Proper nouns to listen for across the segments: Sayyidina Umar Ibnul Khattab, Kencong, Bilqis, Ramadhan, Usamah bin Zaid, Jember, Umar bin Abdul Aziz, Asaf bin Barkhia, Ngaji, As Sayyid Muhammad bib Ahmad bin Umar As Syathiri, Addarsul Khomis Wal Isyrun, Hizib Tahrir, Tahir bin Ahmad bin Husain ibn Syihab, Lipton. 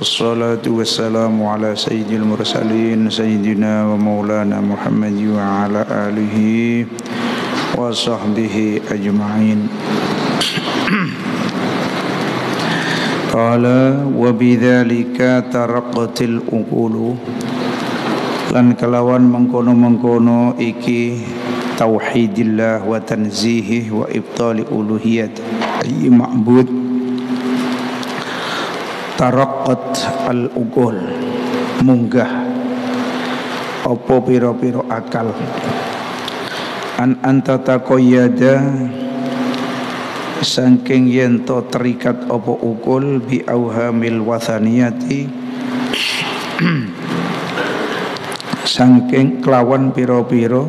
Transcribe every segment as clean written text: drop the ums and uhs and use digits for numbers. Wassalatu wassalamu ala sayyidil mursalin sayyidina wa maulana Muhammad wa ala alihi wa sahbihi ajma'in. Qala wa bidzalika taraqatil uqulu, lan kelawan mengkono-mengkono iki tauhidillah wa tanzihih wa ibtali uluhiyat ayy ma'bud taraqqat al-uqul, munggah apa pira-pira akal, an anta taqayyada saking yento terikat apa uqul bi auhamil wathaniyati sangking kelawan piro-piro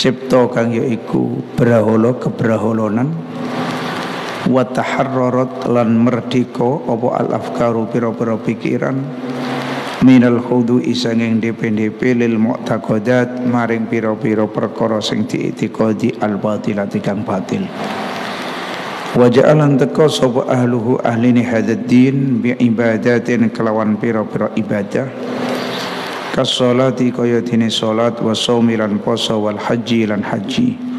cipta kang yaiku braholo kebraholonan, wa taharrarat lan merdeka apa al-afkaru piro-piro pikiran minal khudu'i sanging dpdp lil mu'taqadat maring piro-piro perkara sing diitikadi al-batilati kang batil. Wa ja'alan teka sapa ahluhu ahlini hadzal din bi ibadatin kelawan piro-piro ibadah kasolati kaya dene salat, wa shaumi lan puasa, wal haji lan haji.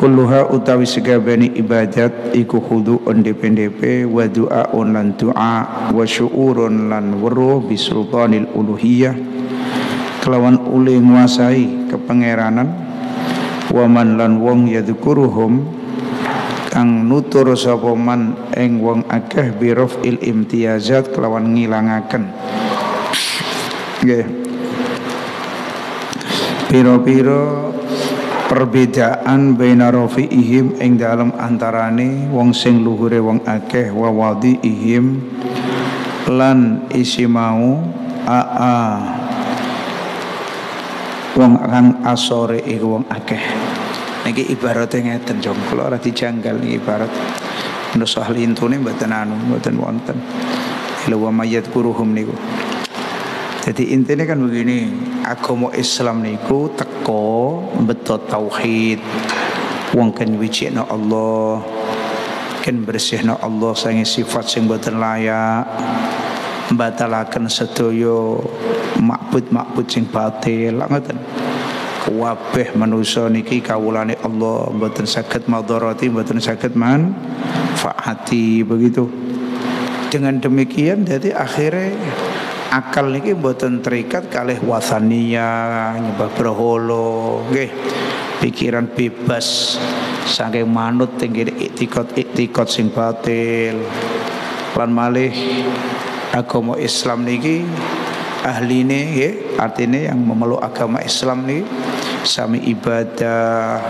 Kulluha utawi segabane ibadat iku khudu'un dpdp, wa du'aun lan du'a, wa syu'urun lan weruh bisultanil uluhiyah kelawan uli nguasai kepengeranan, wa man lan wong yadhkuruhum kang nutur sapa man ing wong akeh birafil imtiyazat kelawan ngilangaken piro-piro perbedaan baina rafi'ihim ing dalem antarane wong sing luhure wong akeh wa wadi'ihim lan isi mau wong kang asore iku wong akeh. Niki ibarate ngeten jong, kula ora dijanggal niki ibarat nusah lintune mboten anu mboten wonten lha wa mayat kuruhum niku. Jadi intinya kan begini, agama Islam niku teko beto tauhid, wong ken wijikna Allah, ken bersihna Allah sange sifat sing boten layak, batalaken sedaya ma'bud-ma'bud sing batil, ngoten. Kabeh manusa niki kawulane Allah, boten saged madharati, boten saged manfaati, begitu. Dengan demikian jadi akhirnya akal niki mboten terikat kalih wasaniyah nyembah berhala nggih, pikiran bebas saking manut tenggene iktikad-iktikad sing batil. Lan malih agama Islam niki ahline nggih, artine yang memeluk agama Islam niki sami ibadah,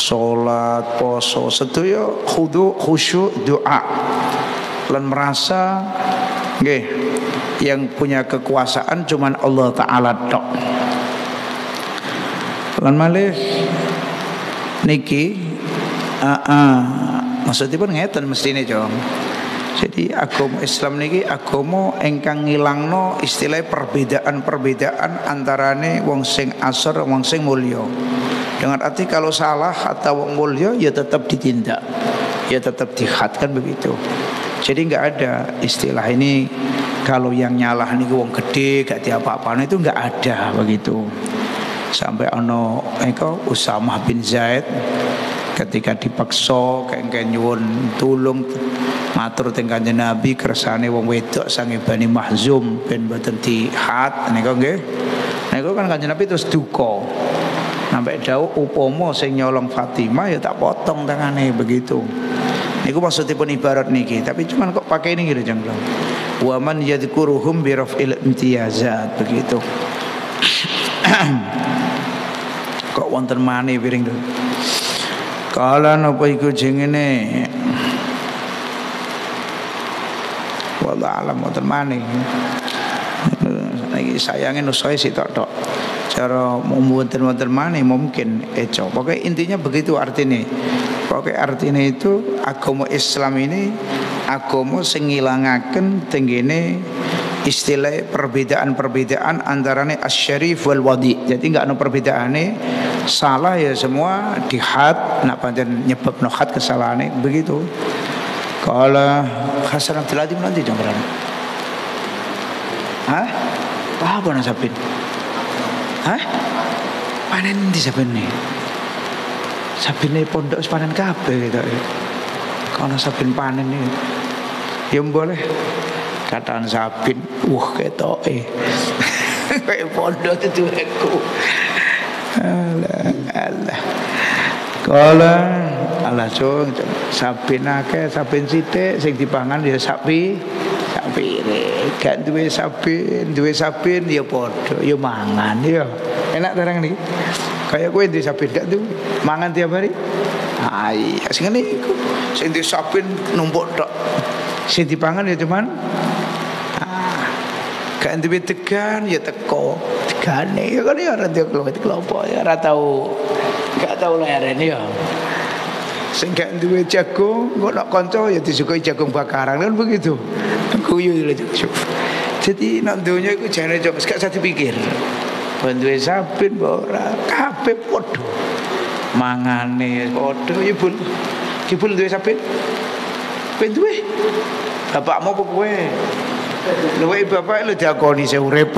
salat, puasa, sedaya khudu, khusyuk, doa. Lan merasa nggih yang punya kekuasaan cuman Allah Ta'ala tok. Lan malih niki maksudipun ngeten mestine, Jong. Jadi agama Islam niki agama ingkang ngilangno istilah perbedaan-perbedaan antarane wong sing asor wong sing mulya. Dengan arti kalau salah atau wong mulya ya tetap ditindak, ya tetap dikhatkan begitu. Jadi enggak ada istilah ini kalau yang nyalah niku wong gede gak diapa-apane, itu enggak ada begitu. Sampai ono Usamah bin Zaid ketika dipaksa kengke nyuwun tulung matur teng Kanjeng Nabi kersane wong wedok sange Bani Mahzum ben boten dihat niku nggih. Niku kan Kanjeng Nabi terus duka. Sampai dawuh upama sing nyolong Fatimah ya tak potong tangane begitu. Niku maksudipun ibarat niki, tapi cuman kok pakai ini gitu jengkel. Wa man yadhkuruhum bi raf'il imtiyazat begitu. Kok wonten mane piring to. Kala napa iku jengene. Wallahu alam wonten mane. Saiki sayange nusae sitok-tok. Cara wonten mane mungkin eco. Pokoke intinya begitu artine. Pokoke artine itu agama Islam ini agama sing ngilangaken tenggene istilah perbedaan-perbedaan antarane asyarif wal wadi. Jadi enggak ono perbedaane, salah ya semua dihat, nak pancen nyebabno hat kesalahane begitu. Kala Hasan Abdul Aziz nanti jongkran. Hah? Apa nang sabit? Hah? Panen di sabene. Sabene pondok panen kabeh gitu. Kono saben panen iki. Ya boleh. Kataan sabit, ketoke. Kayak pondok tujuanku. Allah. Kala langsung saben akeh, saben sithik sing dipangan ya sapi, sapi rek. Gak duwe saben ya padha, ya mangan ya. Enak terang niki. Kayak kowe duwe saben gak duwe, mangan tiap hari. Ha iya, sing ngene iku. Sing duwe saben numpuk tok. Sing dipangan ya cuman gak duwe tegan ya teko tegane ya kan ya ora kelompok ya ora tau gak tau lerene ya sing gak duwe jagung kok nak kanca ya disukui jagung bakaran kan begitu guyu lho jadi nang donya iku jane coba gak usah dipikir ben duwe sabin ora kabeh padha mangane padha ya bun dibul duwe sabin ben duwe bapakmu apa kowe luwe bapak lu diakoni seurep.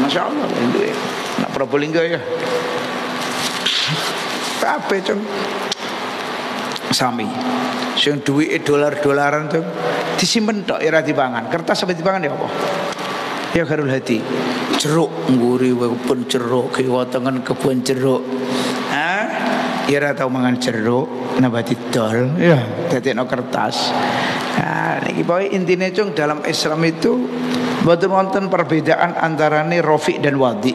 Masya Allah duwe. Nak Probolinggo ya. Kabeh cung. Sami. Sing duwike dolar-dolaran tuh disimpen tok ora dipangan. Kertas sampe dipangan ya apa? Ya garul hati. Jeruk ngguri wekun jeruk kiwa tengen kebun jeruk. Hah? Ya ora tau mangan jeruk, nambah didol, ya dadekno kertas. Nah, niki pokoke intine cung dalam Islam itu mboten wonten perbedaan antarane rafiq dan wadi.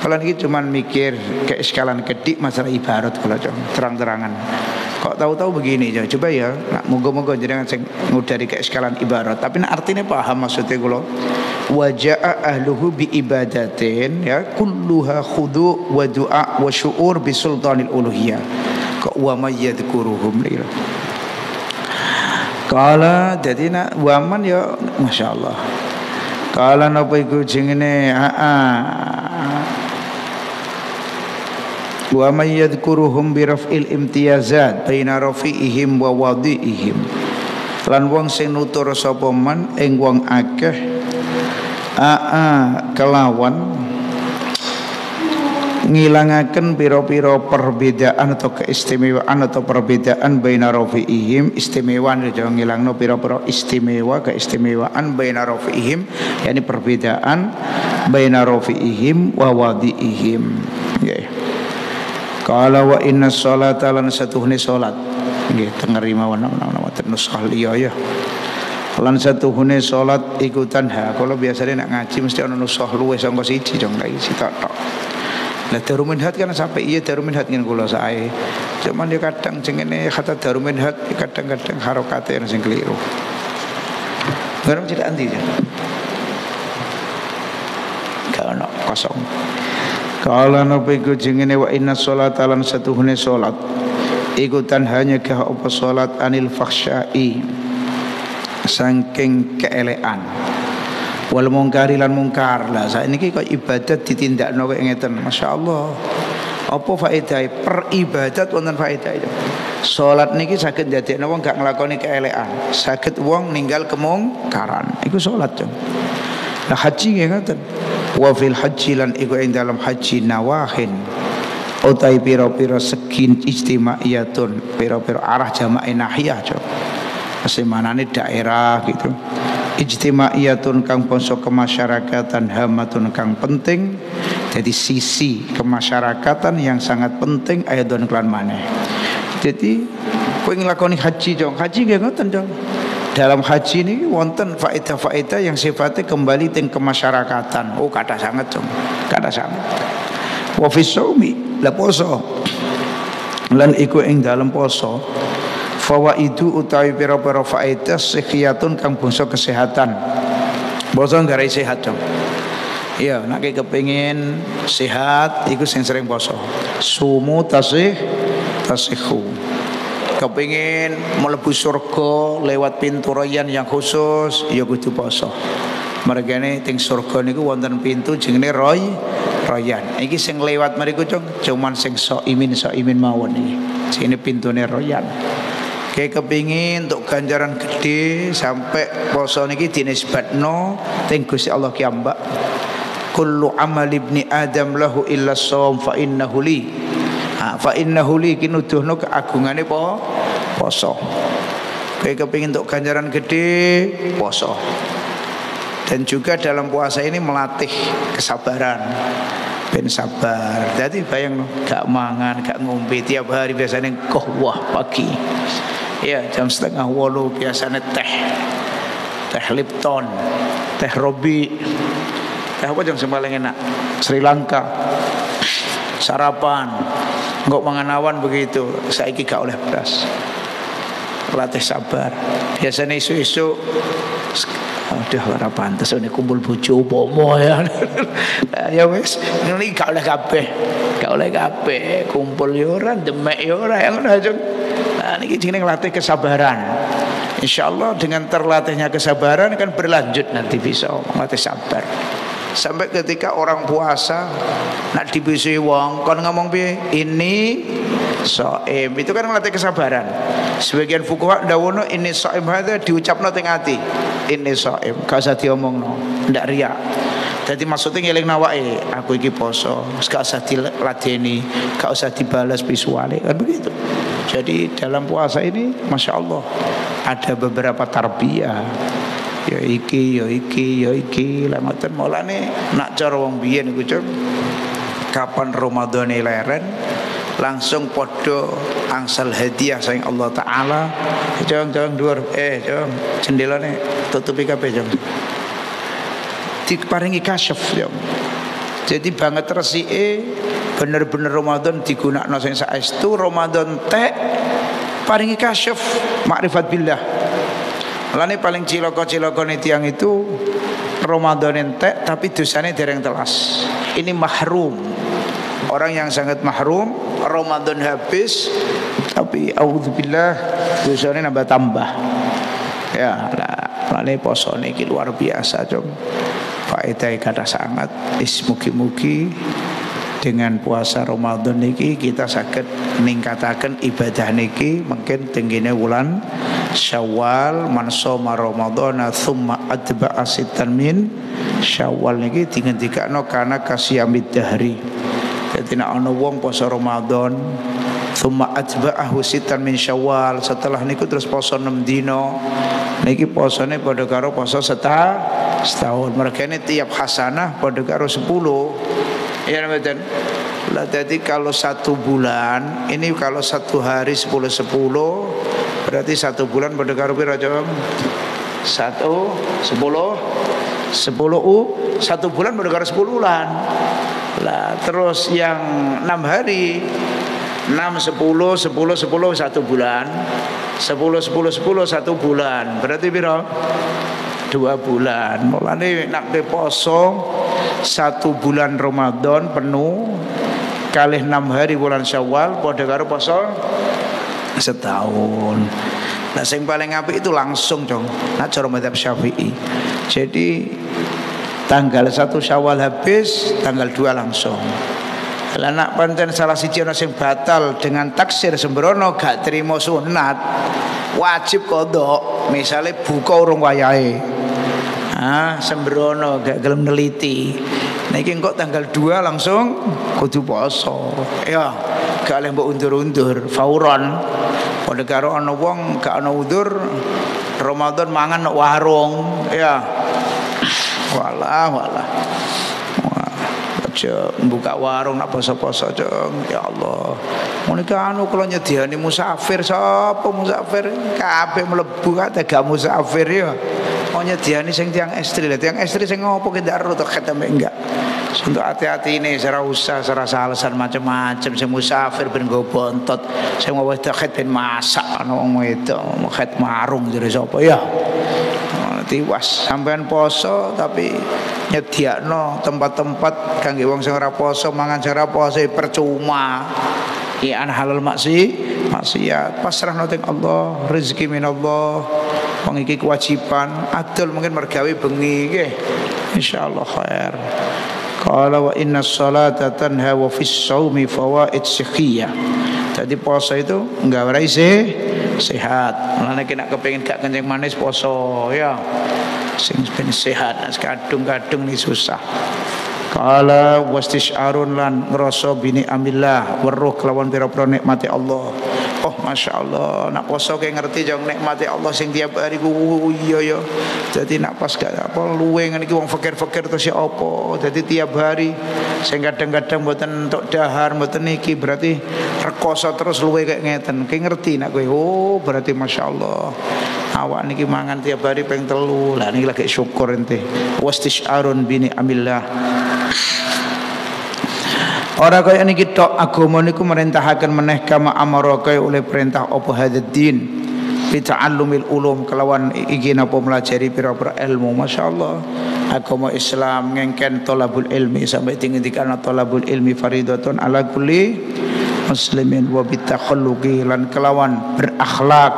Kalau niki cuman mikir ke iskalan kedik masalah ibarat kula cung, terang-terangan. Kok tahu-tahu begini cung, coba ya, nak monggo-monggo jenengan sing ngudari ke iskalan ibarat, tapi nak artine paham maksudnya kula. Waja'a ahluhu bi ibadatin ya kulluha khudu' wa du'a wa syu'ur bi sultanil uluhiyah ka wa may yadhkuruhum lillah kala dadi nak waman ya masyaallah kala napa iku jengene wa may yadhkuruhum bi raf'il imtiyazat baina rafi'ihim wa wadi'ihim lan wong sing nutur sapa man ing wong akeh kelawan ngilangaken piro-piro perbedaan atau keistimewaan atau perbedaan baina rafi'ihim istimewaan jangan ngilangno piro-piro istimewa keistimewaan baina rafi'ihim yakni perbedaan baina rafi'ihim wa wadi'ihim nggih kala wa inna sholata lan satuhne salat nggih tengeri mawon wonten nuskah liya ya lan satuhune salat ikutan ha kalau biasane nek ngaji mesti ana nusakh luwih sangka siji dong lagi sitok tok la darumin hat kan sampai iya darumin hat ngene kula sae cuman ya kadang jengene kata darumin hat kadang-kadang harokate sing keliru bareng cedak endi ya kana kosong kala nopo iku jengene wa inna sholata lan satuhune salat ikutan hanya ke apa salat anil fakhsyai saking keelekan wal mungkari lan mungkar lah saiki kok ibadat ditindakno kok ngeten masyaallah apa faedahe peribadat wonten faedahe salat niki saged dadekno wong gak nglakoni keelekan saged wong ninggal kemungkaran iku salat jeng lah haji ngeten wa fil haji lan iku ing dalam haji nawahin utai pira-pira segin ijtimaiyatun pira-pira arah jamaah nahiyah jeng semanane daerah gitu ijtimaiyatun kang poso kemasyarakatan hamatun kang penting jadi sisi kemasyarakatan yang sangat penting ayadon klan maneh jadi kowe nglakoni haji jong haji nggih ngoten jong dalam haji ini wonten faedah-faedah yang sifatnya kembali teng kemasyarakatan oh kathah sanget jong kathah sanget wa fi shaumi la poso lan iku ing dalem poso fawaidu utawi pira-pira faedah sikhiatun kang bangsa kesehatan bangsa nggarai sehat jong iya nek kepengin sehat iku sing sering poso sumu tasih tasihu kepengin mlebu surga lewat pintu royan yang khusus ya kudu poso mergane teng surga niku wonten pintu jenenge royan iki sing lewat mriku cuman sing sok imin mawon iki jenenge pintune royan Kayak kepingin untuk ganjaran gede sampai poso niki dinisbatno teng Gusti Allah ki ambak. Kullu amal ibni adam lahu illa shaum fa innahu li. Fa innahu li ki nuduhno keagungane poso. Kayak kepingin untuk ganjaran gede poso. Dan juga dalam puasa ini melatih kesabaran. Ben sabar. Jadi bayang gak mangan, gak ngombe tiap hari biasanya kohwah pagi. Ya jam 7:30 biasanya teh Lipton, teh Robi. Teh apa yang paling enak? Sri Lanka. Sarapan. Enggak manganawan begitu. Saiki gak oleh beras. Latih sabar. Biasanya isu-isu udah ora pantes nek kumpul bojo umpama ya. Ya wis, ngene gak oleh kabeh, kumpul yo ora, demek yo ora, ngono aja. Nah niki jenenge latih kesabaran. Insyaallah dengan terlatihnya kesabaran kan berlanjut nanti bisa latih sabar. Sampai ketika orang puasa nak dibisi wong kon ngomong piye? Ini shaim. Itu kan ngelatih kesabaran. Sebagian fuqaha dawono ini shaim hadza diucapno teng ati. Ini shaim, gak usah diomongno, ndak riya. Jadi maksudnya ngeling nawake, aku iki poso, gak usah diladeni, gak usah dibalas visuale, kan begitu. Jadi dalam puasa ini Masya Allah ada beberapa tarbiyah. Ya iki lah ngoten mulane nak cara wong biyen iku cuk kapan Ramadane leren langsung podo angsal hadiah saking Allah taala. Jong dhuwur jendelane tutupi kabeh jong. Diparingi kasyaf jong. Jadi banget resike bener-bener Ramadan digunakno sing saestu Ramadan tek paringi kasyaf makrifat billah. Lani paling ciloko-ciloko nih tiang itu Ramadan entek tapi dosanya dereng telas. Ini mahrum, orang yang sangat mahrum. Ramadan habis tapi auzubillah dosanya nambah. Ya, lani poso niki luar biasa jom. Faedah kata sangat. Mugi-mugi dengan puasa Ramadan niki kita sakit ningkatakan ibadah niki mungkin tenggine wulan Syawal man shoma Ramadhana thumma atba'a sittan min Syawal niki dingendikno kana kasiyamid dahri. Dadi nek ana wong poso Ramadan thumma atba'ahu sittan min Syawal, setelah niku terus poso 6 dino. Niki posone padha karo poso setahun. Mergane tiap hasanah padha karo 10. Ya mboten. Lah dadi kalau satu bulan, ini kalau satu hari 10 berarti satu bulan berdekar pira jam? 1 bulan berdekar 10 bulan. Lah terus yang 6 hari 6, 10, 10, 10 1 bulan 10, 10, 10 1 bulan berarti pira? 2 bulan. Mulane nak poso 1 bulan Ramadan penuh kalih 6 hari bulan Syawal padha karo poso setahun. Nah yang paling apik itu langsung dong. Nah cara mazhab Syafi'i. Jadi tanggal 1 Syawal habis, tanggal 2 langsung. Lah nak pancen salah siji ana sing batal dengan taksir sembrono gak terima sunat, wajib kodok. Misalnya buka urung wayahe. Sembrono gak gelem neliti. Nah iki engko tanggal 2 langsung kudu poso. Ya, gak oleh mbok undur-undur, fauron. Padha karo ana wong gak ana udzur Ramadan mangan nang warung, ya. Walah. Aja buka warung nak poso-poso, Jong. Ya Allah. Menika anu kula nyediani musafir, sapa musafir? Kabeh mlebu kate gak musafir ya. Kok nyediani sing tiyang estri. Lah tiyang estri sing ngopo ki ndak ro enggak. Untuk hati-hati ini, saya usah, saya rasa alasan macam-macam. Saya musafir, ben gue bontot. Saya mau wedokhet, ben masak. Orang itu, mau khet marung jadi sopo. Ya, tiwas. Sampean poso, tapi nyediakno tempat-tempat kangge wong sing ora poso, mangan sing ora poso, percuma. Ian halal maksiat. Pasrahno teng Allah, rezeki minallah. Wong iki kewajiban. Adol mungkin mergawe bengi, nggih. Insyaallah khair. Qala wa inna sholata tanha wa fis shaumi fawaid sikhiyah. Jadi puasa itu enggak berai sehat. Mulane nek kepengin gak kencing manis poso ya. Sing ben sehat, kadung-kadung ni susah. Kala wastisharun lan ngrasa bini amillah weruh kelawan pira-pira nikmate Allah. Oh masyaallah, nak poso ke ngerti jong nikmate Allah sing tiap hari ku iya ya. Dadi nak pas gak apa luwe ngene iki wong fikir-fikir terus ya apa. Dadi tiap hari sing kadang-kadang mboten tok dahar mboten iki berarti rekoso terus luwe kaya ngeten. Ki ngerti nak kowe oh berarti masyaallah. Awak niki mangan tiap hari ping 3. Lah niki lagi syukur ente. Wastisharun bini amillah. Orang kaya niki tok agama niku merentahaken meneh kama amara kaya oleh perintah apa hadzal din bi ta'allumil ulum kelawan iki napa melajari pira-pira ilmu. Masyaallah agama Islam ngengken thalabul ilmi sampai tinggi dikana thalabul ilmi faridatun ala kulli muslimin wa bitakhalluqi lan kelawan berakhlak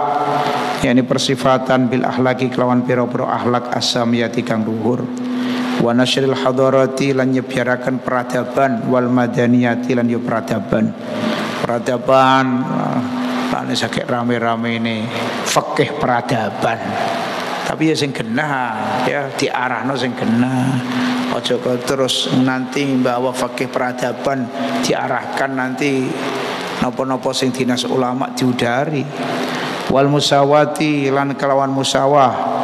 yakni persifatan bil akhlaki kelawan pira-pira akhlak asamiyati kang luhur. Wa nashril hadarati lan nyebiarakan peradaban wal madaniyati lan yo peradaban lan sakit rame-rame ini fikih peradaban tapi ya sing genah ya diarahno sing genah aja terus nanti bahwa fikih peradaban diarahkan nanti napa-napa sing dinas ulama diudari wal musawati lan kelawan musawah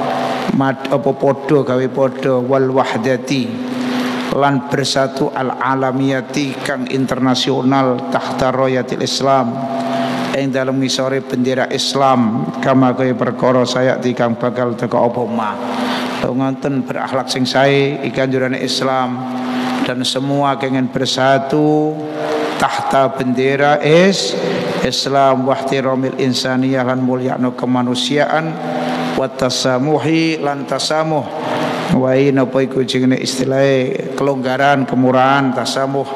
mat apa podo gawe podo wal wahdati lan bersatu al alamiyati kang internasional tahta royatil Islam ing dalam ngisore bendera Islam kama kaya perkara sayati kang bakal teko apa mah ngonten berakhlak sing sae ikanjurane Islam dan semua kenging bersatu tahta bendera Islam wahtiromil insaniyah lan mulyakno kemanusiaan wa tasamuhi lan tasamuh wae napa iku jenenge istilahe kelonggaran kemurahan tasamuh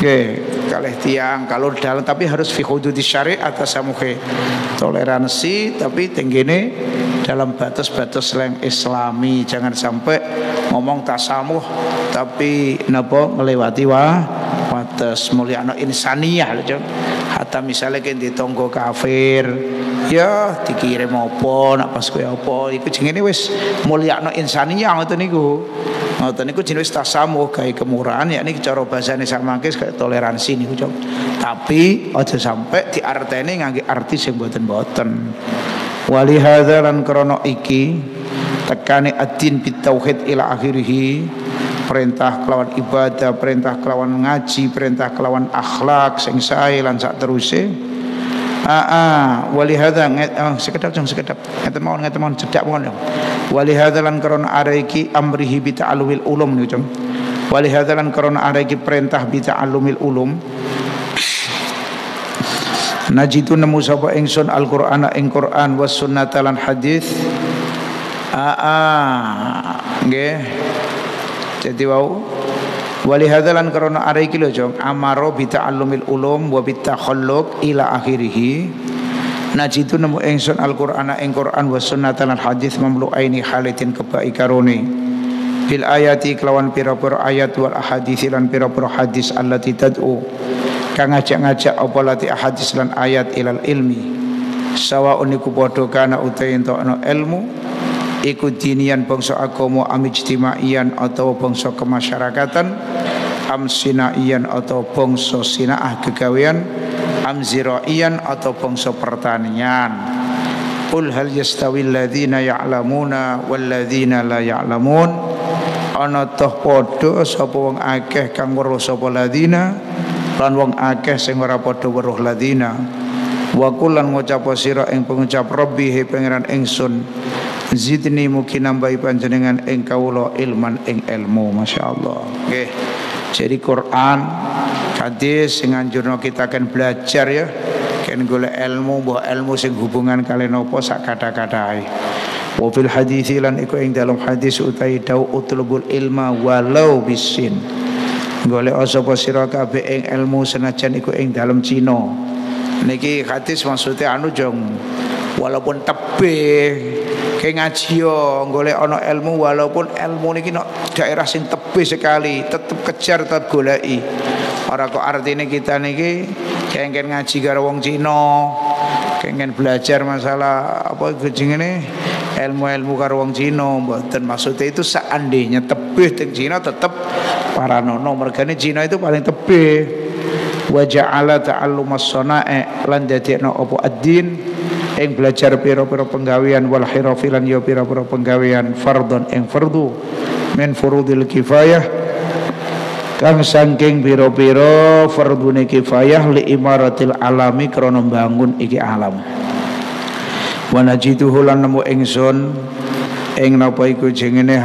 nggih kalih tiang kalau dalam tapi harus fi hudud syariat tasamuhi toleransi tapi tenggene dalam batas-batas yang Islami jangan sampai ngomong tasamuh tapi napa melewati batas mulyana insaniyah lho. Hatta misalnya di tonggo kafir ya dikirim apa nak pas kowe apa iku jenenge wis mulyakno insaniyah ngoten niku jenenge wis tasamuh gawe kemurahan yakni cara basane sak mangkis kaya toleransi niku cok tapi aja sampai diarteni ngangge arti sing boten-boten wali hadza lan krana iki tekane ad-din bitauhid ila akhirih perintah kelawan ibadah, perintah kelawan ngaji, perintah kelawan akhlak sing sae lan sak teruse. Wali hadza sekedap. Ngeten mawon cedak mawon. Wali hadza lan karena areki amrihi bi ta'allumil ulum niku. Wali hadza lan karena areki perintah bi ta'allumil ulum. Najitu nemu sapa ingsun Al-Qur'ana ing Qur'an was sunnata lan hadis. Nggih. Jadi wau wali hadalan karena arah iki lho jong amaro bi ta'allumil ulum wa bi takhalluq ila akhirih najitu nemu ingsun Al-Qur'ana ing Qur'an was sunnatan al hadits mamlu'aini halatin kebaikarone bil ayati kelawan pira-pira ayat wal ahadits lan pira-pira hadis allati tad'u kang ngajak-ngajak apa lati ahadits lan ayat ilal ilmi sawa'un iku padha kana utahe entokno ilmu iku dinian bangsa agama amijtimaian atau bangsa kemasyarakatan amsinaian atau bangsa sinaah kegawean amziraian atau bangsa pertanian qul hal yastawil ladzina ya'lamuna wal ladzina la ya'lamun ana toh padha sapa wong akeh kang weruh sapa ladzina lan wong akeh sing ora padha weruh ladzina wa qul lan ngucap sira ing pengucap rabbi he pangeran ingsun zidni mugi nambahi panjenengan ing kawula ilman ing ilmu. Masyaallah nggih jadi Quran hadis sing anjurna kita kan belajar ya kan golek ilmu mbok ilmu sing hubungan kali napa sak kata-katae wa fil hadis lan iku ing dalam hadis utai dau utlubul ilma walau bisin golek sapa sira kabeh ing ilmu senajan iku ing dalam cina niki hadis maksudnya anu jong walaupun tebih kaya ngaji yo golek ana ilmu walaupun ilmu niki nek daerah sing tebih sekali tetep kejar tetep goleki ora kok artine kita niki kengken ngaji karo wong Cina pengen belajar masalah apa kucing ini ilmu-ilmu karo wong Cina mboten, maksudnya itu seandainya tebih teng Cina tetep para nono mergane Cina itu paling tebih. Wa ja'ala ta'allumas sana'a lan dadekno apa ad-din ing belajar pira-pira penggawean wal hirafi lan ya pira-pira penggawean fardhon ing fardu min furudil kifayah kang saking pira-pira fardune kifayah li imaratil alami krana mbangun iki alam. Wa najituhu lan nemu ingsun ing napa iku jengene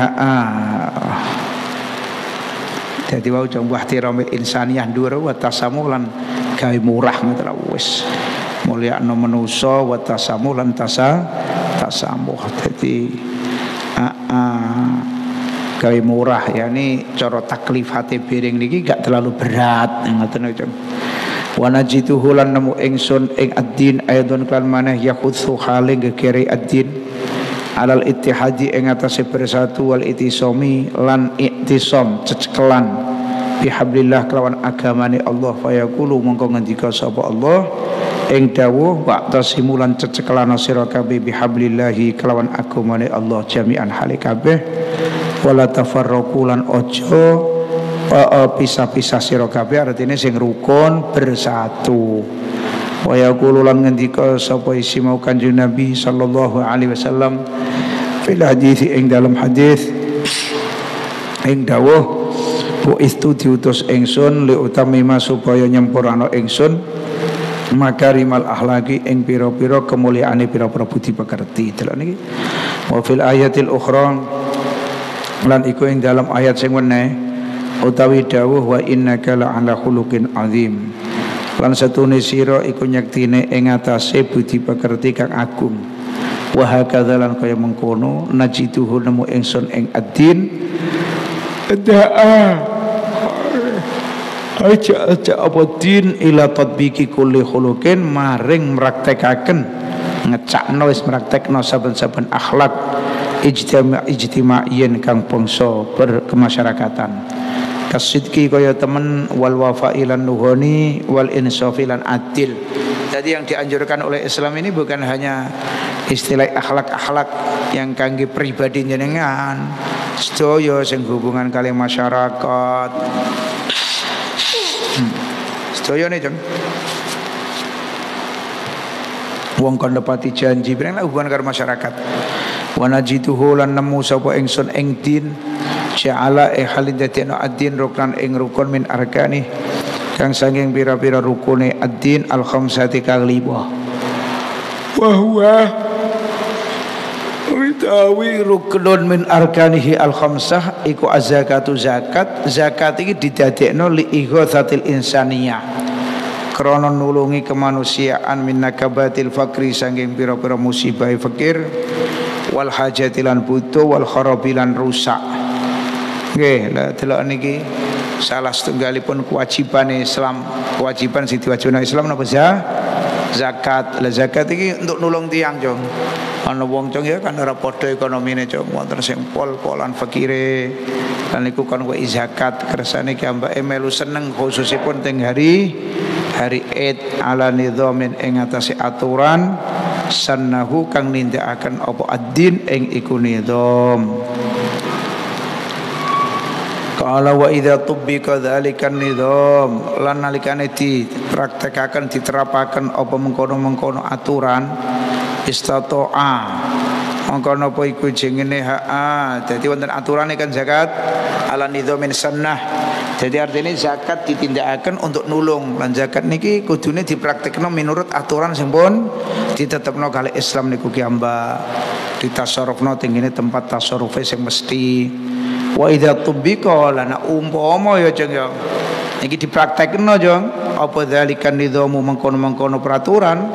dadi wau jomah tirame insaniyah ndura wa tasamuh lan gawe murah metra wis mulyakno manusa wa tasamuh lan tasamuh dadi gawe murah ya ini cara taklif hati piring niki gak terlalu berat ngoten aja. Wa najituhu lan nemu ingsun ing ad-din aidon kan maneh yakhudhu hale gekere ad-din alal ittihadi ing atase bersatu wal itisomi lan iktisom cecekelan bihablillah kelawan agamane Allah fayaqulu mongko ngendika sapa Allah ing dawuh wa tasimulan cecekelan sira kabeh bihablillahi kelawan agamane Allah jami'an hale kabeh wala tafarraqulan ojo pisah-pisah sira kabeh artine sing rukun bersatu. Wa yaqulu lan ngendika sapa isi mau kanjeng Nabi sallallahu alaihi wasallam fil hadis ing dalam hadis ing dawuh bu istu diutus ingsun li utamima supaya nyempurna ingsun makarimal akhlaqi ing pira-pira kemuliaane pira-pira budi pekerti. Delok niki wa fil ayatil ukhra lan iku ing dalam ayat sing meneh utawi dawuh wa innaka la'ala khuluqin azim lan satune sira iku nyektine ing atase budi pekerti kang agung. Wa hakadzalan kaya mengkono najituhu nemu ingsun ing ad-din da'a aja apa din ila tatbiki kulli khuluqin maring mraktekaken ngecakno wis mraktekno saben-saben akhlak ijtima'iyyen kang bangsa berkemasyarakatan kasidki kaya temen wal wafa'i lan nuhoni wal insafi lan adil. Jadi yang dianjurkan oleh Islam ini bukan hanya istilah akhlak-akhlak yang kangge pribadi jenengan sedaya sing hubungan kali masyarakat sedaya niki wong kon nepati janji pirang hubungan karo masyarakat. Wa najituhu lan nemu sapa ingsun ing din ja'ala ihalidatina ad-din ruknan ing rukun min arkani kang saking pira-pira rukune ad-din al-khamsati kang lima. Wa huwa utawi ruknun min arkanihi al-khamsah iku az-zakatu zakat. Zakat iki didadekno li ighatsatil insaniyah krana nulungi kemanusiaan min nakabatil fakri saking pira-pira musibah fakir wal hajatilan butuh wal kharabilan rusak. Nggih, lha delok niki salah setunggalipun kewajiban Islam, kewajiban sing diwajibna Islam napa zakat. Lha zakat iki untuk nulung tiyang, Jong. Ana wong Jong ya kan ora padha ekonomine, Jong. Wonten sing pol-polan fakire, lan niku kon wae zakat kersane ki ambake melu seneng khususipun teng hari Id ala nidhamin ing atase aturan sannahu kang nindakaken apa ad-din ing iku nidham. Qala wa idza tubbika dzalika nidham lan nalikane dipraktekaken diterapaken apa mengkono-mengkono aturan istata'a mongko napa iku jengene ha'a. Dadi wonten aturane kan zakat ala nidhamin sunnah. Jadi artinya zakat ditindakaken untuk nulung lan zakat niki kudune dipraktekno menurut aturan sing pun ditetepno kali Islam niku ki amba ditasarufno teng kene tempat tasarufe sing mesti. Wa idza tubiqa lana umpama ya Jong ya niki dipraktekno Jong apa dzalikan nizamu mengkono-mengkono peraturan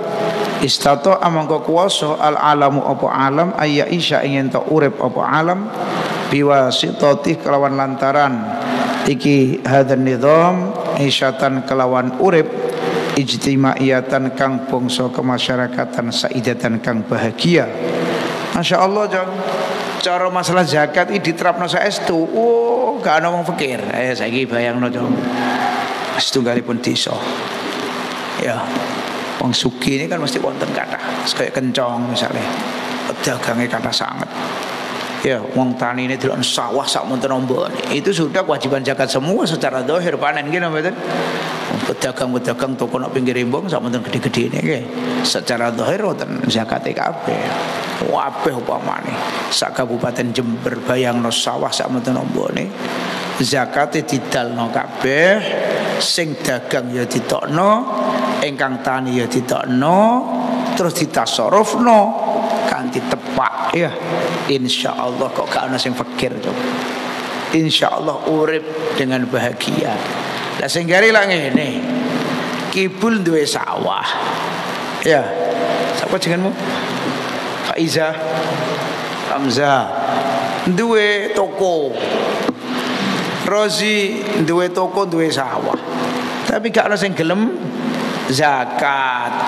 istata amangka kuwasa al alamu apa alam ayya isya ingin ta urip apa alam biwasitati kelawan lantaran iki hadan nizam isyatan kelawan urip ijtima'iyatan kang bangsa kemasyarakatan saidatan kang bahagia. Masya Allah Jong, cara masalah zakat ini diterapno saestu gak ana wong fakir. Ayo saiki bayangno Jong setunggalipun desa ya Wong sugih ini kan mesti wonten kathah, kayak kencong misalnya, dagangnya kathah sanget. Ya, wong tani ini delok sawah sak monten ombone. Itu sudah kewajiban zakat semua secara zahir panen nggih napa mboten. Pedagang-pedagang toko nang pinggir embong sak monten gede-gedene nggih. Secara zahir wonten zakate kabeh. Kabeh upamane sak Kabupaten Jember bayangno sawah sak monten ombone. Zakate didalno kabeh, sing dagang ya ditokno, ingkang tani ya ditokno, terus ditasarufno. Kanti tepak ya, insya Allah kok gak ana sing fakir coba. Insya Allah urip dengan bahagia. Lah sing gari lak ngene, kibul duwe sawah ya, sapa jenengmu? Faiza Hamzah duwe toko, Rozi duwe toko, duwe sawah, tapi gak ana sing gelem zakat.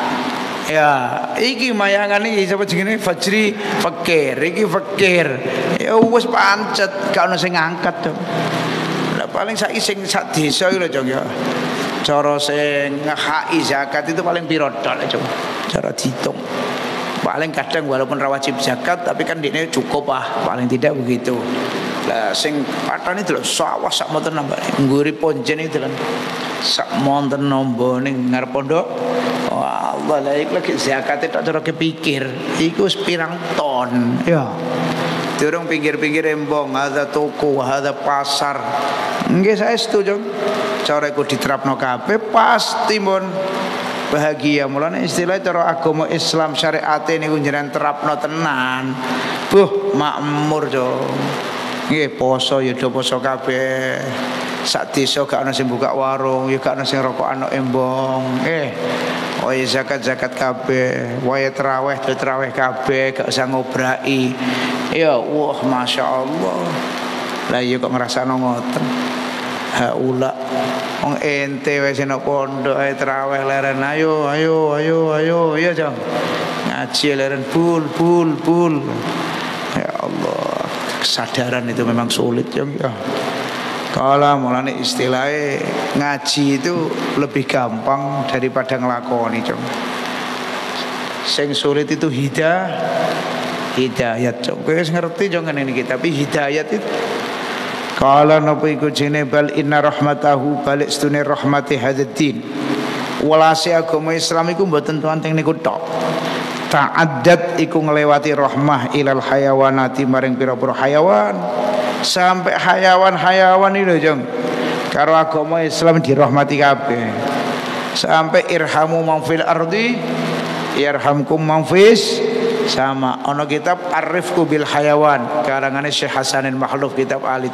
Ya, iki mayangan iki sapa jenenge Fajri fakir, iki fakir. Ya wis pancet, gak ono sing ngangkat to. Lah paling saiki sing sak desa iki lho, Jong ya. Cara sing ngehaki zakat itu paling piro tok, Jong. Cara dihitung. Paling kadang walaupun ra wajib zakat tapi kan dene cukup ah, paling tidak begitu. Lah sing patane delok sawah sak monten nambane, ngguri ponjene delok sak monten nombone ngarep pondok. Allah lah iku lagi zakate tak cara kepikir iku pirang ton ya durung pinggir-pinggir embong ada toko ada pasar nggih saestu Jong cara iku diterapno kabeh pasti mun bahagia mulane istilah cara agama Islam syariate niku njenengan terapno tenan buh makmur Jong nggih poso ya do poso kabeh sak desa gak ana sing buka warung ya gak ana sing rokok ana embong wae zakat-zakat kabeh wae terawih kabeh gak usah ngobrai ya wah Masya Allah lah ya kok ngrasakno ngoten haula wong ente wis ana pondok ae terawih leren ayo ya Jong ngaji leren bul ya Allah kesadaran itu memang sulit Jong ya. Kalau mulane istilahnya ngaji itu lebih gampang daripada ngelakoni Jong. Sing sulit itu hidayat Jong. Kowe wis ngerti Jong ngene iki tapi hidayat itu kalau napa iku jene bal inna rahmatahu balik stune rahmati hadzin. Walase agama Islam iku mboten tuanteng niku tok. Ta'addad iku nglewati rahmah ilal hayawanati maring pira-pira hayawan. Sampai hayawan-hayawan ini lho Jong karo agama Islam dirahmati kabeh sampai irhamu mangfil ardi irhamkum mangfis sama ono kitab arifku bil hayawan karangan Syekh Hasanin Makhluf kitab alit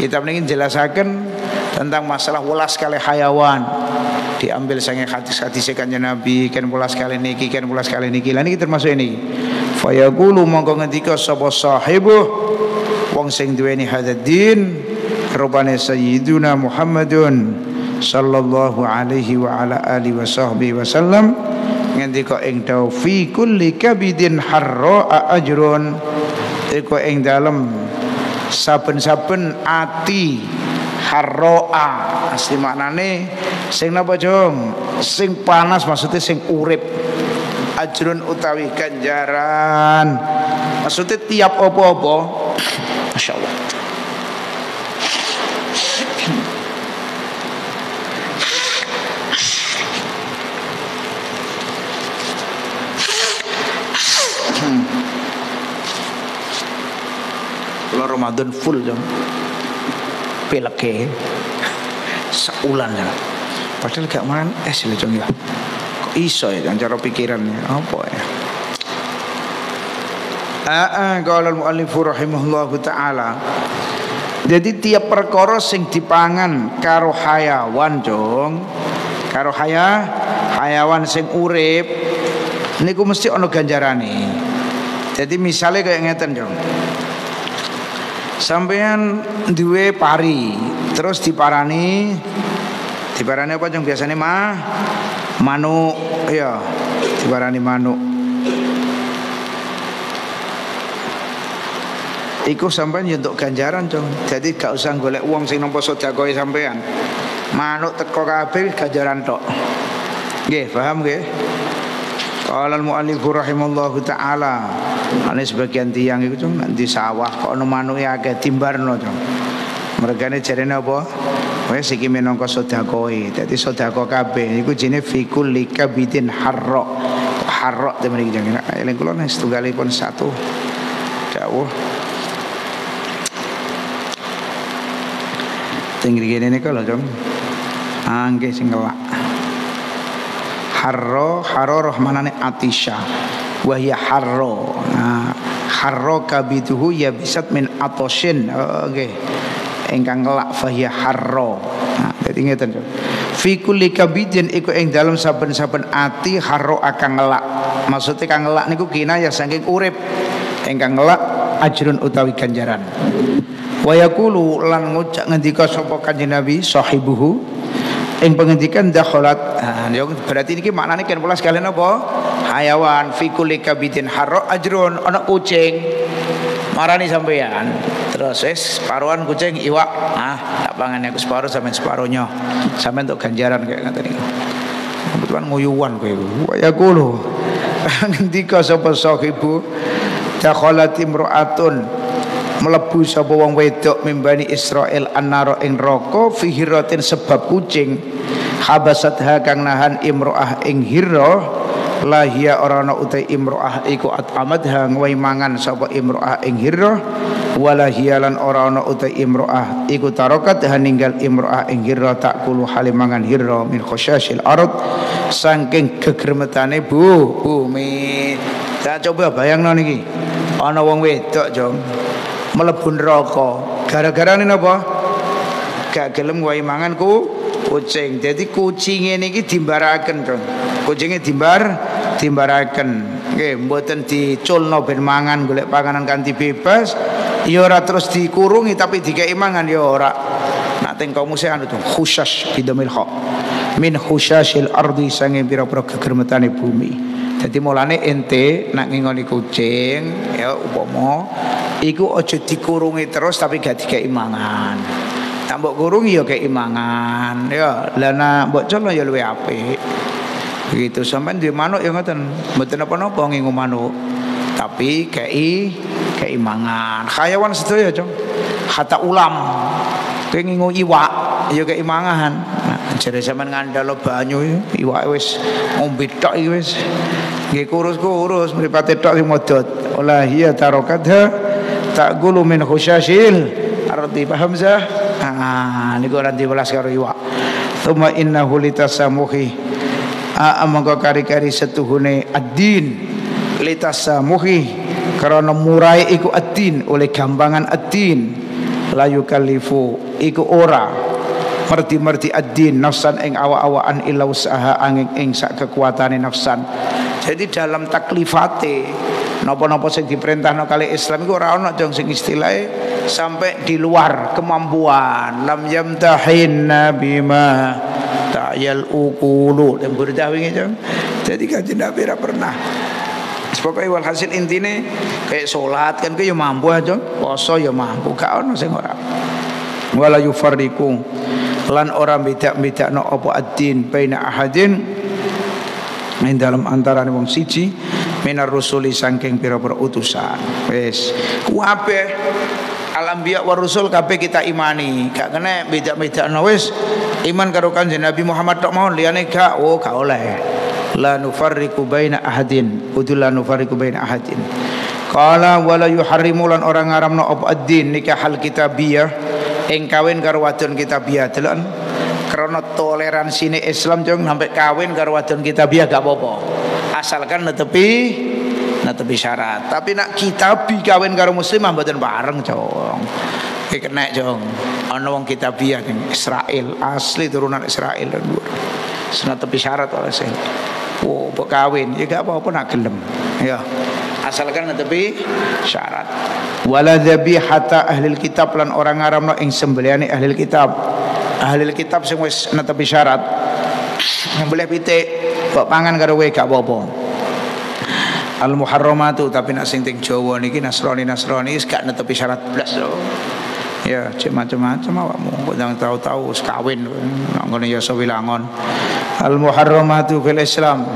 kitab ini jelasaken tentang masalah welas kali hayawan diambil sange hadis-hadis kanjeng Nabi kan welas kali niki kan welas kali niki lan iki termasuk ini fayaqulu mongko ngendika sapa sahibuh wong sing duweni hadzin rupane sayyiduna Muhammadun sallallahu alaihi wa ala alihi wa sahbihi wasallam ngendika ing dawuh fi kulli kabidin harra ajrun iku ing dalem saben-saben ati harra asli maknane sing napa Jong sing panas maksudnya sing urip ajrun utawi ganjaran maksudnya tiap apa-apa Masya Allah. Kalau Ramadan full Jong pelake seulan ya. Padahal gak makan es lho Jong ya. Kok iso ya cara pikirannya apa ya? Qala al-muallif rahimahullahu taala. Jadi tiap perkara sing dipangan karo hayawan Jong, karo hayawan sing urip niku mesti ana ganjarane. Jadi misalnya kayak ngeten Jong. Sampeyan duwe pari, terus diparani apa Jong biasane mah manuk ya, diparani manuk. Iku sampean ya untuk ganjaran Jong. Jadi gak usah golek wong sing nampa sedekah sampean. Manuk teko kabeh ganjaran tok. Nggih, paham nggih? Qala al-mu'allif rahimallahu taala. Ana sebagian tiyang iku nang di sawah kok ono manuke akeh timbarno to. Mergane jarene apa? Wis iki menangka sedekahe. Dadi sedekah kabeh iku jenenge fikul likabidin harra. Harra temen iki jenenge. Eling kula nek setunggalipun satu. Dawuh. Tenggri kene kok lho, Jong. Angge sing kelak. Harro harro rahmanane atisha wa hiya harro harro kabituhu ya bisat min atoshin nggih ingkang kelak fa hiya harro dadi ngeten fi kulli kabidin iku ing dalem saben-saben ati harro akang kelak maksude kang kelak niku kinaya saking urip ingkang kelak ajrun utawi ganjaran wa yaqulu lan ngucap ngendika sapa kanjeng Nabi sahibuhu yang penghentikan dakholat berarti ini maknanya kan pula sekalian apa? Hayawan fikuli kabidin harro ajrun anak kucing marani sampeyan terus separuhan kucing iwak tak pangannya aku separuh sampai separuhnya sampai untuk ganjaran kayak kata ini kebetulan nguyuan kayak wayakulu ngendika sapa sahibu dakholat imro'atun melebu sapa wong wedok mimbani Israel annara ing neraka fi hiratin sebab kucing habasatha kang nahan imroah ing hirra lahia ora ana uta imroah iku atamat hang wae mangan sapa imroah ing hirra walahia lan ora ana uta imroah iku tarokat haninggal imroah ing hirra takulu halimangan hirra min khasyasil ard saking gegermetane bumi tak coba bayangno niki ana wong wedok Jong mlebu neraka gara-gara napa gak gelem wae manganku kucing dadi kucinge niki dimbaraken to kucinge dimbaraken nggih mboten diculno ben mangan golek panganan kanthi bebas ya ora terus dikurungi tapi dikeki mangan ya ora nak teng kamu se anu to khusyash bidamil haq min khusyashil ardi sange pira-pira gegermetane bumi. Jadi mulane ente nak ngingoni kucing ya upama iku aja dikurungi terus tapi gak dikei mangan. Tak mbok kurungi ya kei mangan ya lah nak mbok colno ya luwih apik. Begitu sampean duwe manuk ya ngoten, mboten apa-apa ngingu manuk tapi kei mangan. Hayawan sedaya, Cong. Hatta ulam kowe ngingu iwak ya kei mangan. Jare sampean ngandalo banyu iwak wis ngombe tok iki wis nggih kurus-kurus mripate tok dimodot ola hiya tarakatha taqulu min khusyashil ardi hamzah niku ora diwelas karo iwak tuma innahu litasamuhi monggo kari-kari setuhune ad-din litasamuhi karena murai iku ad-din oleh gampangan ad-din layu kalifu iku ora merti-merti ad-din nafsan ing awa-awaan illa usaha angin ing sak kekuatane nafsan. Jadi dalam taklifate napa-napa sing diperintahno kali Islam iku ora ana dong sing istilahe sampai di luar kemampuan. Lam yamtahin bima ta'yal uqulu. Lembur dawinge jam. Jadi kanjeng Nabi ora pernah. Pokoke walhasil intine kayak salat kan ku ya mampu aja, poso ya mampu, gak ono sing ora. Wala yufarriqu lan orang bedak-bedakno apa ad-din baina ahadin ing dalem antaraning wong siji minar rusuli saking pira-pira utusan wis kabeh al-anbiya wa rusul kabeh kita imani gak kena bedak-bedakno wis iman karo kanjeng Nabi Muhammad tok mawon liyane gak gak oleh la nufarriqu baina ahadin udullah nufarriqu baina ahadin qala wala yuharrimu lan orang ngaramno apa ad-din nikah hal kitabiyah ing kawin karo wadon kitabiah delok karena toleransine Islam Jong sampai kawin karo wadon kitabiah gak apa-apa asalkan netepi syarat tapi nak kitabi kawin karo muslimah mboten bareng Jong iki kena Jong ana wong kitabiah ning Israel asli turunan Israel netepi syarat oleh sing mbok kawin ya gak apa-apa nak gelem ya asalkan netepi syarat wala dzabihata ahli kitab lan orang haramno ing sembelihane ahli kitab sing wis netepi syarat nyembelih pitik kok pangan karo wae gak apa-apa al muharramatu tapi nak sing teng Jawa niki nasrani gak netepi syarat blas ya macam-macam awakmu kok nang tahu-tahu wis kawin ngono ya sewilangon Al-muharramatu fil Islam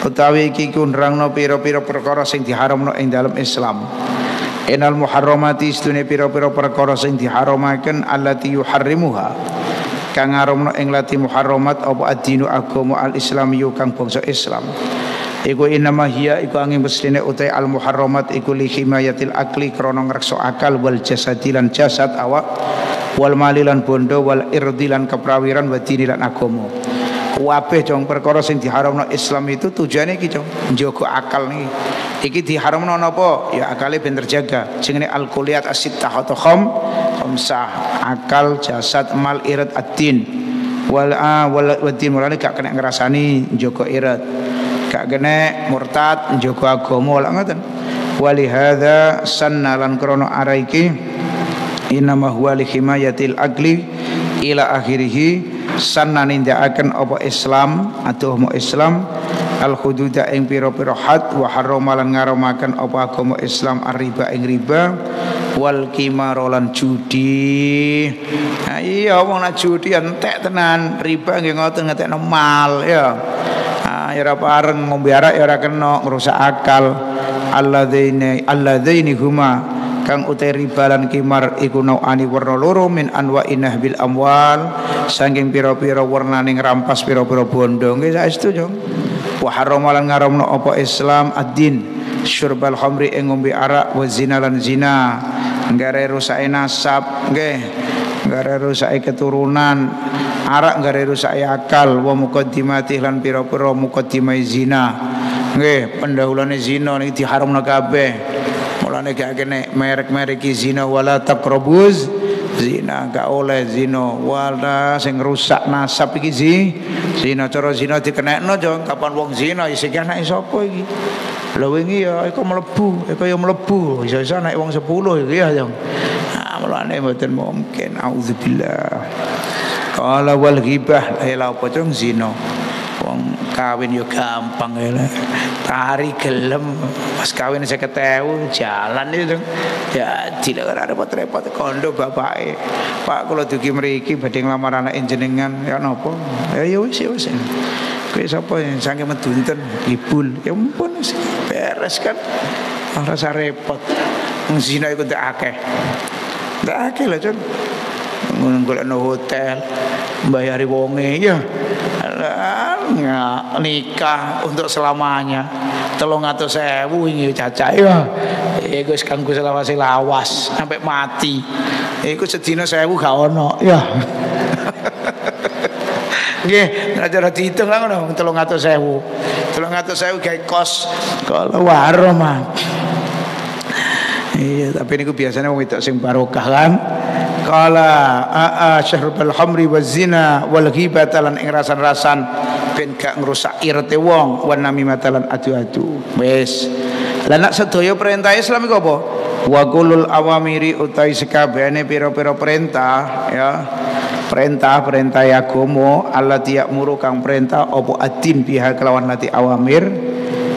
utawi iki kunrangno pira-pira perkara sing diharamno ing dalam Islam. Enal muharramati istune pira-pira perkara sing diharamaken allati yuharrimuha kang ngaramno ing lati muharramat apa ad-dinu agama al-islamiyu kang bangsa Islam. Iku inama hiya iku angin mestine utai al muharramat iku li himayatil akli krana ngrekso akal wal jasadi lan jasad awak wal mali lan bondo wal irdi lan keprawiran wa dini lan agama. Kabeh jong perkara sing diharamno Islam itu tujuane iki jong njogo akal niki. Iki diharamno napa? Ya akale ben terjaga. Jenenge al kuliyat as-sittah khom khamsah akal jasad mal irad ad-din wal din mulane gak kena ngrasani njogo irad. Gak kena murtad njogo agama lak ngoten. Wali hadza sannalan krana ara iki inama huwa li himayatil aqli ila akhirih sannane ndakaken apa Islam atuh mu Islam al hududa ing pira-pira had wa harrama lan ngaramaken apa agama Islam ar-riba ing riba wal qimar lan judi. Nah, iya wong nak judi entek tenan riba nggih ngoten ngetekno mal ya. Ya ora pareng ngombe arak ya ora kena ngrusak akal alladzina huma kang utai riba lan qimar iku nauani warna loro min anwa'in bil amwal saking pira-pira warnane ngrampas pira-pira bondo nggih saestu yo wa harama lan ngaramna apa Islam ad-din syurbal khamri ing ngombe arak wa zina lan zina nggare rusake nasab nggih nggare rusake keturunan arak nggare rusak akal wa muqaddimati lan pira-pira muqaddimai zina nggih pendahulane zina niki diharamna kabeh mulane gak kene merek-merek zina wala taqrabuz zina gak oleh zina wala sing rusak nasab iki zina cara zina dikenekno jong kapan wong zina isih ana sapa iki lho wingi ya iku mlebu iku ya mlebu iso-iso nek wong 10 iki ya jong ah mulane mboten mungkin auzubillah. Kalau wal ghibah ela apa cung zina. Wong kawin yo gampang ela. Tari gelem pas kawin 50.000 jalan itu. Ya tidak ora repot-repot kondo bapake. Pak kula dugi mriki badhe nglamar anak jenengan ya napa? Ya wis. Kuwi sapa saking medunten ibul. Ya ampun wis beres kan. Ora usah repot. Wong zina iku ndak akeh. Ndak akeh lho cung. Ngolekno hotel mbayari wonge ya nikah untuk selamanya 300.000 iki cacah ya iku wis kanggo selawase lawas sampai mati iku sedina 1000 gak ono ya nggih aja diitung lah ngono 300.000 gawe kos kalau waro mah iya tapi niku biasanya wong wedok sing barokah kan. Kala syahrubal khamri wazina wal ghibata lan ing rasan-rasan ben gak ngrusak irte wong wan namimata lan adu-adu wis lan nak sedaya perintah Islam iku apa wa qulul awamiri utai sekabehane pira-pira perintah ya perintah agama allati ya'muru kang perintah apa adin biha kelawan lati awamir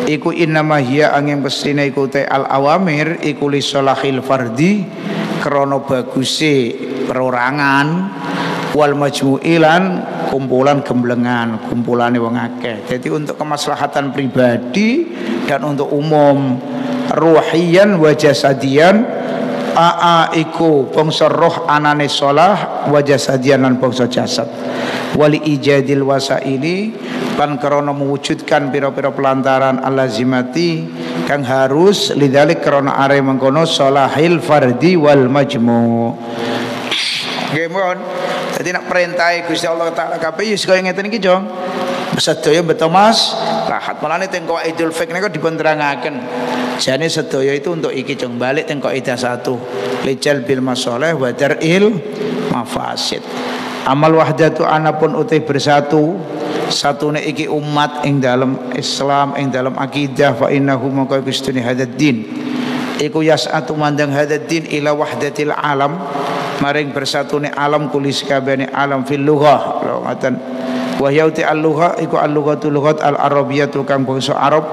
iku innama hiya angin pesine iku ta al awamir iku li sholahil fardi krono baguse perorangan wal majmu'ilan kumpulan gemblengan kumpulane wong akeh jadi untuk kemaslahatan pribadi dan untuk umum ruhiyan wa jasadiyan aa iku bangsa roh anane sholah wa jasadiyan lan bangsa jasad wali ijadil wasaili lan krono mewujudkan pira-pira pelantaran alazimati kang harus lidalik krana are mengkono salahil fardi wal majmu. Nggih mon. Dadi nek perintahe Gusti Allah Taala kabeh wis kaya ngeten iki, Jong. Sedaya beto Mas, rahat malane teng Qaidul Fiqh niku dipunterangaken. Jane sedaya itu untuk iki, Jong. Balik teng Qaidah 1. Lijal bil masalih wa dar'il mafasid. Amal wahdatu anapun uti bersatu. Satune iki umat ing dalam Islam ing dalam akidah fa innahu maka kustuni hadad din iku yas'atu mandang hadad din ila wahdatil alam maring bersatune alam kulis kabehane alam fil lughah lho ngaten wa yauti al lughah iku al lughatul lughat al arabiyatu kang bangsa Arab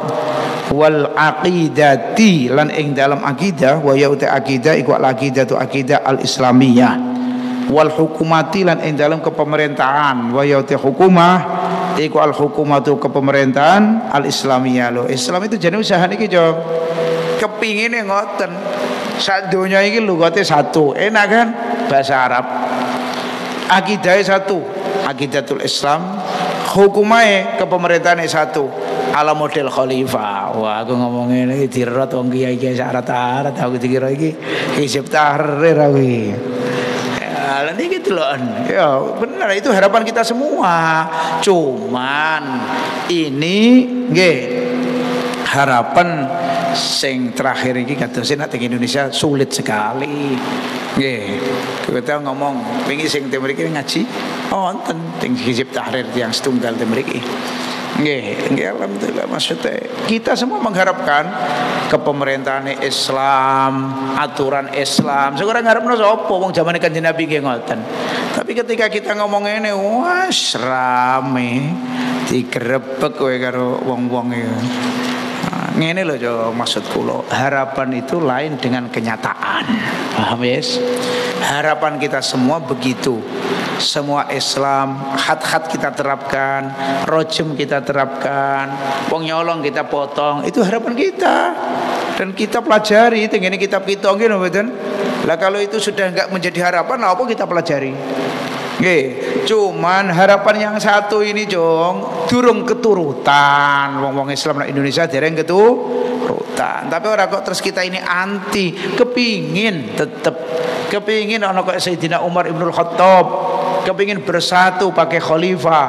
wal aqidati lan ing dalam akidah wa yauti akidah iku al aqidatu akidah al islamiyah wal hukumati lan ing dalam kepemerintahan wa yauti hukumah iku al hukumatu kepemerintahan al islamiyah lho. Islam itu jenenge usaha niki jo. Kepingine ngoten. Sak donya iki lugate satu. Enak kan bahasa Arab. Akidahe satu, akidatul Islam, hukumae kepemerintahan satu. Ala model khalifah. Wah, aku ngomong ini dirot wong kiai-kiai syarat-syarat aku dikira iki hizib tahrir aku iki. Ala niki deloken. Ya, bener itu harapan kita semua. Cuman ini nggih harapan sing terakhir iki kadose nek teng Indonesia sulit sekali. Nggih, kita ngomong wingi sing teng mriki ngaji wonten teng hizib tahrir yang setunggal teng mriki. Nggih, alhamdulillah maksudnya kita semua mengharapkan kepemerintahan Islam, aturan Islam. Sekarang ngarepno sapa wong jamane Kanjeng Nabi nggih ngoten. Tapi ketika kita ngomong ngene, wah rame digrebek kowe karo wong-wong iki. Ngene lho yo maksud kula. Harapan itu lain dengan kenyataan. Paham wis? Harapan kita semua begitu. Semua Islam, khat-khat kita terapkan, rojem kita terapkan, wong nyolong kita potong, itu harapan kita. Dan kita pelajari, tengene kitab kita nggih mboten. Lah kalau itu sudah enggak menjadi harapan, apa kita pelajari? Nggih, cuman harapan yang satu ini, Jong, durung keturutan. Wong-wong Islam nang Indonesia dereng keturutan. Tapi ora kok terus kita ini anti, kepingin tetep kepingin ana kok Sayyidina Umar Ibnul Khattab, kepingin bersatu pakai khalifah,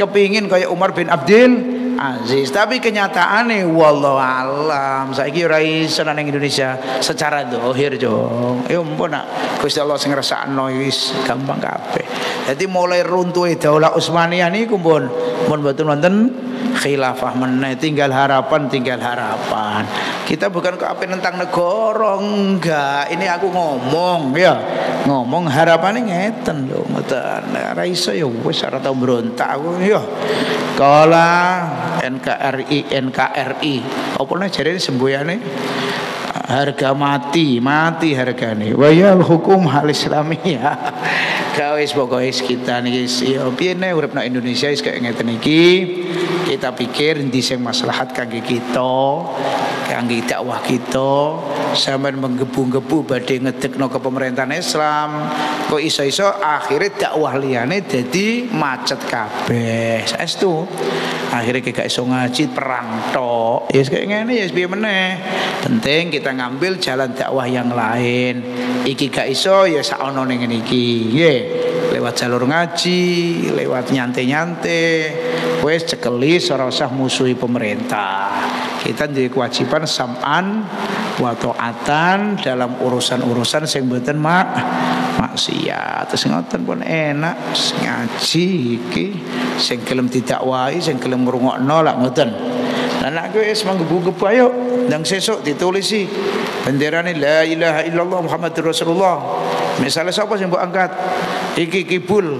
kepingin kayak Umar bin Abdul Aziz. Tapi kenyataannya wallahu alam saiki ora iso nang Indonesia secara zahir, Jong. Ya ampun nak Gusti Allah sing ngrasakno wis gampang kabeh. Dadi mulai runtuhe Daulah Utsmaniyah niku pun mun mboten wonten khilafah meneh, tinggal harapan, tinggal harapan. Kita bukan kok ape nentang negara, enggak. Ini aku ngomong ya. Ngomong harapane ngeten lho, ngoten. Ora iso ya wis ora tau mbrontak aku ya. Kala NKRI NKRI apa nek jarene semboyane harga mati hargane. Wa yal hukum hal islamiyah. Kawis pokoke kita niki ya piye nek urip nang Indonesia wis kaya ngeten iki. Kita pikir ndi sing maslahat kangge kita, kangge dakwah kita, sampean menggebu-gebu badhe ngedekno kepemerintahan Islam, kok iso-iso akhire dakwah liyane dadi macet kabeh. Saestu akhire gak iso ngaji perang tok. Ya kaya ngene ya piye meneh. Penting kita ngambil jalan dakwah yang lain. Iki gak iso ya sak ana ning ngene iki. Nggih, lewat jalur ngaji, lewat nyantai-nyantai. Wes cekeli ora usah musuhi pemerintah. Kita jadi kewajiban sam'an wa ta'atan dalam urusan-urusan sing mboten maksiat. Terus ngoten pun enak ngaji iki sing gelem didakwahi, sing gelem ngrungokno lak ngoten. Lah nek kowe wis manggebu-gebu ayo ndang sesuk ditulisi benderane la ilaha illallah Muhammadur Rasulullah. Misalnya siapa sih mbok angkat? Iki Kibul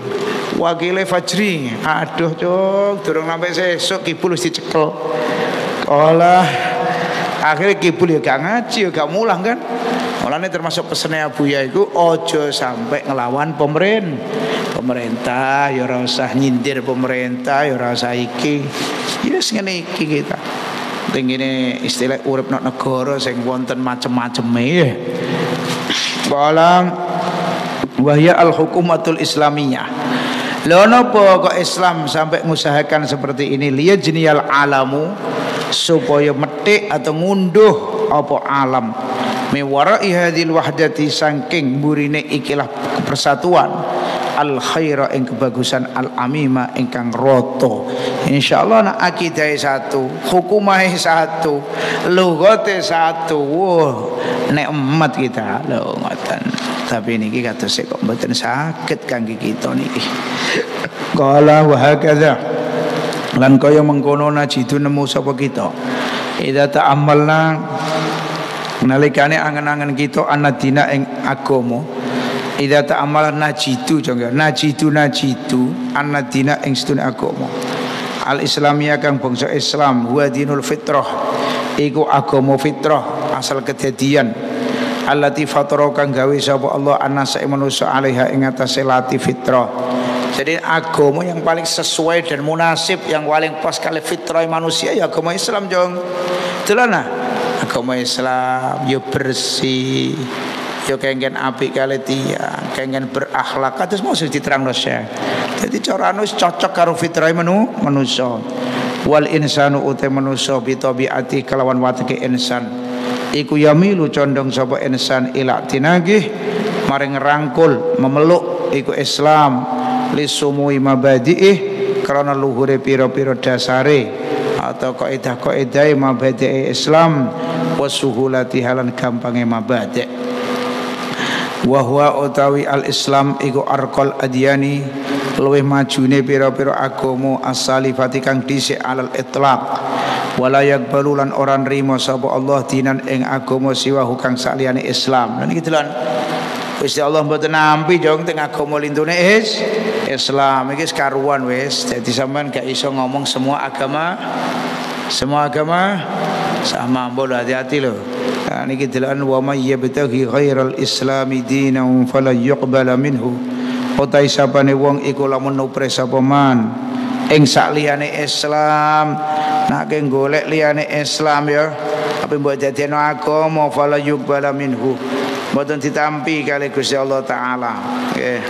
wakile Fajri. Aduh cok, durung sampai sesuk Kibul wis dicekel. Olah akhirnya Kibul ya gak ngaji, ya gak mulang kan. Olane termasuk pesene Abuya iku aja sampai ngelawan pemerintah, ya ora usah nyindir pemerintah, ya ora usah iki. Ya wis ngene iki kita. Tengene istilah urip nang negara sing wonten macem-maceme ya. Walam wahya al-hukumatul islamiyah. Lha napa kok Islam sampai ngusahakan seperti ini? Liyajniyal alamu, supaya metik atau ngunduh apa alam miwarai hadil wahdati, saking burine ikilah persatuan al khaira ing kebagusan al amima ingkang roto. Insyaallah nak akidah satu, hukumah satu, lugate satu. Wah, nikmat kita lho ngoten. Tapi niki kados kok mboten saged kangge kita niki. Qala wa hakadza. Lan kaya mengkono najidu nemu sapa kita. Idza ta'ammalna nalikane angen-angen kita anadina ing agama. Idza ta'ammalna najidu jonggo. Najidu anadina ing setune agama. Al Islamiyah kang bangsa Islam wa dinul fitrah. Iku agama fitrah asal kejadian. Allati fatara kang gawe sapa Allah anasa manusa alaiha ing atase lati fitrah. Jadi agama yang paling sesuai dan munasib, yang paling pas kali fitrah manusia ya agama Islam, jong. Itulah nah agama Islam yo bersih, yo kengken apik kali tiang, kengken berakhlak. Terus mau sedikit terang dosya. Jadi coranus cocok karo fitrah manusia. Wal insanu uta manusia bitabiati kelawan watake insan. Iku yamilu condong sapa insan ila tinagih maring rangkul memeluk iku Islam. Lisumui mabadi'ih karena luhure piro-piro dasare atau kaidah-kaidah mabadi'i Islam wasuhulati halan gampange mabadi'. Wa huwa utawi al-Islam iku arqal adyani luwih majune piro-piro agama as-salifati kang dhisik alal itlaq wala yaqbalu lan ora nrimo sapa Allah dinan ing agama siwahu kang saliyane Islam. Lan iki delan wis Allah mboten nampi jong teng agama lindune Islam iki karuan wis. Dadi sampean gak iso ngomong semua agama sama, mbok hati-hati lho. Nah niki delokan wa may yabtaghi ghairal islami dinan fala yuqbala minhu. Utai sapane wong iku lamun nopre sapa man ing sak liyane Islam, nek golek liyane Islam ya tapi mbok dadekno agama fala yuqbala minhu. Mboten ditampi kali Gusti Allah taala. Nggih.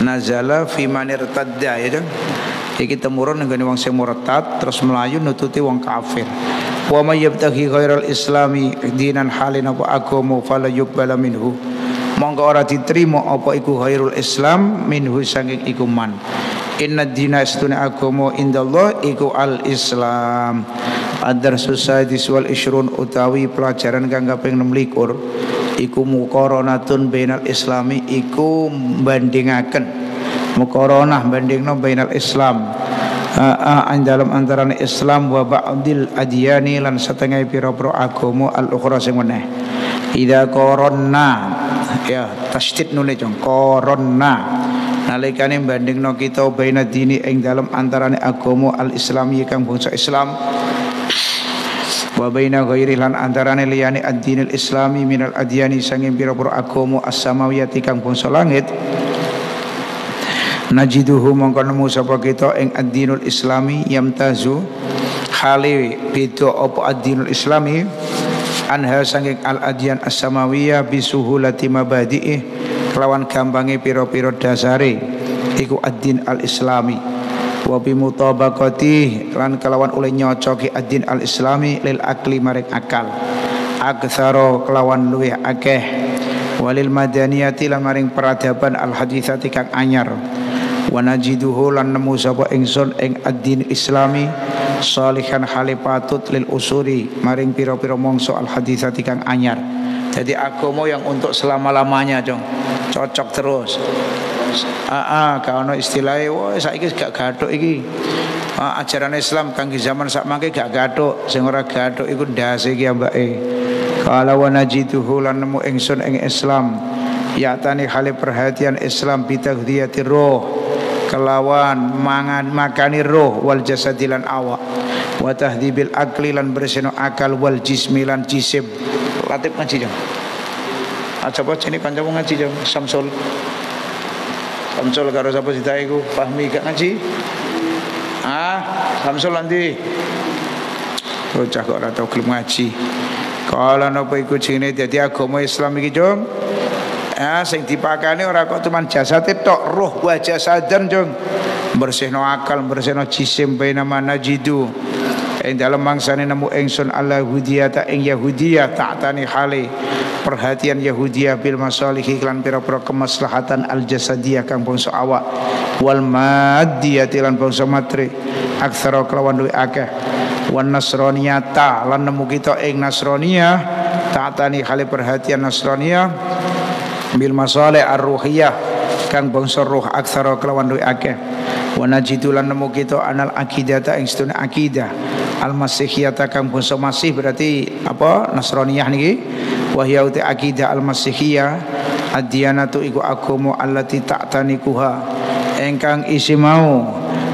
Nazala fi man irtadda ya. Iki temurun nggone wong sing murtad terus melayu nututi wong kafir. Wa may yabtaghi ghairal islami dinan halin apa agama fala yuqbala minhu. Monggo ora diterima apa iku ghairul islam minhu saking iku man. Innad dina istuna agama indallah iku al islam. Addarsul Khomis Wal Isyrun utawi pelajaran kang kaping 26 iku muqaranatun bainal islami iku bandingaken muqaranah bandingno bainal islam an dalam antarané Islam wa ba'dil adyani lan setengah pira-pira agama al-ukhra sing meneh. Idza qaronna ya tasydid nune jong qaronna nalikane bandingno kita bainad dini ing dalam antarané agama al-islami kang bangsa Islam wa baina ghairi lan antarane liyane ad-dinil islami minal adyani sanging pira-pira agama as-samawiyati kang bangsa langit. Najiduhu mongko nemu sapa kita ing ad-dinul islami yamtazu khali beda apa ad-dinul islami anha sanging al-adyan as-samawiyah bisuhulati mabadi'i kelawan gampange pira-pira dasare iku ad-din al-islami wa bi mutabaqati lan kelawan oleh nyocoki ad-din al-islami lil akli maring akal aktsara kelawan luwih akeh walil madaniyati lan maring peradaban al-haditsati kang anyar wa najiduhu lan nemu sapa ingsun ing ad-din islami salihan halipatut lil usuri maring pira-pira mangsa al-haditsati kang anyar. Jadi agama yang untuk selama-lamanya dong, cocok terus. Kaono istilahnya, wah saiki gak gathuk iki. Ajaran Islam kangge zaman sakmangke gak gathuk, sing ora gathuk iku ndase iki ambake. Kalau wanajituhu lan nemu ingsun ing Islam, yatani hale perhatian Islam bitaghdiyati roh, kelawan mangan makani roh wal jasadi lan awak, wa tahdhibil akli lan berseno akal wal jismi lan jisim. Latip ngaji jam. Coba sini kancamu ngaji jam Samsul. Samsul karo sapa sitaiku Fahmi gak ngaji? Samsul nanti. Bocah kok ora tau gelem ngaji. Kala napa iku jenenge dadi agama Islam iki, Jung? Sing dipakani ora kok cuman jasate tok, roh wajah sadan, Jung. Bersihno akal, bersihno jisim baina manajidu. Ing dalem mangsane nemu ingsun Allah Yahudiyata ing Yahudiyah ta'tani hale perhatian Yahudiyah bil masalih iklan pira-pira kemaslahatan al-jasadiyah kang bangsa awak wal maddiyah lan bangsa materi aksara kelawan duwe akeh wan nasraniyata lan nemu kita ing nasraniyah ta'tani hale perhatian nasraniyah bil masalih ar-ruhiyah kang bangsa ruh aksara kelawan duwe akeh wan najidu lan nemu kita anal akidata ing setune akidah al-masihiyata kang bangsa masih berarti apa nasraniyah niki wahya uti akidah al-masihiyah ad-diyanatu iku agama allati ta'tanikuha engkang isi mau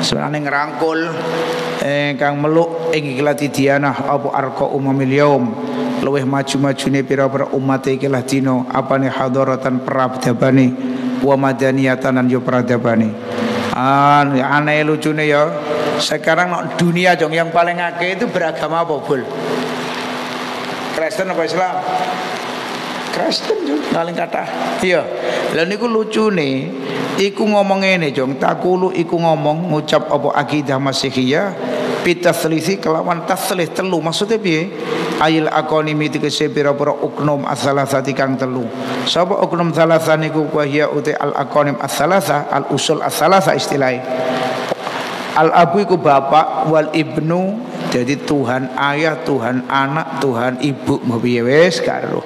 sebenarnya ngerangkul engkang meluk ing ikhlati diyanah apa arqa umamil yaum luweh maju-majune pira-pira umate iki lah dina apane hadaratan prabdabane wa madaniyatan lan yo pradabane. Aneh lucune ya sekarang dunia jong yang paling akeh itu beragama apa, Bul? Kristen apa Islam? Kristen juga paling kata iya. Lalu niku lucu nih, iku ngomong ini jong takulu iku ngomong ngucap apa akidah masihiyah pitaslisi kelawan taslih telu maksudnya piye ayil akonimi tegese pira-pira uknum as-salasati kang telu sapa uknum salasa niku wahya uti al akonim as-salasa al usul as-salasa istilahi al abu iku bapak wal ibnu jadi Tuhan ayah Tuhan anak Tuhan ibu mau piye wis karo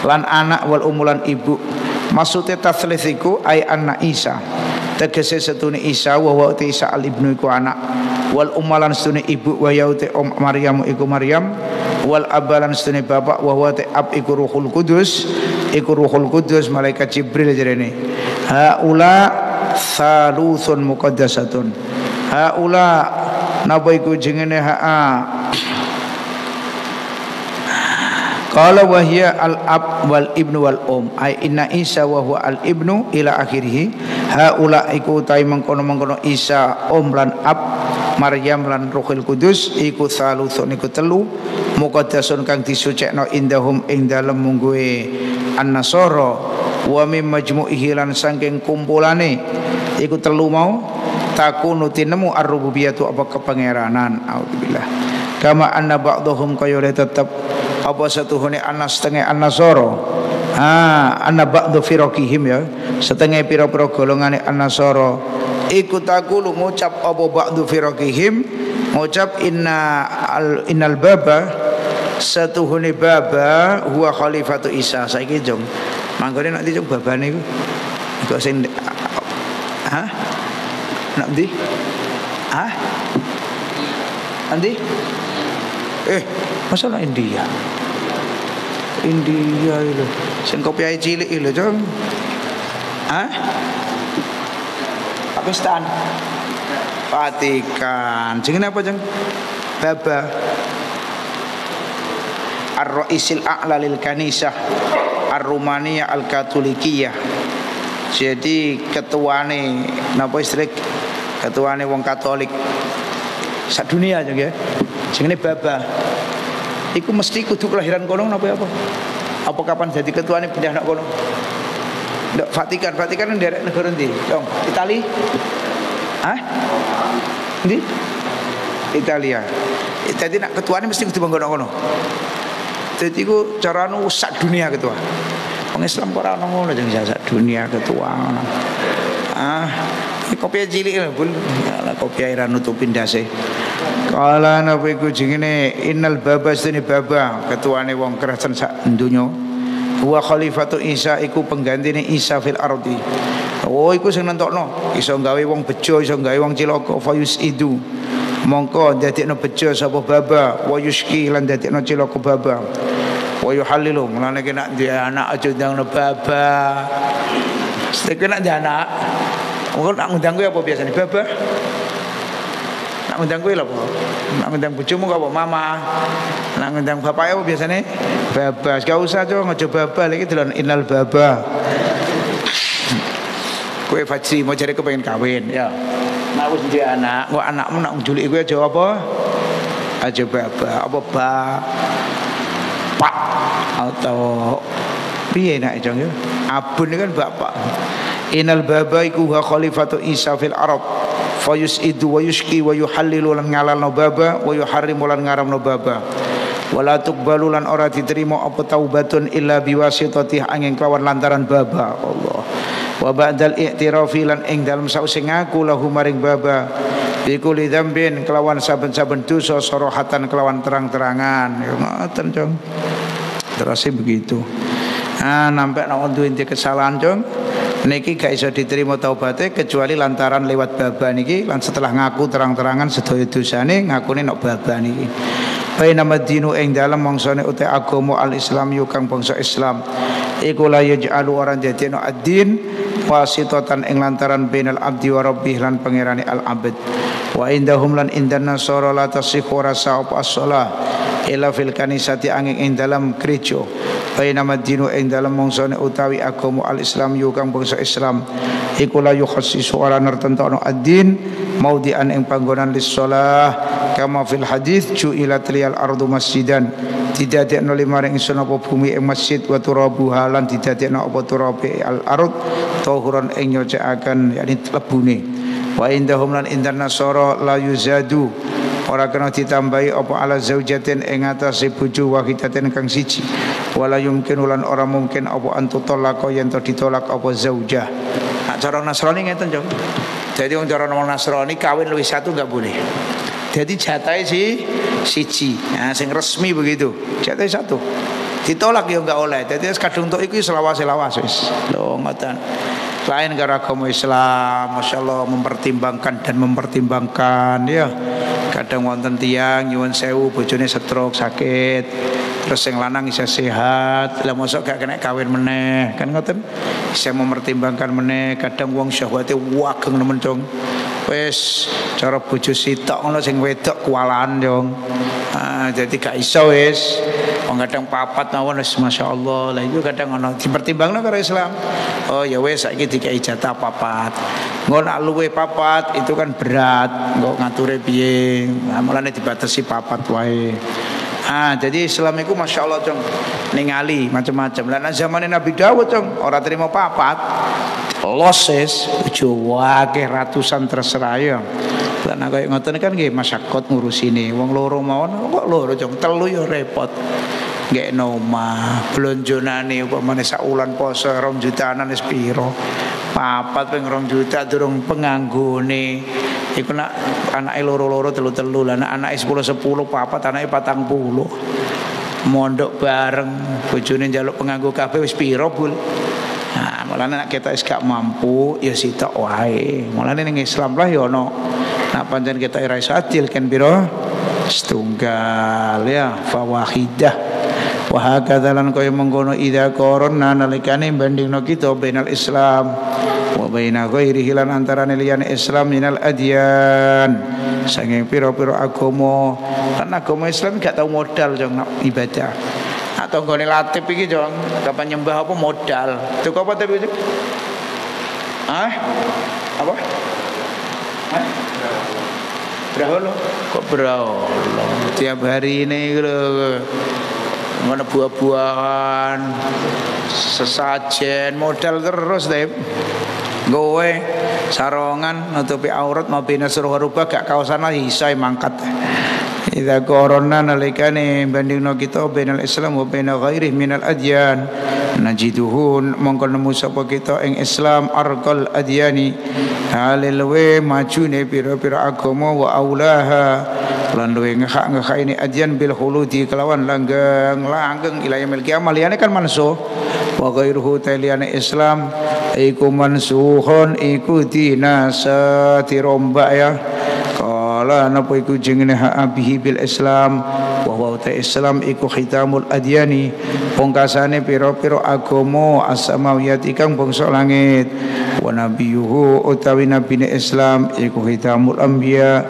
lan anak wal umulan ibu maksudnya taslisiku ay anak Isa tegese setune Isa wa wa Isa al ibnu iku anak wal umalan setune ibu wa yauti om Maryam iku Maryam wal abalan setune bapak wa wa ab iku ruhul kudus malaikat Jibril jerene haula salusun muqaddasatun haula napa iku jengene qala wa hiya al ab wal ibnu wal ay inna Isa wa huwa al ibnu ila akhirih haula iku ta mengkono-mengkono Isa lan ab Maryam lan Ruhul Kudus iku salusun iku telu muqaddasun kang disucikno indahum ing dalem mungguhe an-nasara wa mim majmu'ihi lan saking kumpulane iku telu mau takunu tinemu ar-rububiyyatu apa kepangeranan auzubillah kama anna ba'dhum kayole tetep apa setuhune anas setengah anasoro ana ba'du firaqihim ya setengah pira-pira golongane anasoro iku takulu ngucap apa ba'du firaqihim ngucap innal baba setuhune baba huwa khalifatu Isa saiki jong mangkone nek dijung babane iku kok sing ha nek ndi ha ndi masalah India itu sing kopi ae cilik lho Jong. Hah? Pakistan. Vatikan. Jenenge apa Jong? Baba. Ar-Raisil A'la lil Kanisah Ar-Rumania Al-Katolikiyah. Jadi ketuane napa istri ketuane wong Katolik sak dunia Jong ya. Jenenge Baba. Iku mesti kudu kelahiran kono napa-apa. Apa kapan jadi ketuane pindah nak kono? Ndak Vatikan nderek negara ndi? Dong, Itali. Hah? Ndi? Italia. Dadi nak ketuane mesti kudu manggon kono. Dadi iku carane sak dunia ketua. Wong Islam ora ana ngono jeng sak dunia ketua. Kopi cilik lho, Bul. Ala kopi air nutupin dase. Kala nabi ku jengene innal baba sini baba ketuane wong Kristen sak donya wa khalifatu Isa iku penggantine Isa fil ardi. Oh iku sing nentokno iso gawe wong bejo iso gawe wong cilaka fayus idu. Mongko dadekno bejo sapa baba wa yuski lan dadekno cilaka baba. Wa yuhallilu mulane kena duwe anak aja ndangno baba. Stek kena duwe anak. Mongko nak ngundang kowe apa biasane baba? Nak ngundang kowe lho, nak ngundang bojomu apa mama? Nak ngundang bapake apa biasane? Baba. Gak usah coba ngejo baba lagi delon innal baba. Kowe fajri mau jare kepengin kawin ya. Nak wis duwe anak, kok anakmu nak njuliki kowe aja apa? Aja baba, apa ba? Pak atau piye nak jong ya? Abun kan bapak. Innal baba iku khalifatu Isa fil Arab. Fayus idu wa yushki wa yuhallilu lan ngalalno baba wa yuharrimu lan ngaramno baba wala tuqbalu lan ora diterima apa taubatun illa biwasitati angin kelawan lantaran baba Allah wa ba'dal i'tirafi lan ing dalem sause ngaku lahu maring baba iku lidzambin kelawan saben-saben dosa sorohatan kelawan terang-terangan ya ngoten Jong terus begitu nampak nek duwe kesalahan Jong niki gak iso diterima taubate kecuali lantaran lewat baba niki lan setelah ngaku terang-terangan sedaya dosane ngakune nek baba niki baina madinu ing dalem mangsane uti agama al-Islam yo kang bangsa Islam iku la yaj'alu orang dadekno ad-din wasitatan ing lantaran bainal abdi wa rabbih lan pangerane al-abd Wa indahum lan indan nasara la tasihhu rasa'ub as-shalah illa fil kanisati angin ing dalam gereja bainama dinu ing dalam mongso utawi agama al-Islam yu kang bangsa Islam iku la yukhassisu ala nertentokno ad-din maudian ing panggonan lis-shalah kama fil hadis ju'ilat liyal ardu masjidan didadekno limaring ingsun apa bumi ing masjid wa turabuha lan didadekno apa turabe al-ard tahuran ing nyocekaken yakni lebune. Wa indahum lan internasara la yuzadu ora kena ditambahi apa ala zaujatin ing atase bojo wahidatin kang siji wala yumkinu lan ora mungkin apa antutolak yen to ditolak apa zaujah. Nah, cara Nasrani ngeten jong. Jadi wong cara Nasrani kawin luwih satu enggak boleh. Jadi jatahnya siji. Nah, sing resmi begitu. Jatahnya satu. Ditolak ya enggak oleh. Jadi kadung tok iku selawas-selawas wis. Lho ngoten. Lain karo agama Islam, masyaallah mempertimbangkan dan mempertimbangkan ya. Kadang wonten tiang nyuwun sewu bojone stroke sakit. Terus sing lanang isih sehat. Lah mosok gak kena kawin meneh. Kan ngoten. Isih mempertimbangkan meneh. Kadang wong syahwate wageng nemen dong. Wes cara bojo sitok ngono sing wedok kualan dong. Jadi gak iso wis. Wong kadang papat mawon wis masyaallah. Lah iku kadang ana dipertimbangno karo Islam. Oh ya wis saiki dikai jatah papat. Engko nak luwe papat itu kan berat. Engko ngature piye? Mulane dibatasi papat wae. Jadi Islam iku masyaallah cung ningali macam-macam. Lah nang zamane Nabi Dawud cung ora terima papat. Loses Jawa ke ratusan terserah ya. Lah nek kaya ngoten kan nggih masyarakat ngurusine. Wong loro mawon kok loro cung telu ya repot. Nggih nomah, blonjonane upamane sak wulan poso 2 jutaan wis piro. Papat ping 2 juta durung penganggone. Iku nak anake loro-loro telu-telu lah nak anake 10 papat anake 40 mondok bareng bojone njaluk penganggo kabeh wis pira bul. Nah mulane nek kita wis gak mampu ya sitok wae mulane ning Islam lah ya ono nak pancen kita ora iso adil kan pira setunggal ya fawahidah. Wahakadalan kaya mengkono idha korona nalikani bandingno kita bainal Islam wa baina ghairihi lan antarane liyane Islam minal adyan sanging pira-pira agama lan agama Islam gak tau modal jong ibadah atau nggone latif iki jong kapan nyembah apa modal itu apa tapi apa beraholo kok beraholo tiap hari ini ngono buah-buahan sesajen modal terus deh gowe sarongan nutupi aurat mau binasruh rupa gak kaosan lagi isai mangkat ida korona nalikane bandingno kita benal Islam wa benal ghairih minal adyan najiduhun mongko nemu sapa kita ing Islam arqal adyani haleluwe majune pira-pira agama wa aulaha lan luwe ngehak-ngehakine adyan bil khuludi kelawan langgeng ila yaumil kiamah liyane kan mansuh wa ghairuhu ta'liyane Islam iku mansuhun iku dinasa dirombak ya kala napa iku jenenge hak bihi bil Islam bahwa uta Islam iku khitamul adyani pungkasane pira-pira agama as-samawiyat ikang bangsa langit wa nabiyuhu utawi nabine Islam iku khitamul anbiya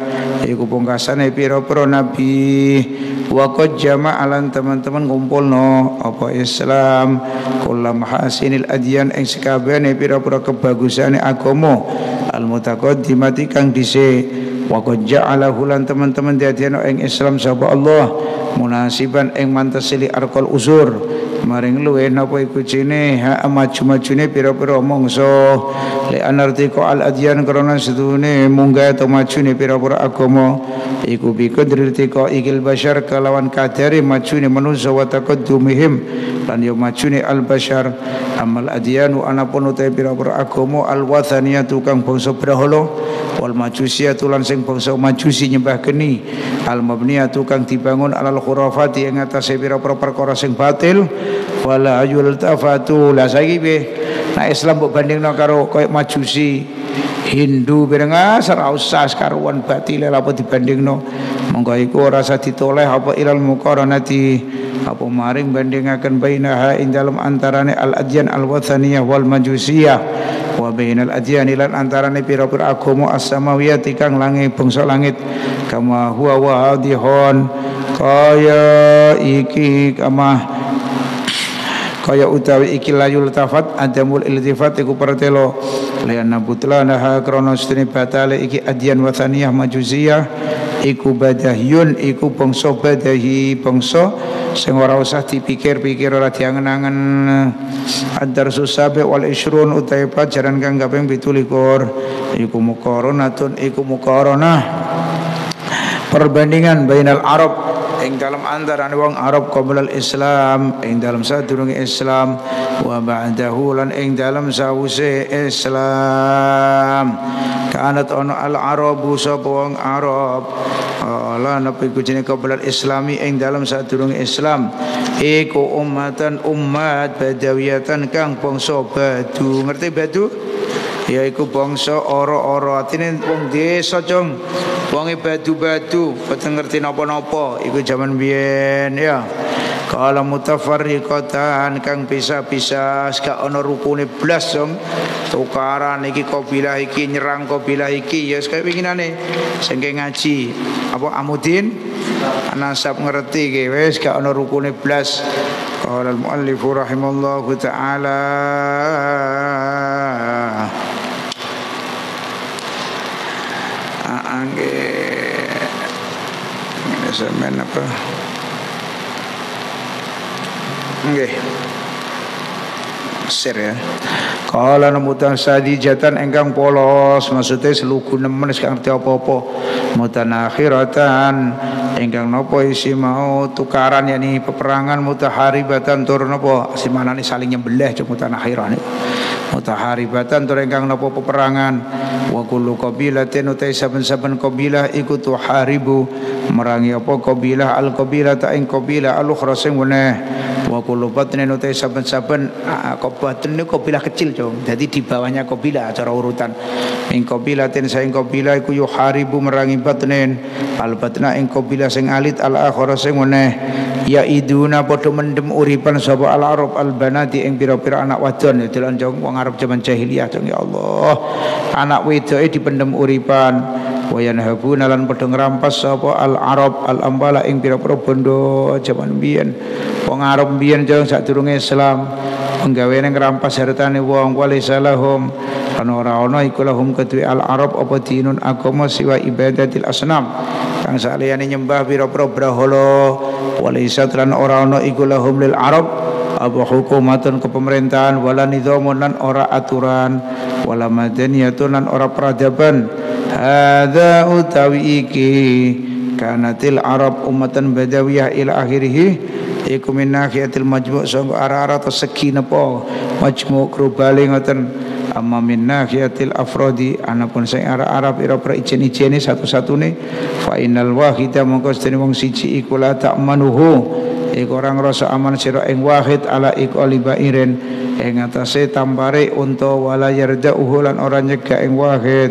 iku pungkasane pira-pira nabi wa qad jama'alan teman-teman ngumpulno apa Islam kullam hasinil adyan ing sekabehane pira-pira kebagusane agama al-mutaqaddimati kang dhisik wa qad ja'alahu lan teman-teman diadiyana ing Islam sapa Allah munasiban ing mantasili arqal uzur maring luwe napa iku cene ha maju-majune pira-pira mongso le anartiko al adyan karena sedune munggah to majune pira-pira agama iku bikudritiko ikil basyar kalawan kadare majune manusa wa taqaddumihim lan yo majune al basyar amal adyanu anapun utawi pira-pira agama al wathaniyatu kang bangsa berhala wal majusiyatu lan sing bangsa majusi nyembah geni al mabniyatu kang dibangun alal khurafati ing atase pira-pira perkara sing batil wala yultafatu la sagibe nah Islam mbok bandingno karo koyo majusi Hindu berengas ora usah karuan batil apa dibandingno Monggo iku rasa ditoleh apa ilal muqaranati apa maring bandingaken bainaha ing dalem antarane al adyan al wathaniyah wal majusiyah wa bainal adyan lan antarane pira-pira agama as-samawiyah kang langit bangsa langit kama huwa wa hadihon kaya iki kama kaya utawi iki layul tafat adamul iltifat iku pertelo liana butlanaha krana setune batale iki adyan wathaniyah majusiyah iku badahyun iku bangsa badahi bangsa sing ora usah dipikir-pikir ora diangen-angen Addarsus Sabi wal Isyrun utawi pelajaran kang kaping 17 iku muqaranatun iku muqaranah perbandingan bainal Arab ing dalam antarane wong Arab qablal Islam ing dalam sadurunge Islam wa ba'dahu lan ing dalam sawise Islam kanat ana al Arabu sapa wong Arab lan nabi kujine qablal Islami ing dalam sadurunge Islam iku ummatan ummat badawiyatan kang bangsa badu ngerti badu ya iku bangsa ora-ora atine wong desa cung wonge badu-badu boten ngerti napa-napa iku jaman biyen ya kala mutafarriqatan kang pisah-pisah gak ana rukune blas song tukaran iki kabilah iki nyerang kabilah iki ya kaya winginane sing ngaji apa amudin nasab ngerti iki wis gak ana rukune blas qala al muallif rahimallahu taala semen apa nggih sir ya kala mutan sadijatan engkang polos maksudnya selugu nemen gak ngerti apa-apa mutanakhiratan engkang napa isi mau tukaran yakni peperangan mutaharibatan tur napa simanane saling nyembelih mutanakhirane mutaharibatan tur engkang napa peperangan wa kullu qabilatin utai saben-saben qabilah iku tuharibu merangi apa qabilah al qabilah ta ing qabilah al ukhra sing weneh wa kullu batnin utai saben-saben qabatin niku qabilah kecil jong dadi di bawahnya qabilah cara urutan ing qabilatin saing qabilah iku yuharibu merangi batnin al batna ing qabilah sing alit al akhra sing weneh ya iduna padha mendem uripan sapa al arab al banati ing pira-pira anak wadon ya delon jong wong arep jaman jahiliyah jong ya Allah anak wedoke dipendem uripan wayan habuna lan padha ngrampas sapa al arab al ambala ing pira-pira bondo jaman biyen wong arep biyen jong sadurunge Islam penggaweane ngrampas hartane wong walisalahum lan ora ana iku lahum kedue al arab apa dinun agama siwa ibadatil asnam kang saliyane nyembah pira-pira brahala walisat lan ora ana iku lahum lil arab apa hukumatun kepemerintahan wala nizamun lan ora aturan wala madaniyatun lan ora peradaban hadza utawi iki kanatil arab ummatan badawiyah ila akhirih iku min nahiyatil majmu' sanggo arah-arah segi napa majmu' globale ngoten amma min nahiyatil afrodi anapun sing arah-arah pira-pira ijen-ijene satu-satune fa innal wahida mongko sedene wong siji iku la ta'manuhu iku orang rasa aman sira ing wahid ala iqali bairin ing atase tampare unta wala yarja'uhu lan ora nyegah ing wahid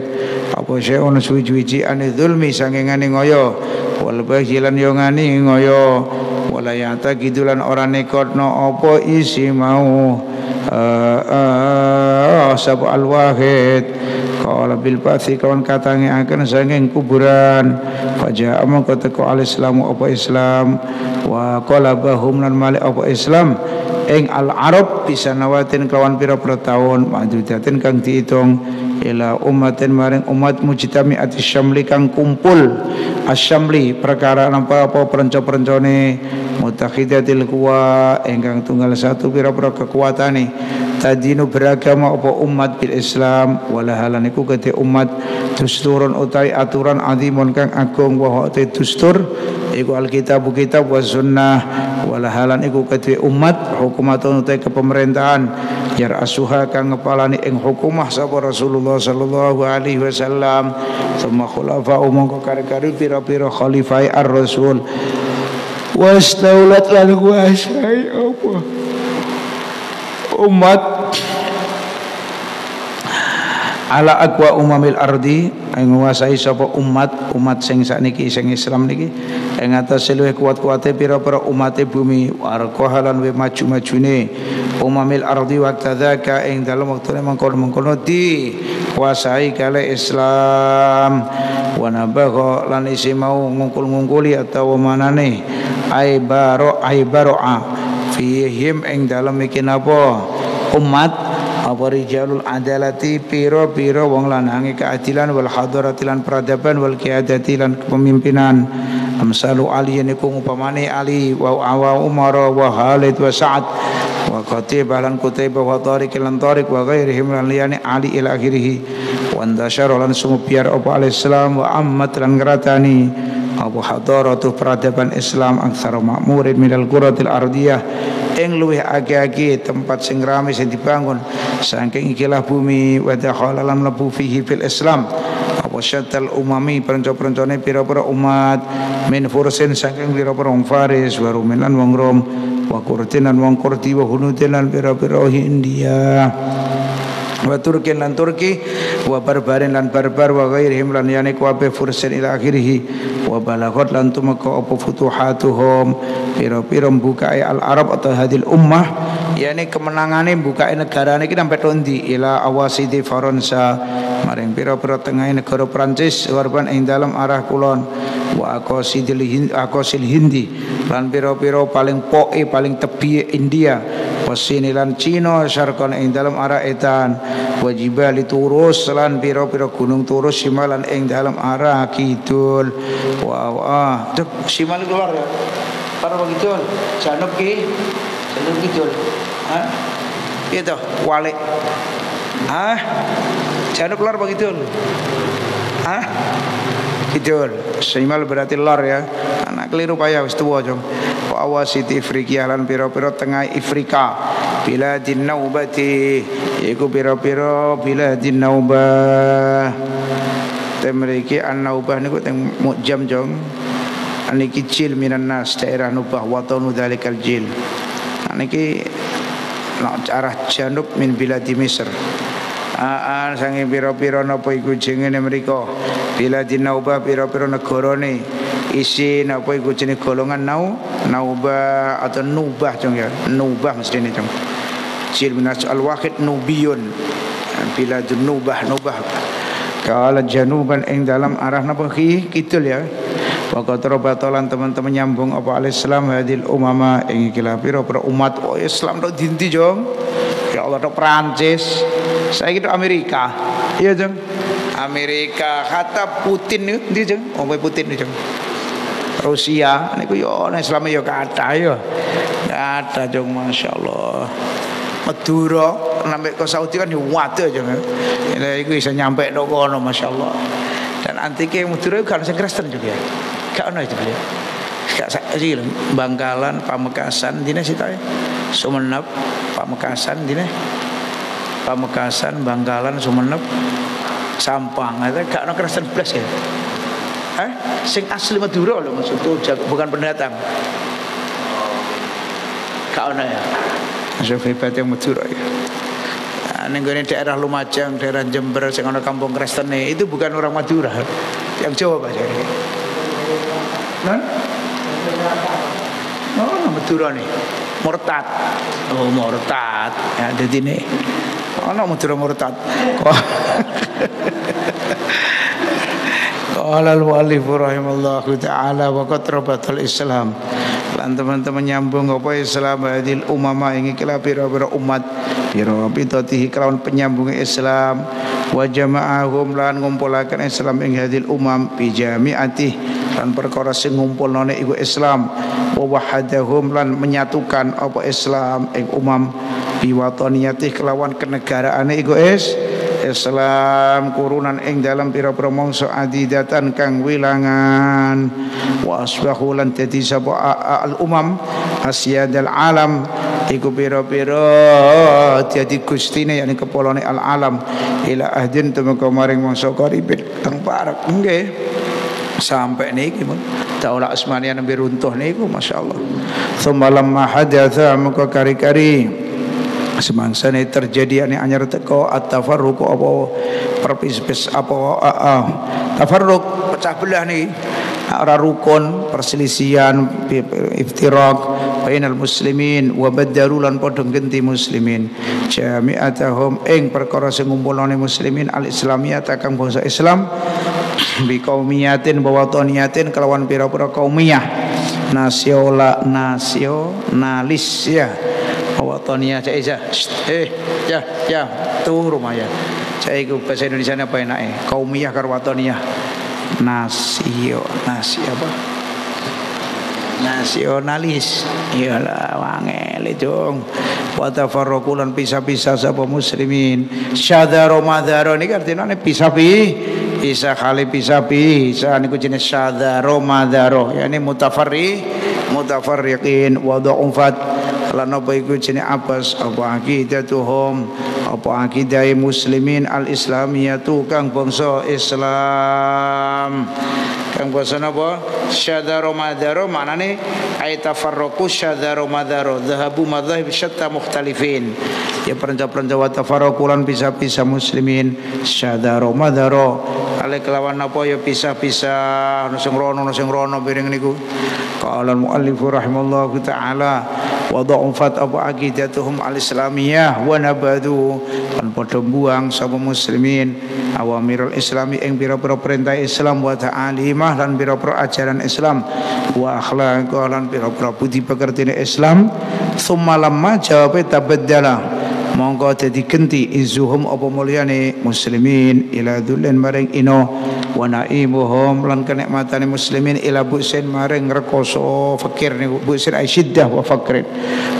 apa seun suwi-wiji ane zulmi sangengane ngoyo wal bahilan yo ngani ngoyo wala yata kidulan ora nekotno apa isi mau sab al wahid qala bil bathi kawan katange akan sanging kuburan faja mongko teko al islamu apa islam wa qalabahum lan malik apa islam ing al arab bisanawatin kawan pira-pira taun madudatin kang diitung ila ummatin maring umat mujtami asyamli kang kumpul asyamli perkara apa-apa perenco-perencone mutakhidatil quwa ingkang tunggal satu pira-pira kekuatane tadinu beragama apa umat bil Islam wala halan iku kete umat dusturun utai aturan azimun kang agung wa hate dustur iku alkitab kitab wa sunnah wala halan iku kete umat hukumatun utai kepemerintahan yar asuha kang ngepalani ing hukumah sapa Rasulullah sallallahu alaihi wasallam summa khulafa umangka kare-kare pira-pira khalifai ar-rasul was daulat lan kuasai apa umat ala aqwa umamil ardi yang nguasai sapa umat sing sakniki sing Islam niki ing atase luwih kuat-kuate pira-pira umate bumi warqahalan we maju-majune umamil ardi waqtadzaka ing dalem wektune mengkono-mengkono dikuasai kale Islam wanabagha lan isi mau ngungkul-ngungkuli atawa manane aibara fihim ing dalem iki napa umat apa rijalul adalati piro-piro wong lanangi keadilan wal hadaratilan peradaban wal kiadatilan kepemimpinan amsalu aliyan iku upamane Ali wa Umar wa Khalid wa Sa'ad wa Qatibah lan Qutaibah wa Tariq lan Tariq wa ghairihim lan liyani Ali ila akhirih wa andasyara lan sumubiar apa al-Islam wa ammat lan ngeratani apa hadaratu peradaban Islam aksara makmurin minal quratil ardiyah ing luwih ake-ake tempat sing rame sing dibangun saking ikilah bumi wa dakhala lam labu fihi fil Islam apa syatal umami perenco-perencone pira-pira umat min fursin saking pira-pira wong Faris wa rumilan wong Rom wa kurtinan wong Kurdi wa hunudilan pira-pira India wa Turkin lan Turki wa barbarin lan barbar wa ghairihim lan yani kuabe fursin ila akhirih wa balaghat lan tumeka apa futuhatuhum pira-pira bukae al Arab atau hadil ummah yani kemenangane bukae negarane iki sampai tondi ila awasidi Faransa maring pira-pira tengahe negara Prancis warban ing dalam arah kulon wa aqasil Hindi lan pira-pira paling poke paling tebihe India wasinilan Cina syarqan ing dalam arah etan wajibali turus lan pira-pira gunung turus simalan ing dalam arah kidul wa simal keluar ya para kidul janub kidul ha itu walik ha janub keluar begitu ha kidul simal berarti lor ya anak keliru payah wis tuwa jong awasiti Afrika lan pira-pira tengah Afrika biladin naubati iku pira-pira biladin naubah temriki an naubah niku teng mujam jong niki jil minan nas daerah nubah watanu dzalikal jil niki arah janub min biladi Misr sange pira-pira napa iku jengene mriko biladin naubah pira-pira negarane isi napa iku jenenge golongan naubah atau nubah jong ya nubah mestine jong ciri minas al-waqid nubiyun bila junubah nubah kala januban ing dalam arah napa kidul ya waqatra batalan teman-teman nyambung apa al-Islam hadil umama ing kila pira-pira umat Islam tok dinti jong ya Allah tok Prancis saiki tok Amerika iya jong Amerika kata Putin ndi jong ombe Putin jong Rusia niku yo ana Islam yo kathah yo. Kathah jong masyaallah. Madura sampai ke Saudi kan yo wadah jong. Lha iku iso nyampe tok kono masyaallah. Dan antike Madura kan sing Kristen juga. Gak ono itu beliau. Gak sakjil Bangkalan, Pamekasan dine sitae. Sumenep, Pamekasan dine. Pamekasan, Bangkalan, Sumenep, Sampang. Ada gak ono Kristen blas ya. Sing asli Madura lho maksud bukan pendatang. Kau naya. Hebat yang Madura ya. Ning gone daerah Lumajang, daerah Jember sing ana kampung Kristene itu bukan orang Madura. Yang Jawa aja. Nah? Oh, Madura nih. Murtad. Oh, murtad. Ya dadine. Ana Madura murtad. Alal walifu rahimallahu ta'ala wa qatrabatul islam lan teman-teman nyambung apa Islam hadil umama ing kila pira-pira umat pira-pitatihi kelawan penyambung Islam wa jama'ahum lan ngumpulaken Islam ing hadil umam bi jami'ati lan perkara sing ngumpulane iku Islam wa wahadahum lan menyatukan apa Islam ing umam bi wataniyati kelawan kenegaraane iku Islam kurunan ing dalam pira-pira mangsa adidatan kang wilangan wa asbahu lan dadi sapa al umam asyadal alam iku pira-pira dadi gustine yani kepolone al alam ila ahdin temeka maring mangsa karibin kang parek nggih sampai niki mun daulah asmania nembe runtuh niku masyaallah summa lamma hadatsa muka kari-kari semangsa ini terjadi ane anyar teko at-tafarruq apa perpis-pis apa tafarruq pecah belah nih ora rukun perselisihan iftiraq bainal muslimin wa baddarulan padha genti muslimin jami'atahum ing perkara sing ngumpulane muslimin al islamiyah takang bangsa Islam bi qaumiyatin wa wataniyatin kelawan pira-pira qaumiyah nasiola nasionalis ya wataniyah cek ya ya ya turu maya cek iku bahasa Indonesia apa enake qaumiyah karo wataniyah nasionalis iyalah wangel dong watafarraqulan pisah-pisah sapa muslimin syadaro madaro niki artine pisah-pisah niku jenis syadaro madaro yani mutafarriqin wa dha'ufat lan apa iku jenis abbas apa akidatuhum apa akidai muslimin al-islamiyatu kang bangsa Islam kang bangsa napa syadaro madaro maknane ay tafarraqu syadaro madaro dhahabu madhahib syatta mukhtalifin ya perenca-perenca wa tafarraqulan pisah-pisah muslimin syadaro madaro ale kelawan napa ya pisah-pisah ono sing rono piring niku qala al-muallif rahimallahu taala wa dha'ufat apa akidatuhum al-islamiyah wa nabadu kan padha buang sapa muslimin awamirul islami ing pira-pira perintah Islam wa ta'alimah lan pira-pira ajaran Islam wa akhlaq lan pira-pira budi pekertine Islam summa lamma jawabe tabaddala monggo dadi genti izuhum apa mulyane muslimin ila dulen maring ino wa naimuhum lan kenikmatane muslimin ila busin maring rekoso fakir niku busin asyiddah wa fakrin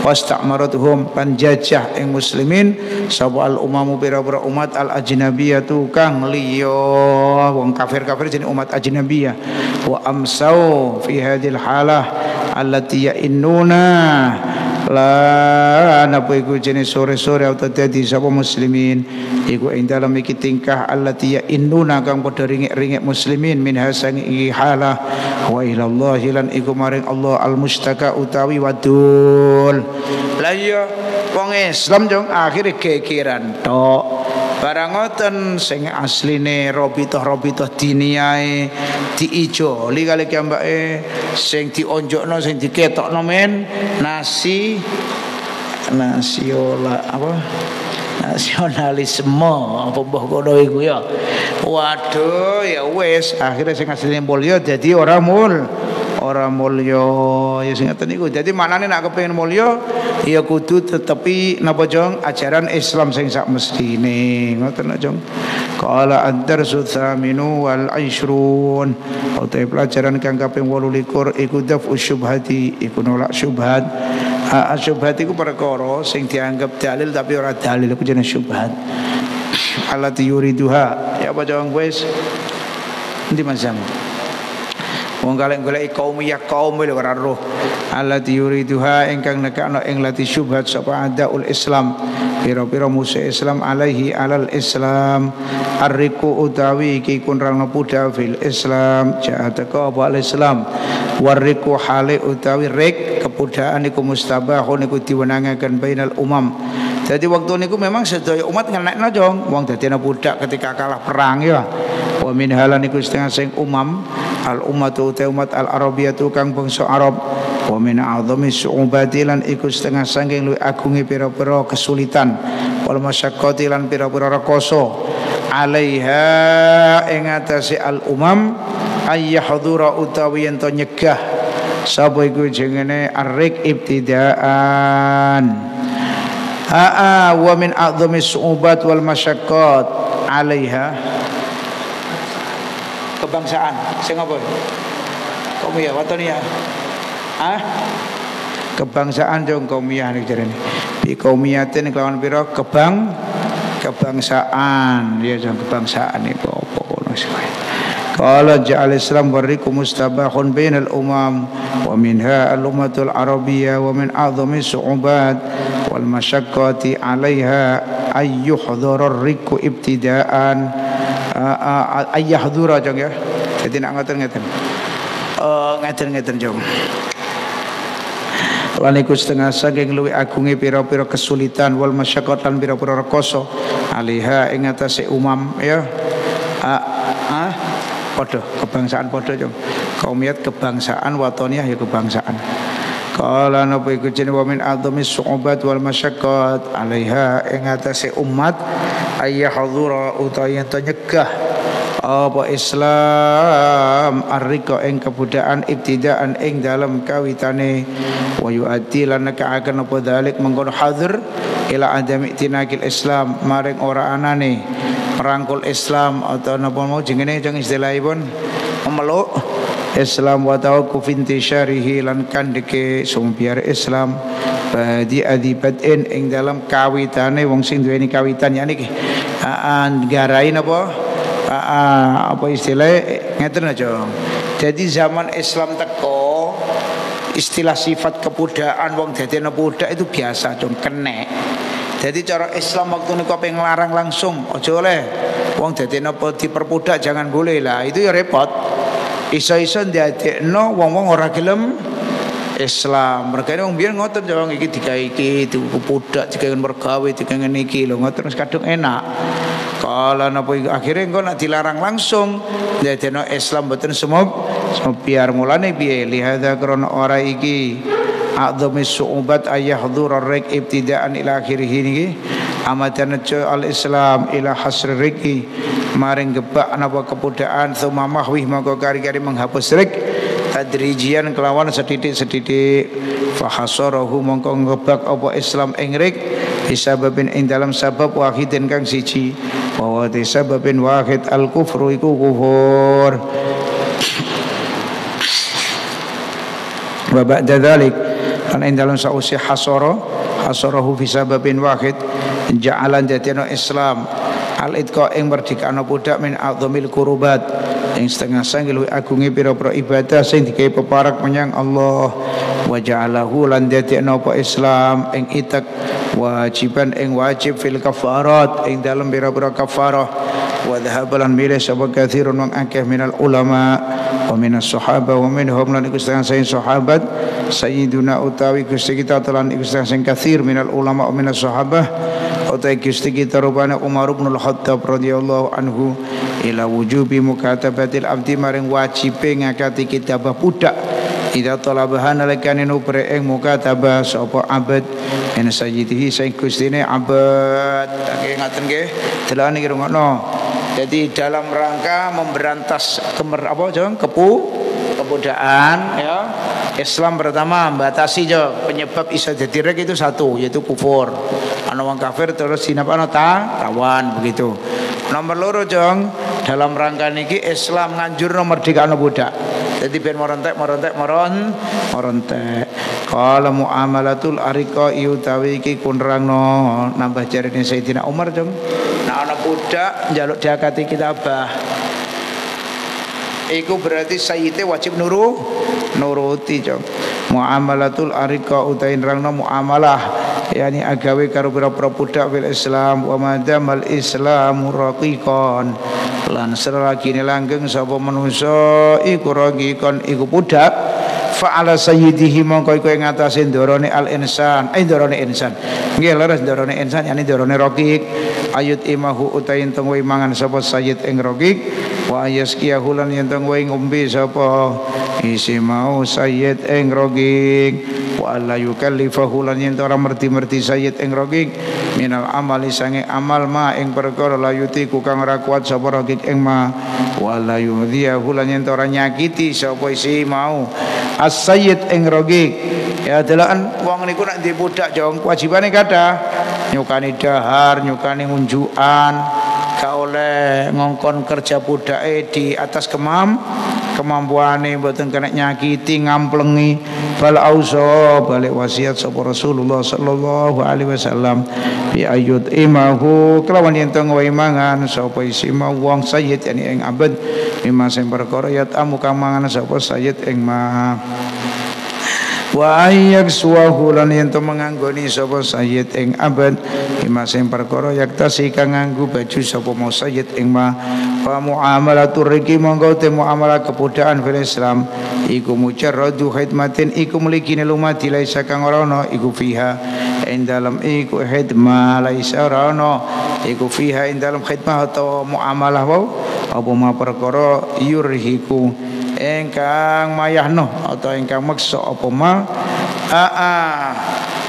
wasta'maratuhum panjajah ing muslimin sabal umamu pira-pira umat al ajnabiyah tukang liya wong kafir-kafir jeneng umat ajnabiyah wa amsau fi hadhil halah allati ya'innuna lan apa iku jenis sore-sore atau dadi sapa muslimin iku ing dalem iki tingkah allati innuna kang padha ringik-ringik muslimin min hasangi halah wa ilallahi lan iku maring Allah al-mustaka utawi wadul la iya wong Islam jong akhire kekiran tok barang ngoten sing asline robitoh-robitoh diniae diijoli kali kambake sing dionjokno sing diketokno men nasionalisme apa mbah kono iku ya waduh ya wis akhire sing asline mulya dadi ora mulya ya sing ngeten niku dadi maknane nek kepengin mulya ya kudu tetepi napa jong ajaran Islam sing sak mestine ngoten jong qala addarsul khomis wal isyrun uta pelajaran kang kaping 28 iku dafu syubhati iku nolak syubhat syubhat iku perkara sing dianggap dalil tapi ora dalil iku jenenge syubhat allati yuriduha ya apa jong wis endi masamu wong kaleng golek kaumiyah kaum lho ora roh allati yuriduha ingkang nekakno ing lati syubhat sapa adaul Islam pira-pira musuh Islam alaihi alal Islam arriku utawi iki kunrang nepudha fil Islam ja'ataka apa al Islam warriku hale utawi rek kepudhaan iku mustabahun iku diwenangaken bainal umam jadi waktu niku memang sedaya umat ngenekno jong wong dadene budak ketika kalah perang ya wa min halan iku setengah sing umam al ummatu ta umat al arabiyatu kang bangsa Arab wa min a'dhami su'ubati lan iku setengah saking luwih agunge pira-pira kesulitan wal masyaqqati lan pira-pira rekoso alaiha ing atase al umam ayyahdura utawi yen to nyegah sapa iku jenenge arrik ibtidaan aa wa min a'dhami su'ubat wal masyaqqat alaiha kebangsaan sing apa kaumiyah wataniyah kebangsaan jong kaumiyah niki jarene bi kaumiyatin kelawan pira kebangsaan ya jong kebangsaan niku apa kono qala ja'al islam warriku mustabahun bainal umam wa minha al-ummatul arabiyyah wa min a'dhami su'ubat wal masyaqqati 'alaiha ayyuhdhara ar-riku ibtida'an ayyahdhura jong ya dadi nak ngoten-ngoten jong Waniku setengah saking luwi agunge pira-pira kesulitan wal masyaqatan pira-pira rekoso aliha ing atase umam ya podo kebangsaan podo jong kaumiat kebangsaan watoniah ya kebangsaan kala napa iku jeneng wa min adzamis su'ubat wal masyaqat alaiha ing atase umat ayya hadura utaya nyegah apa Islam ariko ing kebudaan ibtidaan ing dalam kawitane wa yu'ati lanaka akan apa dalik mengkono hadir ila adami tinakil Islam maring ora anane merangkul Islam atau napa mau jengene jeng istilahipun memeluk Islam wa tawakuf intisyarihi lan kandeke sumbiar Islam badi adibatin ing dalam kawitane wong sing duweni kawitan ya niki nggarai napa apa istilahnya ngeten aja. Jadi zaman Islam teko istilah sifat kebudaan wong dadi budak itu biasa dong kene. Jadi cara Islam waktu niku ape nglarang langsung aja oleh wong dadi napa diperbudak jangan boleh lah itu ya repot. Iso-iso ndadekno wong-wong ora gelem Islam. Mergane wong biyen ngoten ya wong iki digawe iki diperbudak digawe mergawe digawe niki lho ngoten kadung enak. Kalau napa akhirnya engko nak dilarang langsung dadene Islam mboten semua biar mulane piye lihada krana ora iki adzamis su'ubat ayahdhur ar-rik ibtida'an ila akhirih niki amatane al-Islam ila hasr riki maring gebak napa kebudaan summa mahwi maka kari-kari menghapus rik tadrijian kelawan sedidik-sedidik fahasarahu mongko ngebak apa Islam ing rik disababin ing dalam sabab wahidin kang siji bahwa disababin wahid al-kufru iku kufur wa ba'da dhalik kan ing dalam sausi hasarahu fisababin wahid ja'alan jatino Islam al-idqa ing merdikana budak min a'dhamil kurubat ing setengah sanggil agungi pira-pira ibadah sing dikai peparak menyang Allah wa ja'alahu lan jatino pa Islam ing itak wajiban ing wajib fil kafarat ing dalam pira-pira kafarah wa dhahabalan milih sabak kathirun wang akeh minal ulama wa minas sahabat wa minhum lan ikustahan sayin sahabat sayyiduna utawi kusti kita telan ikustahan sayin kathir minal ulama wa minas sahabat utawi kusti kita rupanya Umar ibn al-Khattab radiyallahu anhu ila wujubi mukatabatil abdi maring wajibi ngakati kitabah budak tidak tolabahan alakanin upre ing mukatabah sopo abad yang sajidihi saya kustine abad ngaten nggih dalan iki rungokno jadi dalam rangka memberantas kebudaan ya Islam pertama membatasi jo penyebab isa jadi rek itu satu yaitu kufur ana wong kafir terus sinapana tawan begitu nomor loro jong dalam rangka niki Islam nganjurno merdekano budak jadi ben morontek kala muamalatul arika utawi iki kunrangno nambah jarine Sayyidina Umar jeng nah ana budak njaluk diakati kitabah iku berarti sayyite wajib nuruti jeng muamalatul arika utawi nrangno muamalah yani agawe karo pira-pira budak fil Islam wa madamal Islamu raqiqan lan selagine langgeng sapa manusa iku raqiqan iku budak fa'ala sayyidihi mongko iku ing atase ndorone al-insan ndorone insan nggih leres ndorone insan yani ndorone raqiq ayut imahu utayin teng wae mangan sapa sayyid ing raqiq wa yaskiyahu lan yen teng wae ngombe sapa isi mau sayyid ing raqiq wa la yukallifahu lan yen ora merti-merti sayyid ing raqiq minal amali sange amal ma ing perkara layuti ku kang ora kuat sapa raqiq ing ma wa la yudhiyahu lan yen ora nyakiti sapa isi mau as sayyid ing raqiq ya delokan wong niku nek ndek budak jong wajibane kada nyukani dahar nyukani ngunjukan gak oleh ngongkon kerja budake di atas kemampuane mboten kena nyakiti ngamplengi bal auso balik wasiat sapa Rasulullah sallallahu alaihi wasallam bi ayyud imahu kelawan yen teng wae mangan sapa isima wong sayyid yani ing abad mimase perkara yat amu kang mangan sapa sayyid ing ma Wa ayyak suwahu lan yen to menganggoni sapa sayyid ing abad ima sing perkara yaktasi kang nganggo baju sapa mau sayyid ing ma fa muamalatur riki monggo te muamalah kebudayaan fil Islam iku mujarradu khidmatin iku mliki lumati laisa kang ora ana iku fiha ing dalem iku khidmah laisa ora ana iku fiha ing dalem khidmah atau muamalah wa apa ma perkara yurhiku engkang mayahno atau engkang maksa apa mal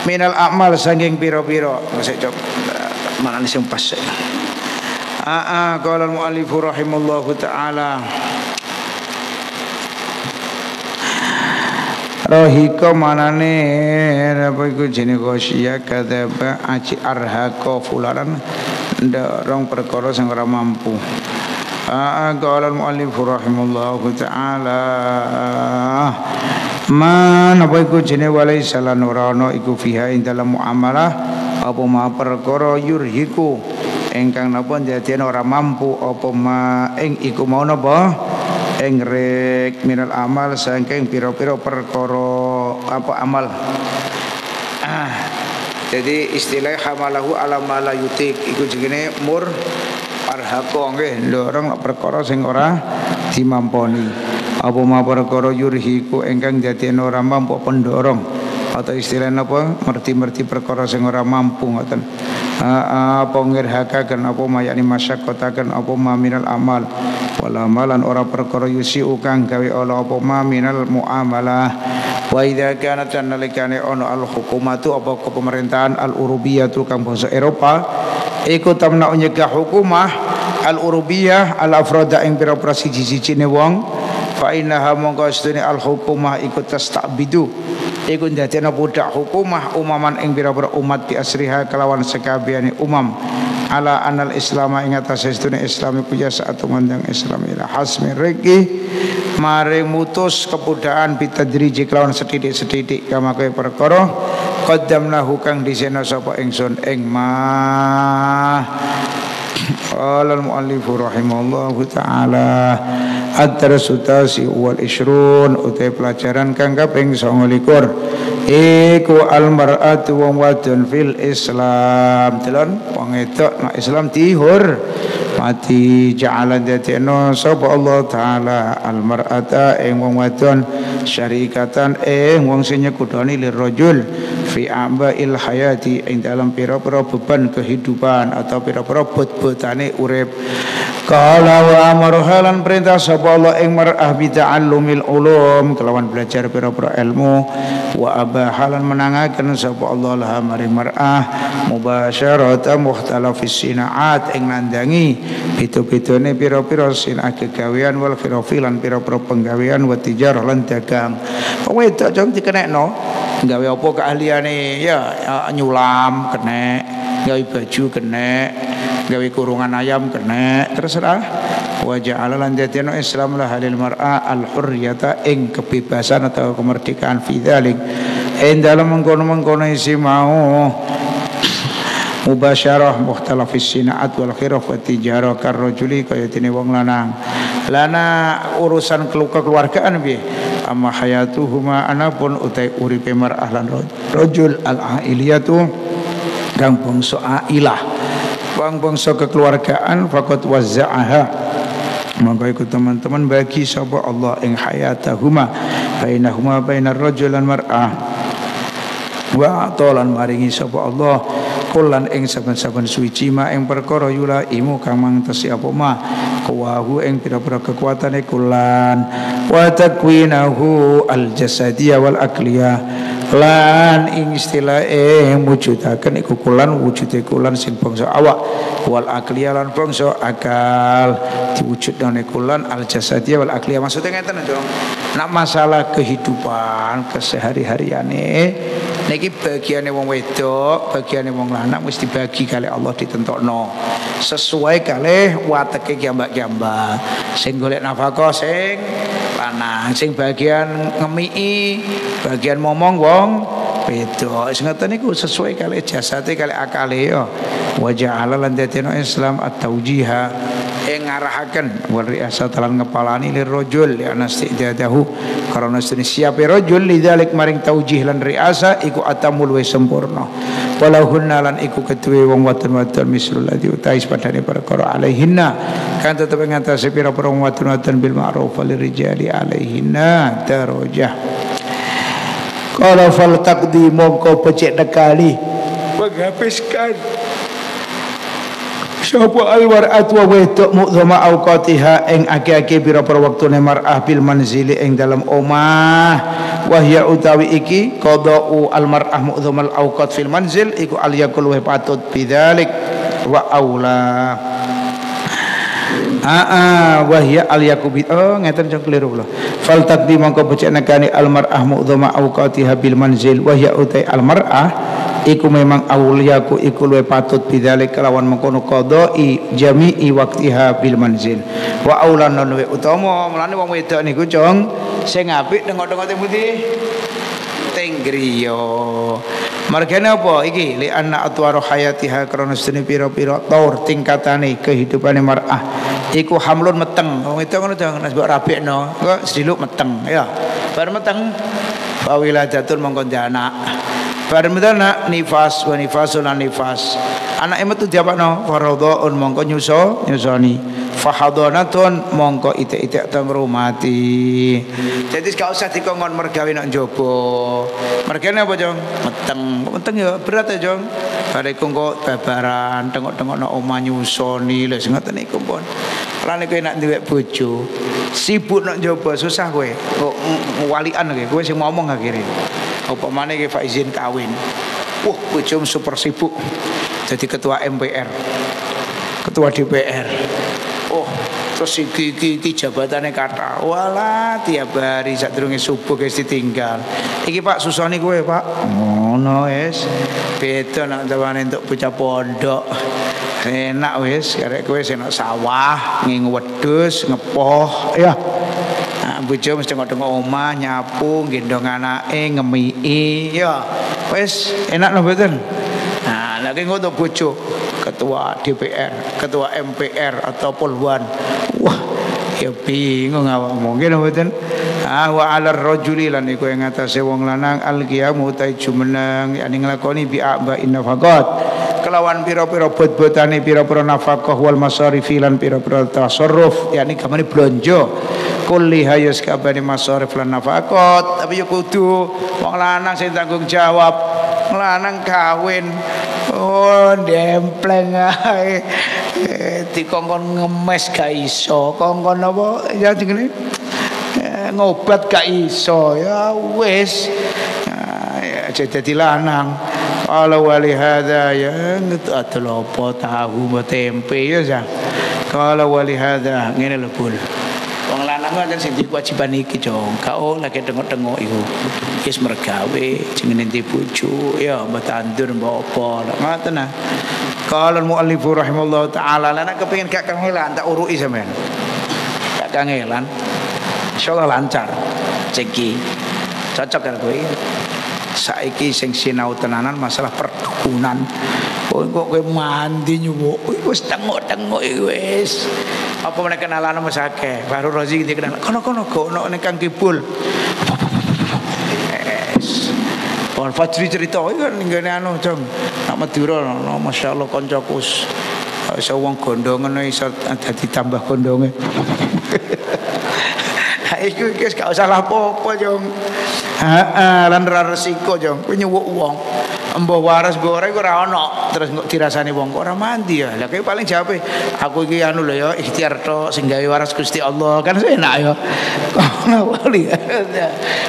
minal amal saking piro-piro sejak malah sing pas qala al muallif rahimallahu taala rohiko manane apa iku jenenge kosya kadaba aci arhaqo fularan ndorong perkara sing ora mampu. Qala al-mu'allif rahimahullahu ta'ala man apa iku jene walaisa lan ora ana iku fiha ing dalam muamalah apa ma perkara yurhiku engkang napa dadi ora mampu apa ma ing iku mau napa ing rek minal amal saking pira-pira perkara apa amal. Jadi istilah hamalahu ala ma la yutik iku jene mur arhaqo nggih ndorong perkara sing ora dimamponi apa ma perkara yurhiku engkang dadi ora mampu pendorong atau istilah napa merti-merti perkara sing ora mampu ngoten apa ngirhakaken apa mayani masyaqqataken apa maminal amal wala malan ora perkara yusiu kang gawe ala apa maminal muamalah wa idza kanat nalikane ana al hukumatu apa pemerintahan al urubiyatu kang basa Eropa iku tamna nyegah hukumah al urubiyah al afrada ing pira-pira siji-sijine wong fa innaha mongko sedene al hukumah iku tastabidu iku ndadekno budak hukumah umaman ing pira-pira umat bi asriha kelawan sekabehane umam ala anal islama ing atase sedene islam iku ya saat ngandang islam ila hasmi riki mare mutus kebudaan bitadriji kelawan setitik-setitik kama kaya perkara qaddamnahu kang disena sapa ingsun ing mah qala al muallif rahimahullahu taala Addarsul Khomis Wal Isyrun utai pelajaran kang kaping 29 iku al mar'atu wa wadun fil Islam telon wong edok nek Islam dihur mati ja'ala dateno sapa Allah taala al mar'ata ing wong wadon syarikatan wong sing nyekudoni lirajul fi ambail hayati ing dalam pira-pira beban kehidupan atau pira-pira bot-botane urip kala wa amruha lan perintah sapa Allah ing mar'ah bi ta'allumil ulum kelawan belajar pira-pira ilmu wa abahalan menangaken sapa Allah laha maring mar'ah mubasyarata mukhtalafis sinaat ing nandangi pitu-pitune pira-pira sinah kegawean wal khirofilan pira-pira penggawean wa tijarah lan dagang wong wedok jong dikenekno gawe apa keahliane ya nyulam kenek gawe baju kenek gawe kurungan ayam kenek terserah wa ja'ala lan jatino Islam la halil mar'a al hurriyata ing kebebasan atau kemerdekaan fi dzalik ing dalem mengkono-mengkono isi mau mubasyarah mukhtalafis sinaat wal khiraf wa tijarah karrajuli kaya dene wong lanang lana urusan keluargaan piye amma hayatuhuma anapun utai uripe mar'ah lan rajul al ailiyatu kang bangsa ailah wong bangsa kekeluargaan faqat wazza'aha monggo iku teman-teman bagi sapa Allah ing hayatahuma bainahuma bainar rajul lan mar'ah wa atolan maringi sapa Allah kullan ing saben-saben suci ma ing perkara yula imu kang mangtesi apa ma kuwahu ing pira-pira kekuatane kullan wa takwinahu al jasadiyah wal akliyah lan ing istilah mujudaken iku kullan wujude kullan sing bangsa awak wal akliyah lan bangsa akal diwujudane kullan al jasadiyah wal akliyah maksudnya ngeten dong nak masalah kehidupan kesehari-hariane niki bagiane wong wedok bagiane wong lanang wis dibagi kali Allah ditentokno sesuai kali wateke kiambak-kiambak sing golek nafkah sing lanang sing bagian ngemiki bagian momong wong wedok sing ngoten niku sesuai kali jasate kali akale ya wa ja'ala lan dadina Islam at-taujiha ngarahaken wal riasa talan ngepalani lir rajul li anastidadahu karena sedene siape rajul lidzalik maring taujih lan riasa iku atamul wa sampurna walahunna lan iku ketuwe wong wadon-wadon mislul ladzi utais padane perkara alaihinna kan tetep ngatasi pira-pira wong wadon-wadon bil ma'ruf wal rijali alaihinna darajah qala fal taqdi mongko becik nekali menghabiskan sapa alwarat wa wedok mu'zama auqatiha ing akeh-akeh pira-pira wektune mar'ah bil manzili ing dalam omah wahya utawi iki qada'u almar'ah mu'zamal auqat fil manzil iku alyakul wa patut bidzalik wa aula wahya alyakubi ngeten jeng keliru lho fal taqdi mongko becik nekani almar'ah mu'zama auqatiha bil manzil wahya utai almar'ah iku memang awliyaku iku luwe patut bidzalik kelawan mengkono qadai jami'i waktiha bil manzil wa aulan luwe utama mulane wong wedok niku cong sing apik tengok-tengoke putih teng griya margane apa iki li anna atwaru hayatiha krana sedene pira-pira taur tingkatane kehidupane mar'ah iku hamlun meteng wong wedok ngono dong nek rabekno kok sediluk meteng ya bar meteng fawiladatun mongko anak barmedana nifas wa nifasun lan nifas anake metu diapakno faradhaun mongko nyuso nyusoni fahadanatun mongko itik-itik teng rumati jadi gak usah dikongkon mergawe nang njaba mergane apa jong meteng meteng ya berat ya jong bare kok babaran tengok-tengokno omah nyusoni lho ngoten niku pun lane kowe nek duwe bojo sibuk nang njaba susah kowe kok walian kowe sing ngomong akhire upamane ki Pak izin kawin. Wah, bojom super sibuk. Jadi ketua MPR. Ketua DPR. Oh, terus iki jabatannya kata. Walah, tiap hari sadurunge subuh wis ditinggal. Iki Pak susone kowe, Pak. Ngono wis. Beda nek dawane entuk bocah pondok. Enak wis, karek kowe sing nek sawah, ngingu wedhus, ngepoh, ya. Bojo mesti ngotong omah nyapu gendong anake ngemii ya wis enak lho mboten nah lagi ngono bojo ketua DPR ketua MPR atau polwan wah ya bingung awakmu nggih lho mboten wa alar rajuli lan iku ing atase wong lanang alqiyamu ta jumeneng yani nglakoni bi'aba innafaqat kelawan pira-pira bot-botane pira-pira nafkah wal masarifi lan pira-pira tasarruf yakni gamane blonjo kulli hayas kabane masarif lan nafkah tapi yo kudu wong lanang sing tanggung jawab lanang kawin oh dempleng ae dikongkon ngemes gak iso kongkon apa ya jenenge ngobat gak iso ya wis jadi lanang kalau wali hadza ya atlo po tahu tempe ya sa kalau wali hadza ngene lho pun wong lanang kan sing diwajiban iki jong gak oleh tengok-tengok iku wis mergawe jenenge ndi bojo ya mbah tandur mbah apa ngoten nah kalau muallif rahimallahu taala lan kepengin gak kangelan tak uruki sampean gak kangelan insyaallah lancar ceki cocok karo kowe saiki sing sinau tenanan masalah perdukunan kok kowe mandi nyuwuk wis tengok-tengok wis apa meneh kenalan wis akeh baru rozi dikenal kono-kono gono ning Kang Kibul Pak Fajri cerita iki ngene anu jong nak Madura masyaallah kancaku iso wong gondongen iso dadi tambah gondonge iku guys gak usah lapo-lapo jong. Heeh, lan ra resiko jong. Ku nyuwuk wong. Embo waras gore iku ora ono. Terus kok dirasani wong kok ora mandi ya. Lah kowe paling jawabe, aku iki anu lho ya ikhtiar tok sing gawe waras Gusti Allah. Kan enak ya.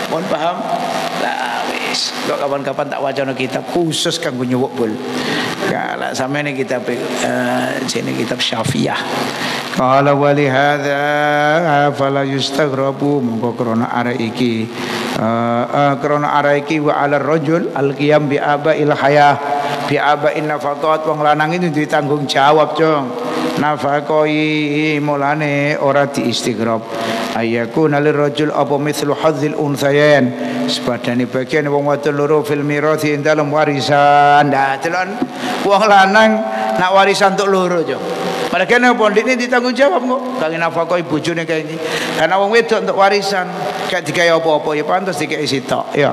Mohon paham? Lah wis, kok kapan-kapan tak wacana kitab khusus kanggo nyuwuk bol. Kalau sampeyan iki kitab jenenge kitab Syafi'iyah. Qala wa li hadza fala yustaghrabu mongko krana arek iki wa alar rajul alqiyam bi aba'il hayah bi aba'in nafaqat wong lanang itu ditanggung jawab jong nafaqoi mulane ora diistighrab ayakun alir rajul apa mithlu hadzil unsayan sepadane bagian wong wadon loro fil mirathi ing dalem warisan nah telon wong lanang nak warisan tok loro jong Pada kena pondok ni ditanggungjawab kok. Kali nafkah bojone kae iki. Karena wong wedok untuk warisan, gak digawe apa-apa ya pantes dikeki sitok ya.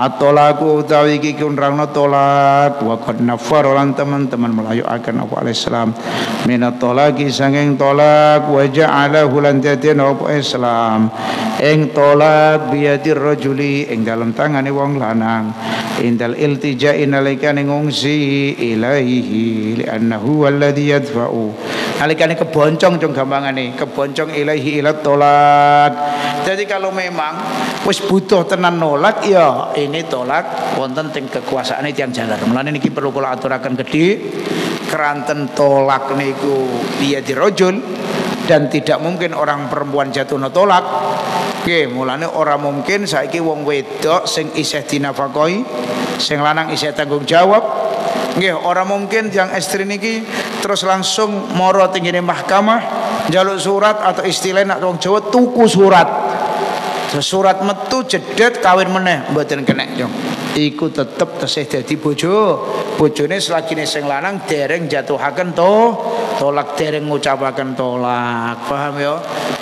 Atolaku utawi iki kunrangna tolat wa qad nafar lan teman-teman melayu akan apa Islam minat tolaki sanging tolak wa ja'alahu lan tadin apa Islam ing tolak biadir rajuli ing dalam tangane wong lanang indal iltija'i nalika ning ngungsi ilaihi li annahu alladhi yadfa'u nalikane keboncong dong gampangane keboncong ilaihi ila tolat. Jadi kalau memang wis butuh tenan nolak ya ini tolak wonten teng kekuasaane tiyang jalar. Mulane niki perlu kula aturaken gedhe keranten tolak niku biya dirojul dan tidak mungkin orang perempuan jatuh no tolak. Nggih, mulane ora mungkin saiki wong wedok sing isih dinafakoi sing lanang isih tanggung jawab. Nggih, ora mungkin yang istri niki terus langsung moro teng ngene mahkamah njaluk surat atau istilah nak wong Jawa tuku surat. Surat metu jedet kawin meneh mboten kenek yo. Iku tetep tesih dadi bojo. Bojone selagi sing lanang dereng jatuhaken tolak dereng ngucapaken tolak. Paham yo?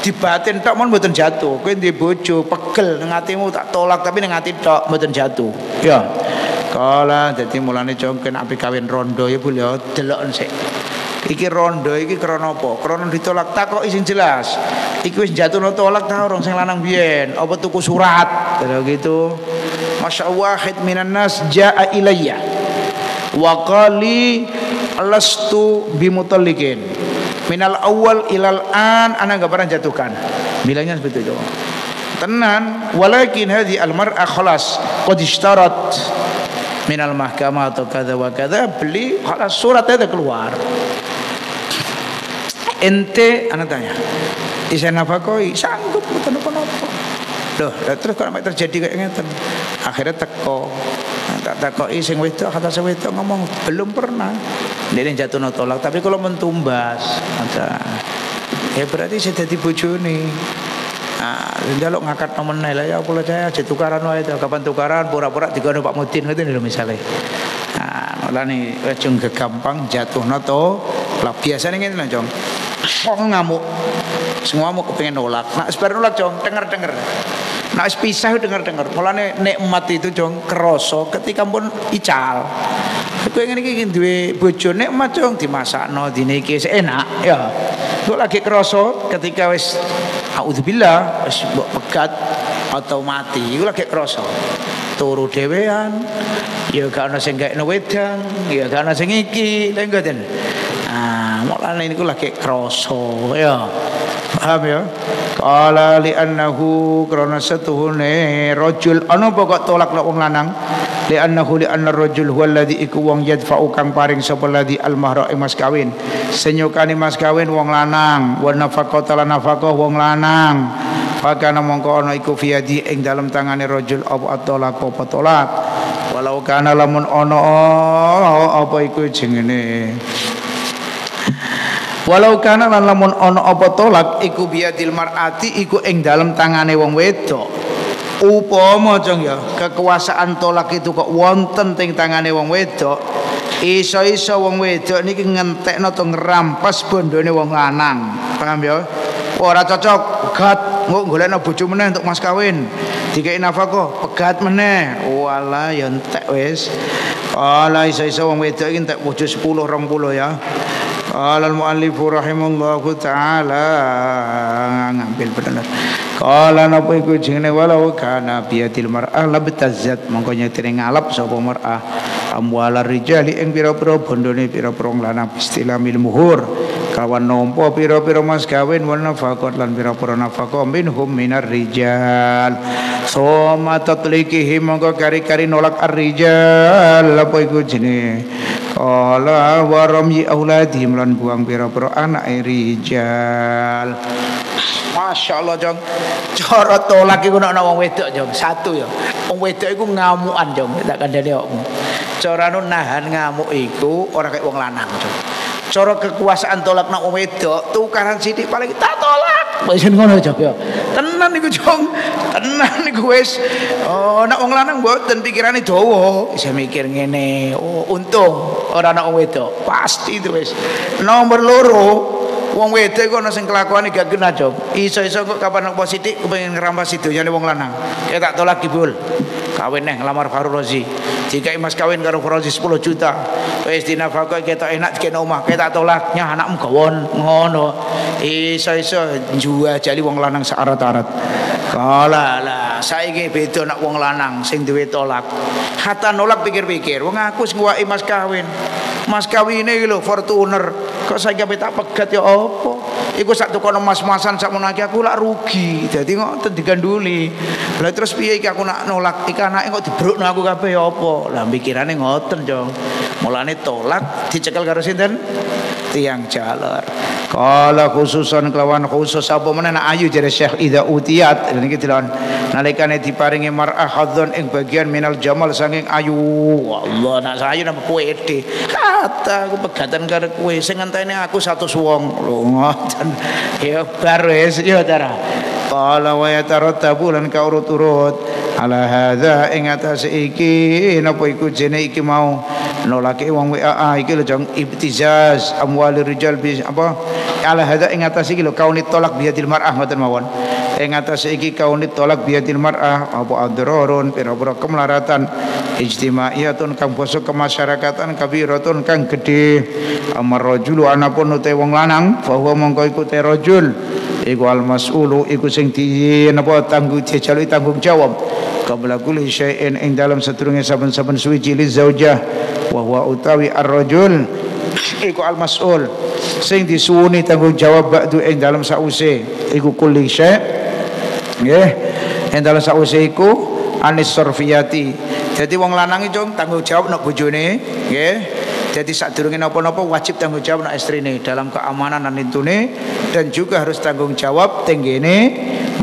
Di batin tok mon mboten jatuh. Kowe ndek bojo pegel nang atimu tak tolak tapi nang ati tok mboten jatuh. Ya. Kala dadi mulane jongken api kawin rondo ya Bu ya delok sik. Iki rondo iki krana apa? Krana ditolak takoki sing jelas. Iku wis jatuhno tolak ta orang sing lanang biyen, apa tuku surat? Kalau gitu. Masyaallah khidminan nas jaa ilayya wa qali lastu bimutalliqin. Minal awal ilal an ana enggak pernah jatuhkan. Bilangnya seperti itu. Tenan, walakin hadhi al mar'a khalas qad ishtarat minal mahkamah atau kada wa kada beli khalas suratnya keluar. Ente anak tanya isen nafakoi sanggup mboten napa-napa lho terus kok mek terjadi kaya ngeten akhirnya teko tak takoki sing wedok kata sing wedok ngomong belum pernah dene jatuhno tolak tapi kalau mentumbas ada ya berarti sing dadi bojone ah njaluk ngangkat meneh lah ya kula saya aja tukaran wae kapan tukaran pura-pura digono Pak Mudin ngoten lho misale ah ora ni wejung gampang jatuhno tolak biasane ngene lho Jong wong ngamuk semua mau kepengen nolak nak sebar nolak Jong denger nak pisah denger mulane nikmat itu Jong kerasa ketika pun ical kowe ngene iki duwe bojo nikmat Jong dimasakno dine iki enak ya kok lagi kerasa ketika wis audzubillah wis mbok pegat atau mati iku lagi kerasa turu dhewean ya gak ana sing gaekno wedang ya gak ana sing iki lha ngoten ah mulane niku lagi kerasa ya paham ya qala li annahu karena satuhune rajul ana pokok tolak lek wong lanang li annahu li annar rajul huwa alladhi iku wong yadfa'u kang paring sapa alladhi al mahra mas kawin senyukane mas kawin wong lanang wa nafaqata lan nafaqah wong lanang fakana mongko ana iku fiyadi ing dalem tangane rajul apa tolak apa tolak walau kana lamun ana apa iku jenenge walau kana lan lamun ana apa tolak iku biadil mar'ati iku ing dalem tangane wong wedok upama Jong ya kekuasaan tolak itu kok wonten teng tangane wong wedok iso-iso wong wedok niki ngentekno to ngrampas bondone wong lanang paham ya ora cocok pegat nggo golekno bojo meneh untuk mas kawin dikeki nafkah pegat meneh wala ya entek wis ala iso-iso wong wedok iki entek bojo 10 20 ya qala al-muallifu rahimallahu ta'ala ngambil benar qala napa iku jenenge walau kana biyatil mar'ah labtazzat mongko nyetene ngalap sapa mar'ah amwal rijali ing pira-pira bondone pira-pira lanang istilamil muhur kawan nampa pira-pira mas kawin wan nafaqat lan pira-pira nafaqah minhum minar rijal soma tatlikihi mongko kari-kari nolak ar-rijal apa iku jenenge qala wa ramyi auladihim lan buang pira-pira anak rijal. Masya Allah Jong cara tolak iku ana wong wedok Jong satu ya wong wedok iku ngamukan Jong tak kandhane awakmu cara nahan ngamuk iku ora kaya wong lanang Jong cara kekuasaan tolak nang wong wedok tukaran sithik paling tak tolak wis ngono Jong ya tenan iku Jong tenan niku wis ana wong lanang mboten pikirane dawa, bisa mikir ngene. Oh, untung ora ana wong wedok. Pasti itu wis. Nomor loro, wong wedok iku ana sing kelakuane gak genah, Dok. Iso-iso kok kapan opo sithik kepengin ngrampas sidonyane wong lanang. Kayak tak tolak gibul. Kawin neng lamar Farurozi. Jika mas kawin karo Farurozi 10 juta. Wis dinafakoi ketok enak dikene omah. Ketok tolaknya anakmu gawon ngono. Iso-iso njua jali wong lanang saarat-arat. Kala lah saiki beda nek wong lanang sing duwe tolak. Hatta nolak pikir-pikir. Wong aku sing ngwaki mas kawin. Mas kawine iki lho Fortuner. Kok saiki ape tak pegat ya apa? Iku sak tukono mas-masan sak menaki aku lak rugi. Dadi kok diganduli. Lah terus piye iki aku nak nolak iki anake kok dibrukno aku kabeh ya apa? Lah pikirane ngoten, Jong. Mulane tolak dicekel karo sinten? Tiang jaler. Kala khususan kelawan khusus apa meneh nak ayu jare Syekh Idza Utiyat. Niki dilon nalikane diparingi mar'ah hadzon ing bagian minal jamal saking ayu. Allah nak sayu napa kowe edhe. Kata aku pegatan karo kowe sing ngenteni aku 100 wong. Lho ngoten. Ya bar wis ya ta. Qala wa yatarattabu lan kaurut-urut ala hadza ing atas iki napa iku jene iki mau nolake wong WA iki lho jeng ibtizaz amwal rijal bi apa ala hadza ing atas iki lho kauni tolak biadil mar'ah ngoten mawon ing atas iki kauni tolak biadil mar'ah apa adrarun pira-pira kemelaratan ijtimaiyatun kang basa kemasyarakatan kabiratun kang gedhe amar rajulu anapun utawa wong lanang bahwa mongko iku te rajul iku al mas'ulu iku sing di napa tanggung jawab qabla kulli syai'in ing dalam sedurunge saben-saben suwiji li zaujah wa huwa utawi ar-rajul iku al-mas'ul sing disuwuni tanggung jawab ba'du ing dalam sause iku kulli syai' nggih ing dalam sause iku anis sorfiyati. Jadi wong lanang iki tanggung jawab nek bojone nggih. Jadi sadurunge napa-napa wajib tanggung jawab nek istrine dalam keamanan lan intune dan juga harus tanggung jawab tenggene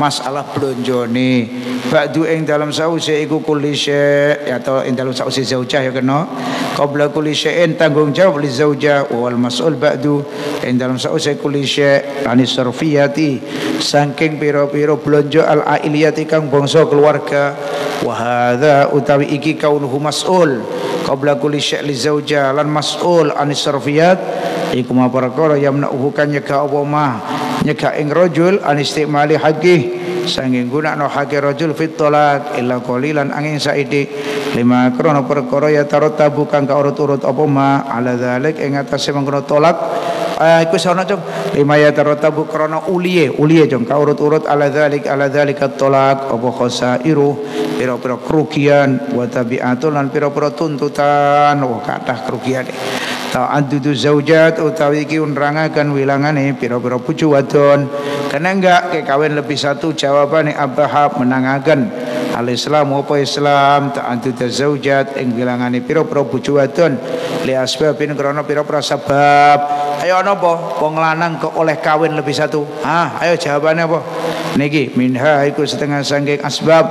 masalah blonjone ba'du ing dalam sause iku kulli syai' atau ing dalam sause zaujah ya kena qabla kulli syai'in tanggung jawab li zaujah wal mas'ul ba'du ing dalam sause kulli syai' anis sarfiyati saking pira-pira blonjo al ailiyati kang bangsa keluarga wa hadza utawi iki kaunuhu mas'ul qabla kulli syai' li zaujah lan mas'ul anis sarfiyat iku ma perkara yamna uhukan nyegah apa mah nyegah ing rajul anistimali haqi sanging gunakno haqi rajul fit talaq illa qalilan angin saidi lima krana perkara ya tarotabu kang kaurut-urut apa ma ala zalik ing atase mengkono talaq iku sono cok lima ya tarotabu krana uliye jong kaurut-urut ala zalik at-talaq apa khosairu pira-pira kerugian wa tabi'atul lan pira-pira tuntutan wa kathah kerugian ta'addudu zaujat utawi iki unrangaken wilangane pira-pira pucu wadon kena enggak kawin lebih satu jawabane abahab menangaken al-islam apa islam ta'addudu zaujat ing wilangane pira-pira pucu wadon li asbabin krana pira-pira sebab ayo napa wong lanang kok oleh kawin lebih satu ah ayo jawabane apa niki minha iku setengah sangking asbab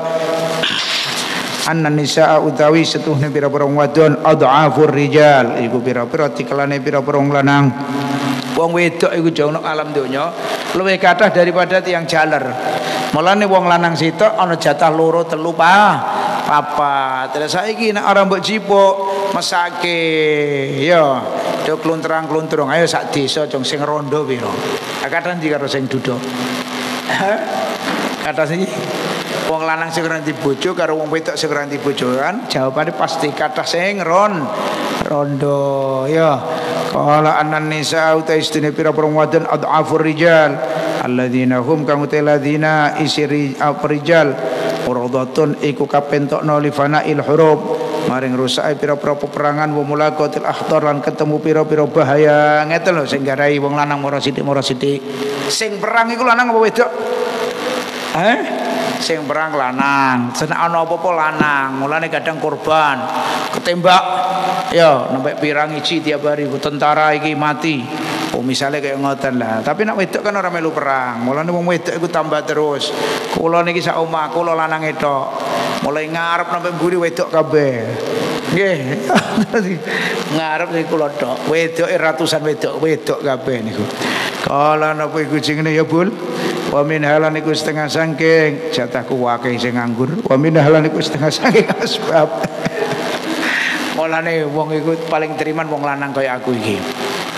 anna nisaa utawi setuhne pira-pira wadon adhafur rijal iku pira-pira tikelane pira-pira lanang wong wedok iku jono alam donya luwih kathah daripada tiang jaler mulane wong lanang sitok ana jatah loro telu papa terus saiki nek ora mbok jipuk mesake ya do kluntrang-kluntrung ayo sak desa jong sing rondo pira kathah ndi karo sing duduk kathah sing wong lanang sing ora dibojo karo wong wedok sing ora dibojo kan jawabane pasti kathah sing rondo ya qala anan nisa uta istine pira-pira wadon adhafur rijal alladzina hum kang uteladzina isiri aprijal urdatun iku kapentokno lifanail hurub maring rusak pira-pira peperangan wa mulaqatil akhtar lan ketemu pira-pira bahaya ngeten lho sing garai wong lanang moro sithik sing perang iku lanang apa wedok sing perang lanang senek ana apa-apa lanang mulane kadang korban ketembak ya nempek pirang iji tiap hari tentara iki mati oh misale kaya ngoten lah tapi nek wedok kan ora melu perang mulane wong wedok iku tambah terus kula niki sak omah kula lanang tok mulai ngarep nempek mburi wedok kabeh nggih ngarep sing kula tok wedoke ratusan wedok kabeh niku kala napa iku jenenge ya Bul Wa min halan iku setengah sangking jatahku wakil sing nganggur. Wa min halan iku setengah sangking asbab. Mulane wong iku paling teriman wong lanang kaya aku iki.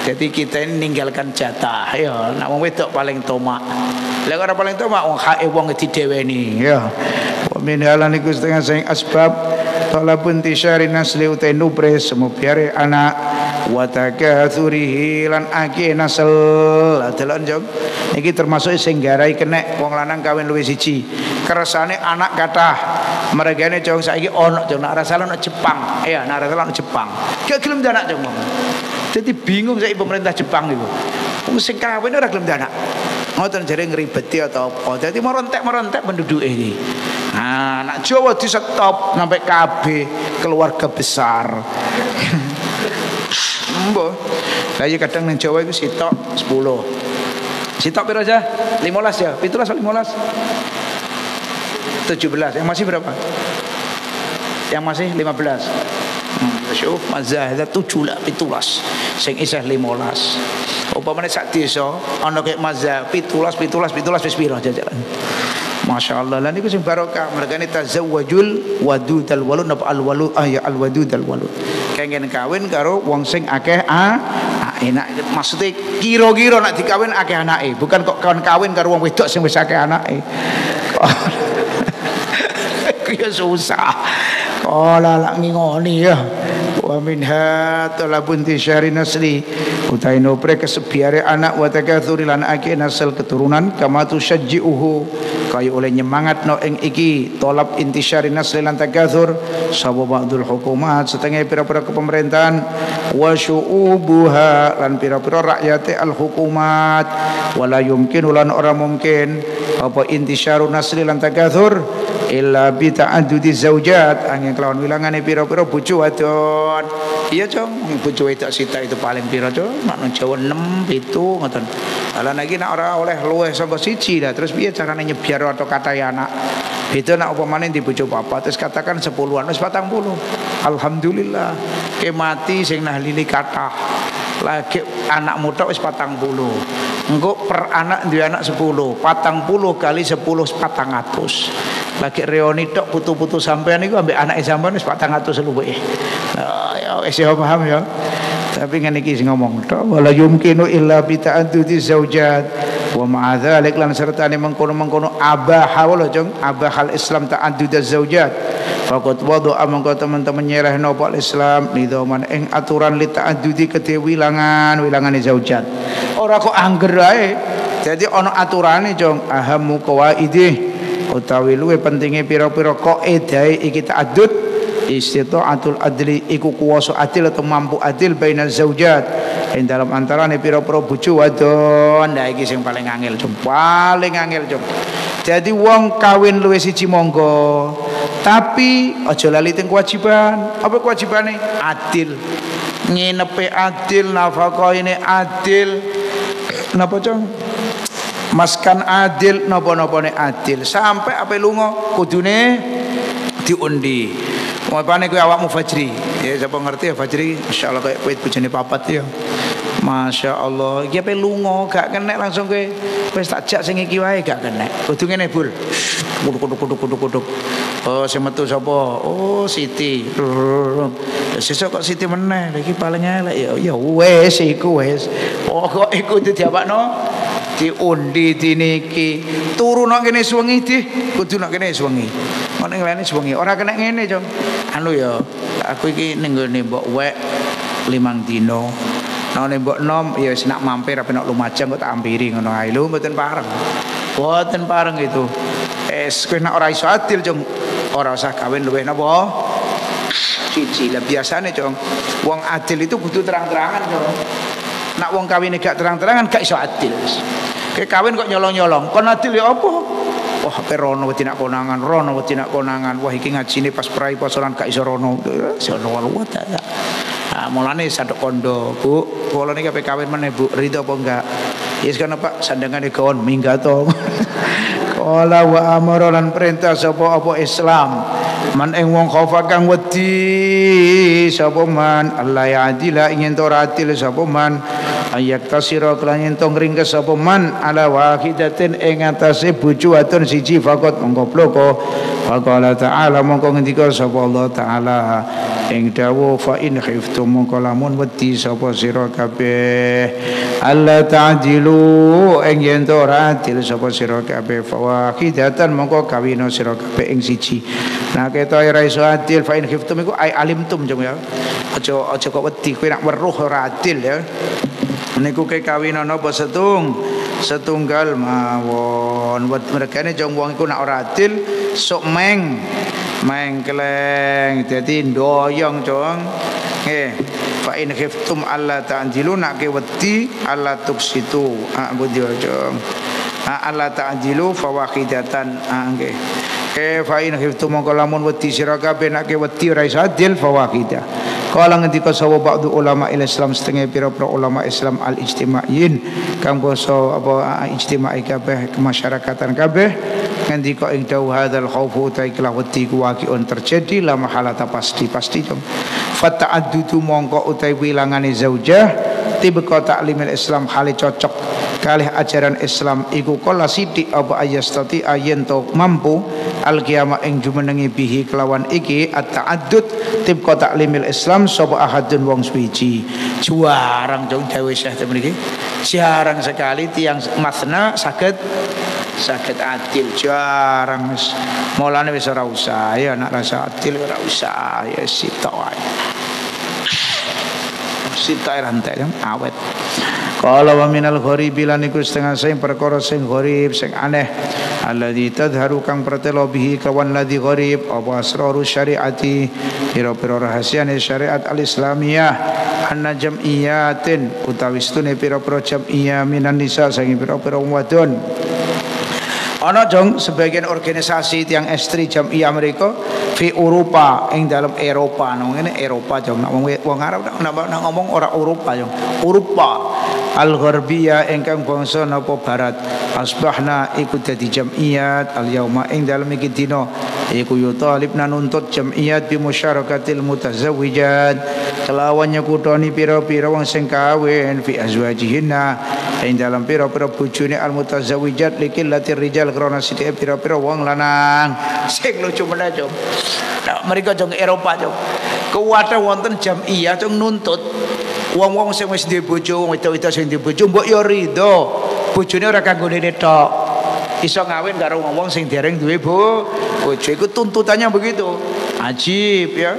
Jadi kita ini ninggalkan jatah ya, nak wong wedok paling tomak. Lha ora paling tomak wong hake wong didheweni ya. Wa min halan iku setengah sangking asbab. Talabun tisyari nasli utai nubre semubiare anak watakathurihi lan aki nasel delon jom iki termasuk singgarai kenek wong lanang kawin luwih siji keresane anak kathah meregane jong saiki ana jong nak rasane ana Jepang ya nak rasane Jepang gak gelem anak jong dadi bingung saiki pemerintah Jepang iku wong sing kawin ora gelem anak ngoten jare ngribeti atau apa dadi merontek-merontek penduduke iki. Nah, anak Jawa di stop sampai KB keluarga besar. Mbo, saya kadang nang Jawa itu sitok 10. Sitok piro aja? 15 ya. 17 15. 17. Yang masih berapa? Yang masih 15. Syuh, mazah ada 7 lah 17. Sing isih 15. Upamane sak desa ana kek mazah 17 wis piro jajaran. Masya Allah, lan iku sing barokah mergane tazawwajul wadud al walud nafal walud ya al wadud al walud. Kenging kawin karo wong sing akeh enak maksudnya kira-kira nak dikawin akeh anake, bukan kok kawin karo wong wedok sing wis akeh anake. Kuwi susah. Kala lak ngingoni ya. Wa minha talabun tisyari nasli utai nopre kesebiare anak wa takathuri lan ake nasal keturunan kama tusyajji'uhu kaya oleh nyemangat no ing iki tolab intisyari nasli lan takathur sabo ba'dul hukumat setengah pira-pira kepemerintahan wa syu'ubuha lan pira-pira rakyate al hukumat wala yumkin lan ora mungkin apa intisyaru nasli lan takathur illa bi ta'addudi zaujat angin kelawan wilangane pira-pira bojo wadon. Iya cong, bojo wedok sita itu paling piro cong? Makno Jawa 6, 7 ngoten. Lah niki nek ora oleh luwih saka siji lah terus piye carane nyebiar atau kathah anak? Beda nek upamane di bojo papat terus katakan 10-an wis 40. Alhamdulillah. Ke mati sing nahlili kathah. Lagi anak muda wis 40. Engko per anak duwe anak 10. 40 kali 10 400. Lagi reoni tok putu-putu sampean iku ambek anake sampean wis 400 luwih. Ya wis paham ya. Tapi ngene iki sing ngomong tok wala yumkinu illa bi ta'addudi zaujat wa ma'a dzalik lan sertane mengkono-mengkono abaha wala jeng abahal Islam ta'addud zaujat. Faqat wadu amangka teman-teman nyerah napa Islam nidhaman ing aturan li ta'addudi kedewi wilangan zaujat. Ora kok angger ae. Jadi ana aturane jeng ahamu qawaidih utawi luwe pentinge pira-pira qaedahe iki ta'addud istita'atul adli iku kuwasa adil atau mampu adil baina zaujat ing dalam antarane pira-pira bojo wadon. Nah iki sing paling angel jom paling angel jom. Jadi wong kawin luwe siji monggo tapi aja lali teng kewajiban. Apa kewajibane? Adil, nginepe adil, nafkahe adil, napa cong maskan adil, nopo-nopone adil. Sampai apa lunga kudune diundi. Mupane kowe awakmu fajri. Ya sapa ngerti ya fajri, insyaallah kowe kuwi bojone papat ya. Masya Allah, iki ape lunga gak kenek langsung kowe wis tak jak sing iki wae gak kenek. Kudu ngene, Bur. Kuduk-kuduk. Oh, sing metu sapa? Oh, Siti. Sesuk kok Siti meneh. Iki paling elek ya. Ya wis iku wis. Pokoke kudu diawakno. Diundi diniki turun nak kene suwengi di kudu nak kene suwengi ana ngelene suwengi ora kena ngene jong anu ya aku iki ning gone mbok wek 5 dina nang mbok nom ya wis nak mampir apa nak Lumajang kok tak ampiri ngono ae lho mboten pareng itu es kowe nak ora iso adil jong ora usah kawin luwih napa siji lah biasane jong wong adil itu kudu terang-terangan jong. Nak wong kawin gak terang-terangan gak iso adil. Kek kawin kok nyolong-nyolong. Kon adil ya apa? Wah, perono wedi nak konangan, rono wedi nak konangan. Wah, iki ngajine pas prai pasaran gak iso rono. Sono wae ta. Ah, mulane sadok kondo, Bu. Kula niki kepek kawin meneh, Bu. Rido apa enggak? Yes kan Pak, sandangane gaon minggat to. Kala wa amara lan perintah sapa apa Islam Man ing wong khofa kang wedi sapa man Allah ya'dila ing to ratil sapa man ayak tasira kelan ing to ngringkes sapa man ala wahidatin ing atase bojo wadon siji faqat mongko ploko faqala ta'ala mongko ngendika sapa Allah ta'ala ing dawuh fa in khiftum mongko lamun wedi sapa sira kabeh Allah ta'dilu ing to ratil sapa sira kabeh wahidatan mongko kawina sira kabeh ing siji. Nah kita ora iso adil fa in khiftum iku ai alimtum jeng ya. Aja kok wedi kowe nak weruh ora adil ya. Niku kekawinan napa setunggal mawon. Wet mergane jong wong iku nak ora adil sok mengkleng dadi ndoyong jong. Nggih. Fa in khiftum alla ta'dilu nak ke wedi alla tuksitu. Ambudi jong. Alla ta'dilu fawaqidatan nggih. Fa in khiftum mongko lamun wedi sira kabeh nek wedi ora isa adil fa waqida. Kala ngendika sapa ba'du ulama Islam setengah pira-pira ulama Islam al-ijtimaiyin kang basa apa ijtimai kabeh kemasyarakatan kabeh ngendika ing dawuh hadzal khaufu taiklah wedi ku waqi'un terjadi la mahala pasti jom. Fa ta'addudu mongko utai wilangane zaujah tibqa ta'limil Islam hale cocok kalih ajaran Islam iku kala sithik apa ayastati ayen to mampu al-qiyamah ing jumenengi bihi kelawan iki at-ta'addud tibqa taklimil Islam sapa ahadun wong suwiji juarang jauh dewe syekh mriki jarang sekali tiang masna saged adil jarang wis mulane wis ora usah ya nak rasa adil ora usah ya sitok rantai kan awet. Qala wa minal ghoribi lan iku setengah sing perkara sing gharib sing aneh alladzi tadharu kang pratelo bihi kawan ladzi gharib apa asrarus syariati pira-pira rahasiane syariat al-islamiyah anna jam'iyatin utawi stune pira-pira jam'iyah minan nisa sing pira-pira wadon ana jong sebagian organisasi tiang estri jam'iyah mereka fi Eropa ing dalam Eropa nang ngene Eropa jong wong Arab nak ngomong ora Eropa jong Eropa al-gharbiyah engkang bangsa napa barat asbahna iku dadi jam'iyat al-yauma ing dalem iki dina iku yo talibna nuntut jam'iyat bi musyarakaatil mutazawwijat kelawan nyekutoni pira-pira wong sing kawin fi azwajihinna ing dalem pira-pira bojone al-mutazawwijat likil latir rijal krana sithik pira-pira wong lanang sing lucu menawa jom nah, mereka jong Eropa jong kuwate wonten jam'iyah jong nuntut wong-wong sing wis duwe bojo, wedok-wedok sing duwe bojo mbok ya rido. Bojone ora kanggone tok. Iso ngawin karo wong-wong sing dereng duwe bojo. Iku tuntutannya begitu. Ajib ya.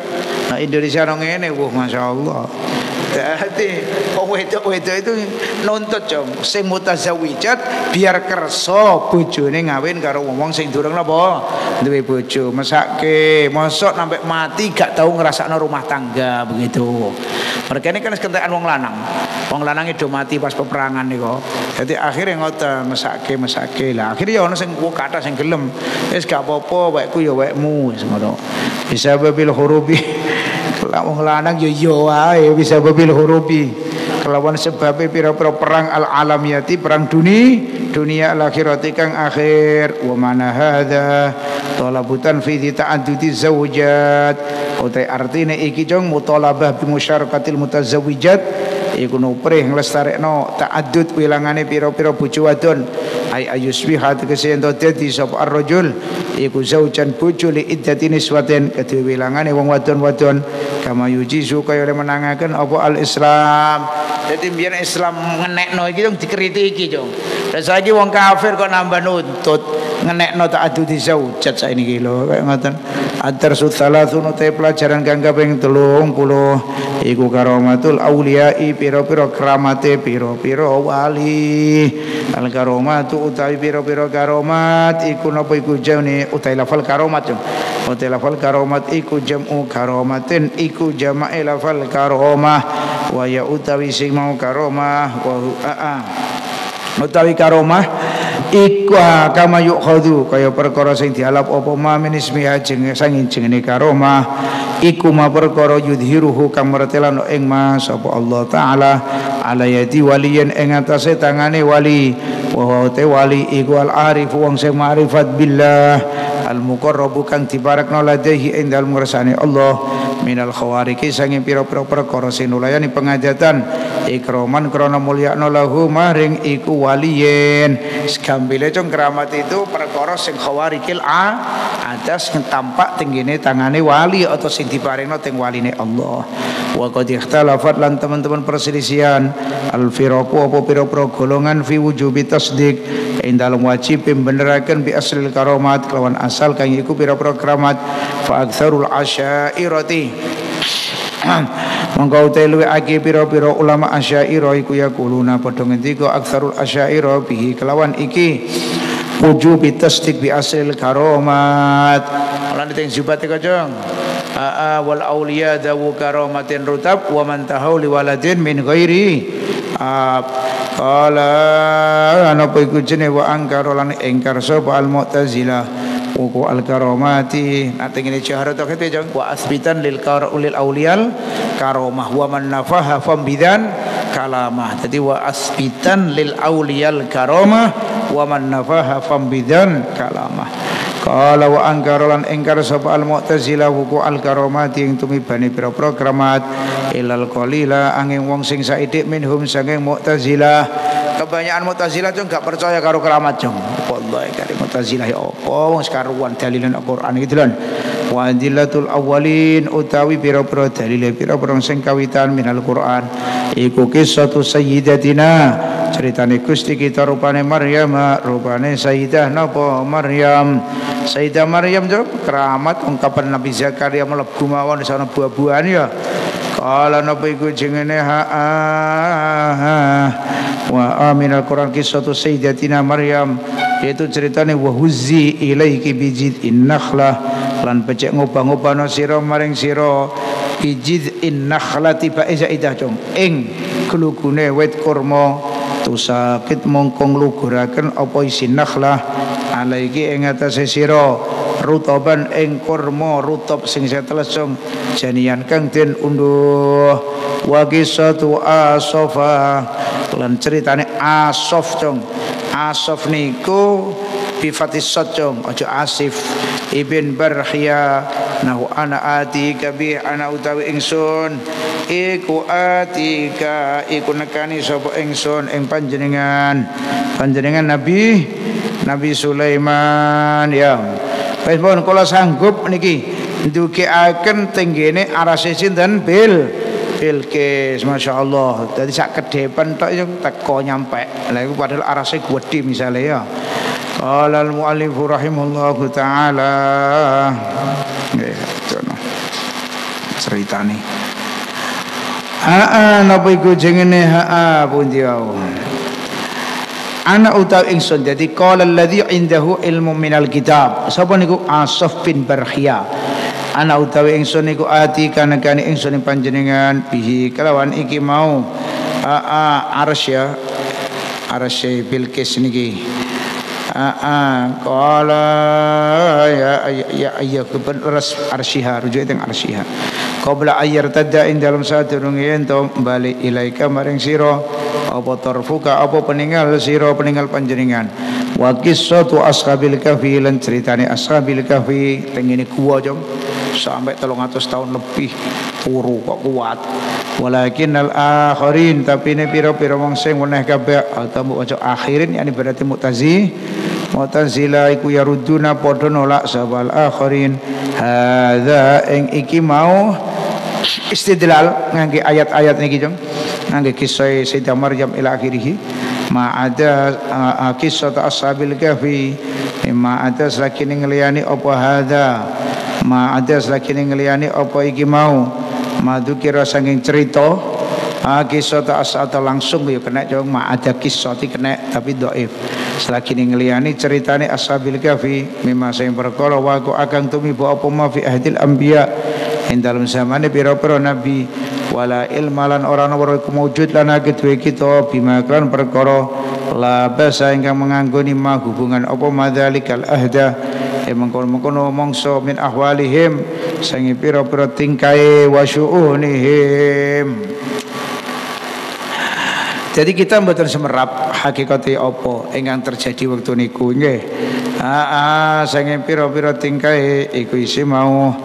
Nah Indonesia nang ngene, wah masyaallah. Dadi wong wedok-wedok itu nuntut jong sing mutazawijat biar kersa bojone ngawin karo wong sing durung napa duwe bojo. Mesake, mosok sampai mati gak tau ngrasakno rumah tangga begitu. Mereka ini kan sekentekan wong lanang itu mati pas peperangan niko. Jadi akhirnya ngota mesake lah. Akhirnya orang sing kata sing gelem, es gak popo, baikku ya baikmu semua tu. Bisa babil hurubi, kalau wong lanang yo aye bisa babil hurubi. Kelawan sebabnya pira-pira perang al-alamiyati perang dunia al-akhirati kang akhir wa mana hadza talabutan fi ta'addudi zawjat utai artine iki jong mutalabah bi musyarakaatil mutazawwijat iku nuprih nglastarekno ta'addud wilangane pira-pira bojo wadon ai ayuswi hati kesento dadi sapa ar-rajul iku zawjan bojo li iddati niswatin kedhe wilangane wong wadon-wadon kama yuji suka oleh menangaken apa al-Islam. Jadi biar Islam ngenekno iki dong dikritiki dong. Dan saiki wong kafir kok nambah nuntut ngenekno ta'addudi zaujat saiki lho kaya ngoten. Addarsul Khomis Wal Isyrun pelajaran kang kaping 30 iku karomatul auliyai pira-pira kramate pira-pira wali. Al karomatu utawi pira-pira karomat iku napa iku jane utawi lafal karomat. Utawi lafal karomat iku jam'u karomatin iku jama'e lafal karomah wa ya utawi sing mau karomah wa utawi karomah iku kama yukhadhu kaya perkara sing dialap apa ma minismi ajeng sanging jenenge karomah iku ma perkara yudhiruhu kang mertelano ing ma sapa Allah taala ala yadi waliyan ing atase tangane wali wa te wali iku al arif wong sing ma'rifat billah al-muqarrabu kang dibarakna ladaihi indal mursani Allah minal khawariki sanging pira-pira perkara sing nulayani pengajatan ikraman krana mulyakna lahu maring iku waliyen. Segambile cung keramat itu perkara sing khawarikil adas sing tampak tinggine tangane wali atau sing dibarekna teng waline Allah. Wa qad ikhtalafat lan teman-teman perselisihan al-firaqu apa pira-pira golongan fi wujubi tasdik ing dalem wajib pembeneraken bi aslil karomat kelawan asal kang iku pira-pira keramat fa aktsarul asyairati monggo teluwe ake pira-pira ulama asyairah iku yaquluna padha ngendika aktsarul asyairah bihi kelawan iki wujub tasdik bi aslil karomat lan diteng sipat kajeng wal auliya dawu karomatin rutab wa man tahawli waladin min ghairi qala ana apa iku jenenge wa angkara lan ingkar sapa al mu'tazilah wa al karamati atengene jahara to kete jang wa asbitan lil qaraul auliyal karamah wa man nafaha fam bidan kalamah. Jadi wa asbitan lil auliyal karamah wa man nafaha fam bidan kalamah. Qala wa angkara lan ingkar sapa al mu'tazilah wa al karamati ing tumibane pira-pira keramat ilal qalila angin wong sing saithik minhum saking mu'tazilah. Kebanyakan mu'tazilah cung gak percaya karo keramat cung wallahi kare mu'tazilah ya apa wong sekaruan dalilan Al-Qur'an iki lho wa dillatul awwalin utawi pira-pira dalile pira-pira sing kawitan minal Qur'an iku kisatu sayyidatina ceritane Gusti kita rupane Maryam rupane Sayyidah napa Maryam Sayyidah Maryam jawab keramat ungkapan Nabi Zakaria mlebu mawon di sana buah-buahan ya kala napa iku jenenge wa amin al-Qur'an kisatu sayyidatina Maryam yaitu ceritane wa huzzi ilaiki bijidin nakhlah lan becek ngobah-ngobahno sira maring sira bijidin nakhlati fa izaidah jong ing glugune wit kurma tusakit mongkong luguraken apa isin nakhlah alaiki ing atase sira rutoban ing kurma rutob sing setelesung janian kang den unduh wa qisatu asofa lan ceritane asof cung asof niku bifatis socong aja asif ibn barhiya nahu ana atika bi ana utawi ingsun iku atika iku nekani sapa ingsun ing panjenengan Nabi Sulaiman ya wis pun kula sanggup niki ndugekaken tenggene arase sinten Bilqis masyaallah dadi sak kedepen tok yo teko nyampe lha iku padahal arase gedhe misale ya qala al muallif rahimahullahu taala ceritane napa iku jengene pundi ana utaw ingsun. Jadi qala alladhi indahu ilmu minal kitab sapa niku Asaf bin Barkhia ana utaw ingsun niku ati kanekane ingsun panjenengan bihi kelawan iki mau arsya arsy Bilqis niki qala ya ibn arsyiha rujuk teng arsyiha qabla ayyar tadda ing dalem sadurunge ento bali ilaika maring sira apa tarfuka apa peninggal sira peninggal panjenengan wa qissatu ashabil kahfi lan critane ashabil kahfi tengene kuwa jong sampai 300 tahun lebih turu kok kuat walakinnal akhirin tapi ne pira-pira wong sing meneh kabeh atau ojo akhirin yani berarti mu'tazilah iku yaruduna padha nolak sabal akhirin hadza ing iki mau istidlal ngangge ayat-ayat niki jeng ngangge kisah Sayyidah Maryam ila akhirih ma ada kisah ashabil kahfi ma ada lakine ngliyani apa hadza ma ada lakine ngliyani apa iki mau madu kira saking cerita kisah atau langsung ya kena jong ma ada kisah ti kena tapi dhaif selagi ngliyani ceritane ashabil kahfi mimma sing perkara wa akan tumiba apa ma fi ahdil anbiya ing dalem zamane pira-pira nabi wala ilmalan orang ora wujud lan kedue kita bimakran perkara la basa ingkang menganggoni ma hubungan apa madzalikal ahda mengkono-mengkono mongso min ahwalihim sangi pira-pira tingkae wa syu'unihim. Jadi kita mboten semerap hakikate apa ingkang terjadi waktu niku nggih sanging pira-pira tingkai iku isi mau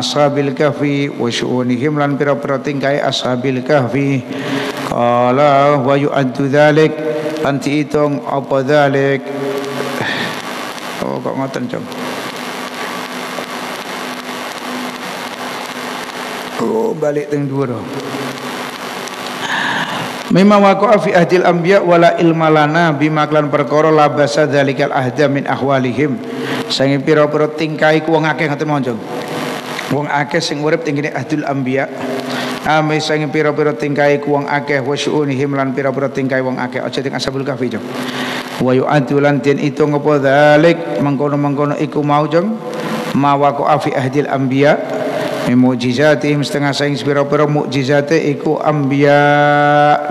ashabil kahfi wa syu'unihim lan pira-pira tingkai ashabil kahfi qala wa yu'addu dzalik lan diitung apa dzalik kok ngoten jam balik teng dhuwur mimma waqa'a fi ahdil anbiya wala ilma lana bima klan perkara labasa dzalikal ahda min ahwalihim sange pira-pira tingkai wong akeh ngoten monjong wong akeh sing urip teng kene ahdul anbiya ame sange pira-pira tingkai wong akeh wasyunihim lan pira-pira tingkai wong akeh aja teng ashabul kahfi jong wa yu'addu lan tin itu ngopo dzalik mengkono-mengkono iku mau jong ma waqa'a fi ahdil anbiya mukjizatihim setengah saing pira-pira mukjizate iku anbiya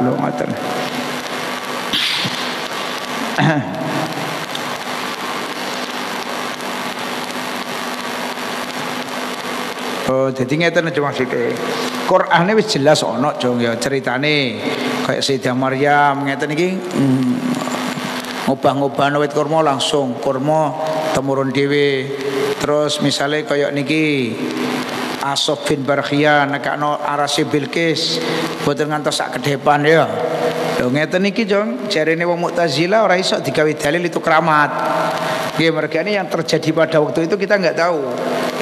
lho ngoten. Oh dadi ngeten aja maksude. Qur'ane wis jelas ana jong ya ceritane kaya Sayyidah Maryam ngeten iki ngobah-ngobahno wit kurma langsung kurma temurun dhewe. Terus misale kaya niki Asof bin Barkhia nekakno arase Bilqis boten ngantos sak kedhepan ya. Lho ngeten iki jong jarene wong Mu'tazilah ora iso digawe dalil itu keramat. Nggih mergane yang terjadi pada waktu itu kita enggak tahu.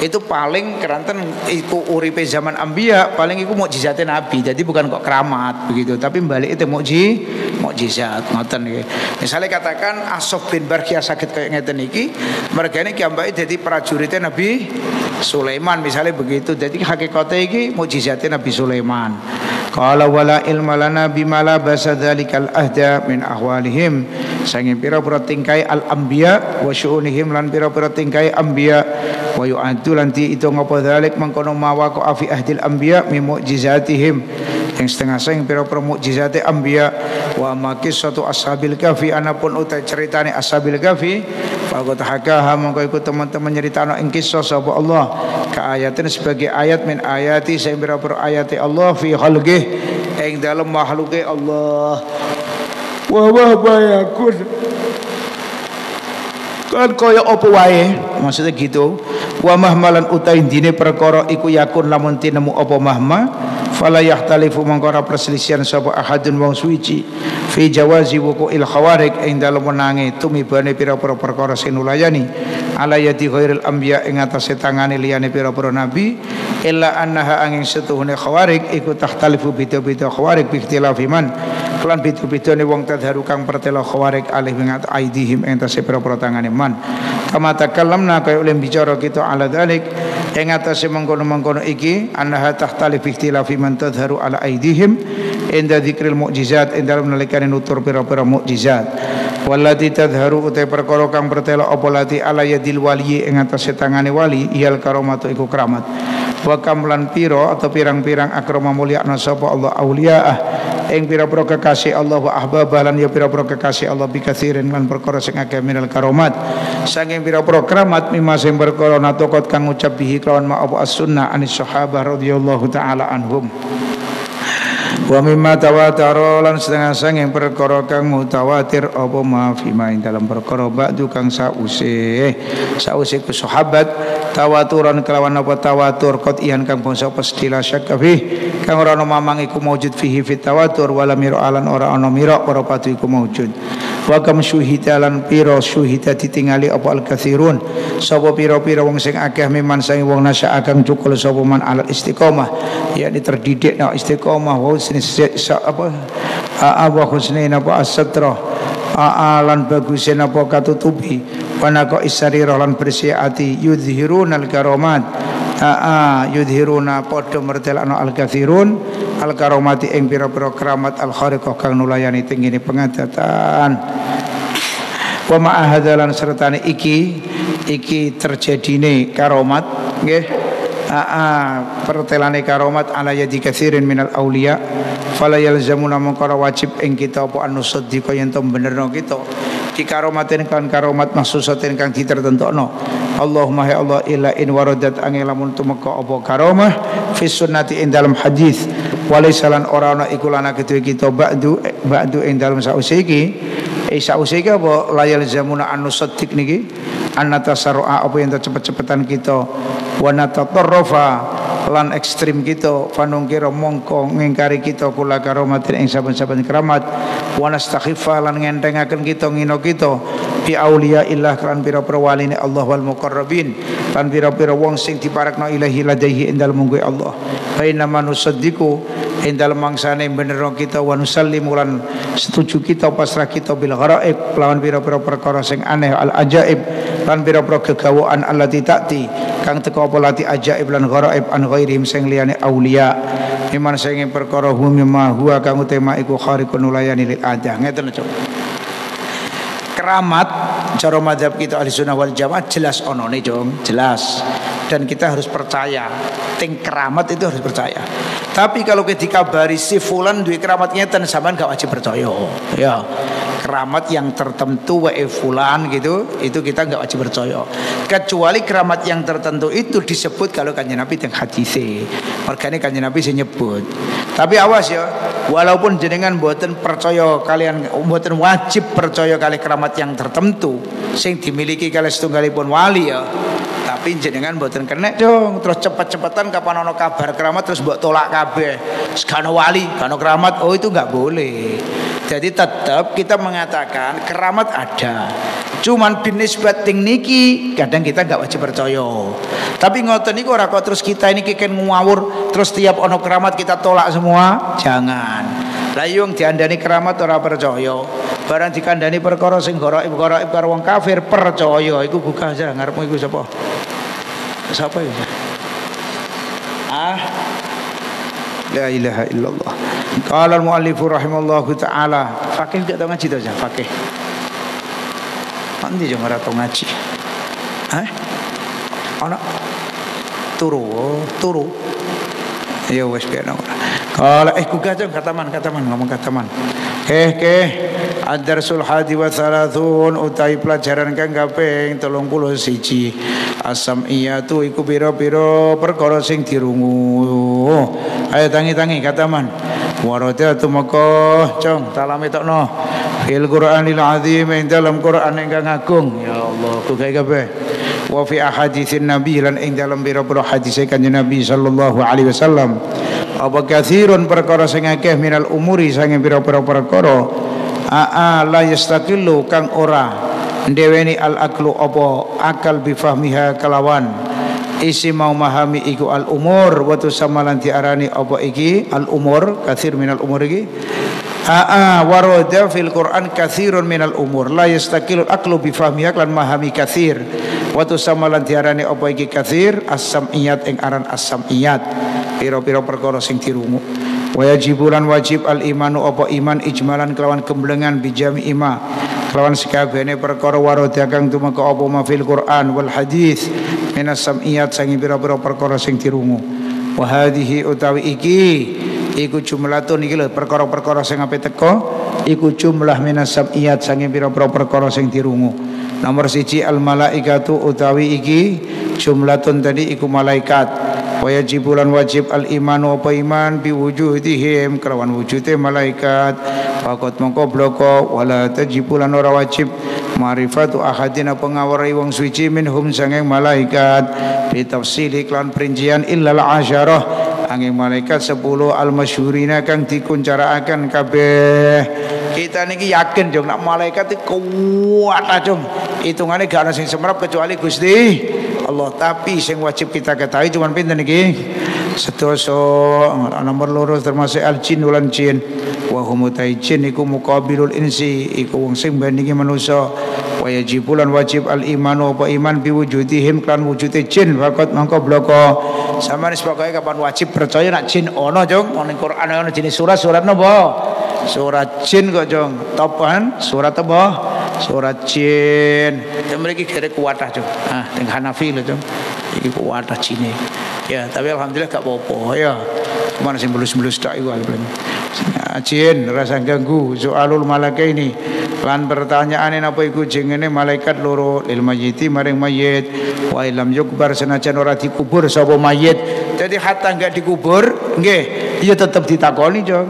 Itu paling keranten iku uripe zaman anbiya, paling iku mukjizate nabi. Jadi bukan kok keramat begitu, tapi balik itu mukjizat ngoten nggih. Misale katakan Asof bin Barkhia sakit kaya ngeten iki, mergane ki ambake dadi prajurite Nabi Sulaiman misalnya begitu. Jadi hakikate iki mukjizate Nabi Sulaiman. Qala wala ilma lana bima la basadzalikal ahda min ahwalihim. Sanging pira-pira tingkai al-anbiya wa syu'unihim lan pira-pira tingkai anbiya wa yu'addu lan diitung apa dzalik mengkono mawaqo fi ahdil anbiya min mukjizatihim. Yang setengah sing pira-pira mukjizate anbiya wa makisatu ashabil kahfi anapun uta ceritane ashabil kahfi faqad hakaha mongko iku teman-teman nyeritano ing kisah sapa Allah ka ayatin sebagai ayat min ayati sing pira-pira ayati Allah fi khalqih ing dalem makhluke Allah wa huwa yakun kan kaya apa wae maksudnya gitu wa mahmalan utai dine perkara iku yakun lamun tinemu apa mahma fala yahtalifu mongko ora perselisihan sapa ahadun wong suci fi jawazi wuqul khawarik ing dalem menangi tumibane pira-pira perkara sing nulayani ala yati khairil anbiya ing atase tangane liyane pira-pira nabi illa annaha angin setuhune khawarik iku tahtalifu bidha-bidha khawarik bi ikhtilafi man kelan bidha-bidhane wong tadharu kang pertela khawarik alih ngat aidihim ing atase pira-pira tangane man kama takallamna kaya ulem bicara kita ala dzalik ing atase mengkono-mengkono iki annaha tahtalifu bi ikhtilafi man tadharu ala aidihim inda dzikril mukjizat ing dalem nalikane nutur pira-pira mukjizat wallati tadharu uta perkara kang pertela apa lati ala yadil wali ing atase tangane wali iyal karamatu iku keramat wa kam lan pira atau pirang-pirang akrama mulyakna sapa Allah auliyaah ing pira-pira kekasih Allah wa ahbabah lan ya pira-pira kekasih Allah bikatsirin lan perkara sing akeh minal karamat saking pira-pira keramat mimma sing perkara natokot kang ngucap bihi kelawan ma apa as-sunnah anis sahabah radhiyallahu taala anhum wa mimma tawatara lan setengah saking perkara kang mutawatir apa ma fi ma ing dalam perkara ba'du kang sause ku sahabat tawaturan kelawan apa tawatur qatian kang bangsa pastila syakafih kang ora ana mamang iku maujud fihi fit tawatur wala miralan ora ana mira ora patu iku maujud wa kam syuhidalan pira syuhida ditingali apa al-katsirun sapa pira-pira wong sing akeh miman sing wong nasya akan cukul sapa man al istiqomah yakni terdidik nang istiqomah wa husni apa as-satra lan bagusin apa katutubi wanaka isarira lan bersih ati yudhirunal karamat yudhiruna padha mertelakno al-katsirun al-karamati ing pira-pira keramat al-khariqah kang nulayani tingine pengadatan wa ma'ahadalan sertane iki terjadine karamat nggih pertelane karamat ala yadi katsirin minal auliya fala yalzamuna mongkara wajib ing kita apa anusaddiqa yen to benerno kita di karomatin kan karomat maksusatin kang ditertentokno Allahumma ya Allah illa in waradat angelamun tumeka apa karomah fi sunnati ing dalam hadis walaisalan ora ana iku lana kedue kita ba'du ing dalam sausiki Sausai ke apa layal zamuna anu setik niki anata saroa apa yang tercepet-cepetan kita wanata torrofa lan ekstrim kita fanungkira mongko ngingkari kita kula karomatin ing saben-saben keramat wanastakhifa lan ngentengaken kita ngino kita bi aulia illah kan pira-pira waline Allah wal muqarrabin kan pira-pira wong sing diparekna ilahi ladaihi endal mungguh Allah baina manusaddiku endal mangsane benero kita wa nusallimu lan setuju kita pasrah kita bil gharaib lawan pira-pira perkara sing aneh al ajaib lan pira-pira kegawaan allati ta'ti kang teko apa lati ajaib lan gharaib an ghairihim sing liyane aulia iman sing perkara hum ma huwa kang tema iku khariqun layani lil adah ngeten lho. Keramat cara mazhab kita ahli sunnah wal jamaah jelas onone jong, jelas, dan kita harus percaya ting keramat itu harus percaya. Tapi kalau dikabari si fulan duwe keramat ngeten sampean gak wajib percaya ya, keramat yang tertentu wae fulan gitu itu kita gak wajib percaya kecuali keramat yang tertentu itu disebut kalau kanjeng Nabi teng hadise mergane kanjeng Nabi sing nyebut. Tapi awas ya, walaupun jenengan mboten percaya kalian mboten wajib percaya kali keramat yang tertentu sing dimiliki kalih setunggalipun wali ya, tapi jenengan mboten kenek dong terus cepet-cepetan kapan ono kabar keramat terus mbok tolak kabeh sakno wali sakno keramat, oh itu nggak boleh. Jadi tetap kita mengatakan keramat ada, cuman binisbat ting niki kadang kita nggak wajib percaya. Tapi ngoten niku ora kok terus kita ini keken ngawur terus tiap ono keramat kita tolak semua, jangan. Lah yung diandani keramat ora percaya, barang dikandani perkara sing garaib-garaib karo wong kafir percaya, iku buka aja ngarepmu iku sapa? Sapa ya? Ah. La ilaha illallah. Qala al-muallif rahimallahu taala. Fakih gak tau ngaji to aja, fakih. Mandi yo ora tau ngaji. Hah? Ana turu. Ya wis kena ora. Kalau kataman ngomong kataman. Addarsul hadi wa thalathun utai pelajaran kang kaping 31. As-sam'iyatu iku pira-pira perkara sing dirungu. Ayo tangi-tangi kataman. Waradatu Makkah, cong talame tokno. Fil Qur'anil Azim ing dalam Qur'an ingkang agung. Ya Allah, ku gawe kabeh. Wa fi ahaditsin nabi lan ing dalam pira-pira hadis kanjeng Nabi sallallahu alaihi wasallam. Apa kathirun perkara sing akeh minal umuri sange pira-pira perkara la yastaqillu kang ora ndeweni al aklu apa akal bifahmiha kelawan isi mau memahami iku al umur watu samalan diarani apa iki al umur kathir minal umur iki warada fil Qur'an kathirun minal umur la yastaqillu aklu bifahmiha lan memahami kathir watu samalan diarani apa iki kathir as-sam'iyat ing aran as-sam'iyat piro-piro perkara sing dirungu. Wajibulan wajib al imanu apa iman ijmalan kelawan kemblengan bijami ima kelawan sekabehane perkara waroda kang tumeka apa mafil Qur'an wal hadis minas sam'iyat sangi piro-piro perkara sing dirungu. Wa hadhihi utawi iki iku jumlatun iki lho perkara-perkara sing ape teko iku jumlah minas sam'iyat sangi piro-piro perkara sing dirungu. Nomor siji al malaikatu utawi iki jumlatun tadi iku malaikat. Wajibulan wajib al imanu apa iman biwujudihim kelawan wujude malaikat faqat mongko bloko wala tajibulan ora wajib ma'rifatu ahadina pengawari wong suci minhum sanging malaikat bitafsili klan perincian illal asyarah angin malaikat 10 al-masyhurina kang dikuncaraaken kabeh. Kita niki yakin jong nak malaikat iku kuat ajeng hitungane gak ana sing semrep kecuali Gusti Allah. Tapi sing wajib kita ketahui cuman pinten iki sedoso nomor lurus termasuk al-jin lan jin wa hum taijin iku muqabilul insi iku wong sing bandingi manusa wajibulan wajib al-imanu apa iman biwujudihim kan wujude jin faqat mangko bloko sampeyan sebagai kapan wajib percaya nak jin ana jong ana Quran ana jenis surat-surat napa surat jin kok jong topan surat apa surat jin mriki gerek kuatah jong ah teng Hanafi lho jong iki kuatah jine ya tapi alhamdulillah gak apa-apa ya mana sing belus-belus tak iku jin rasa ganggu soalul malaikaini lan pertanyaane napa iku jengene malaikat loro lil mayyiti maring mayit wa ilam yukbar senajan ora dikubur sapa mayit. Jadi hatta enggak dikubur nggih iya tetep ditakoni jong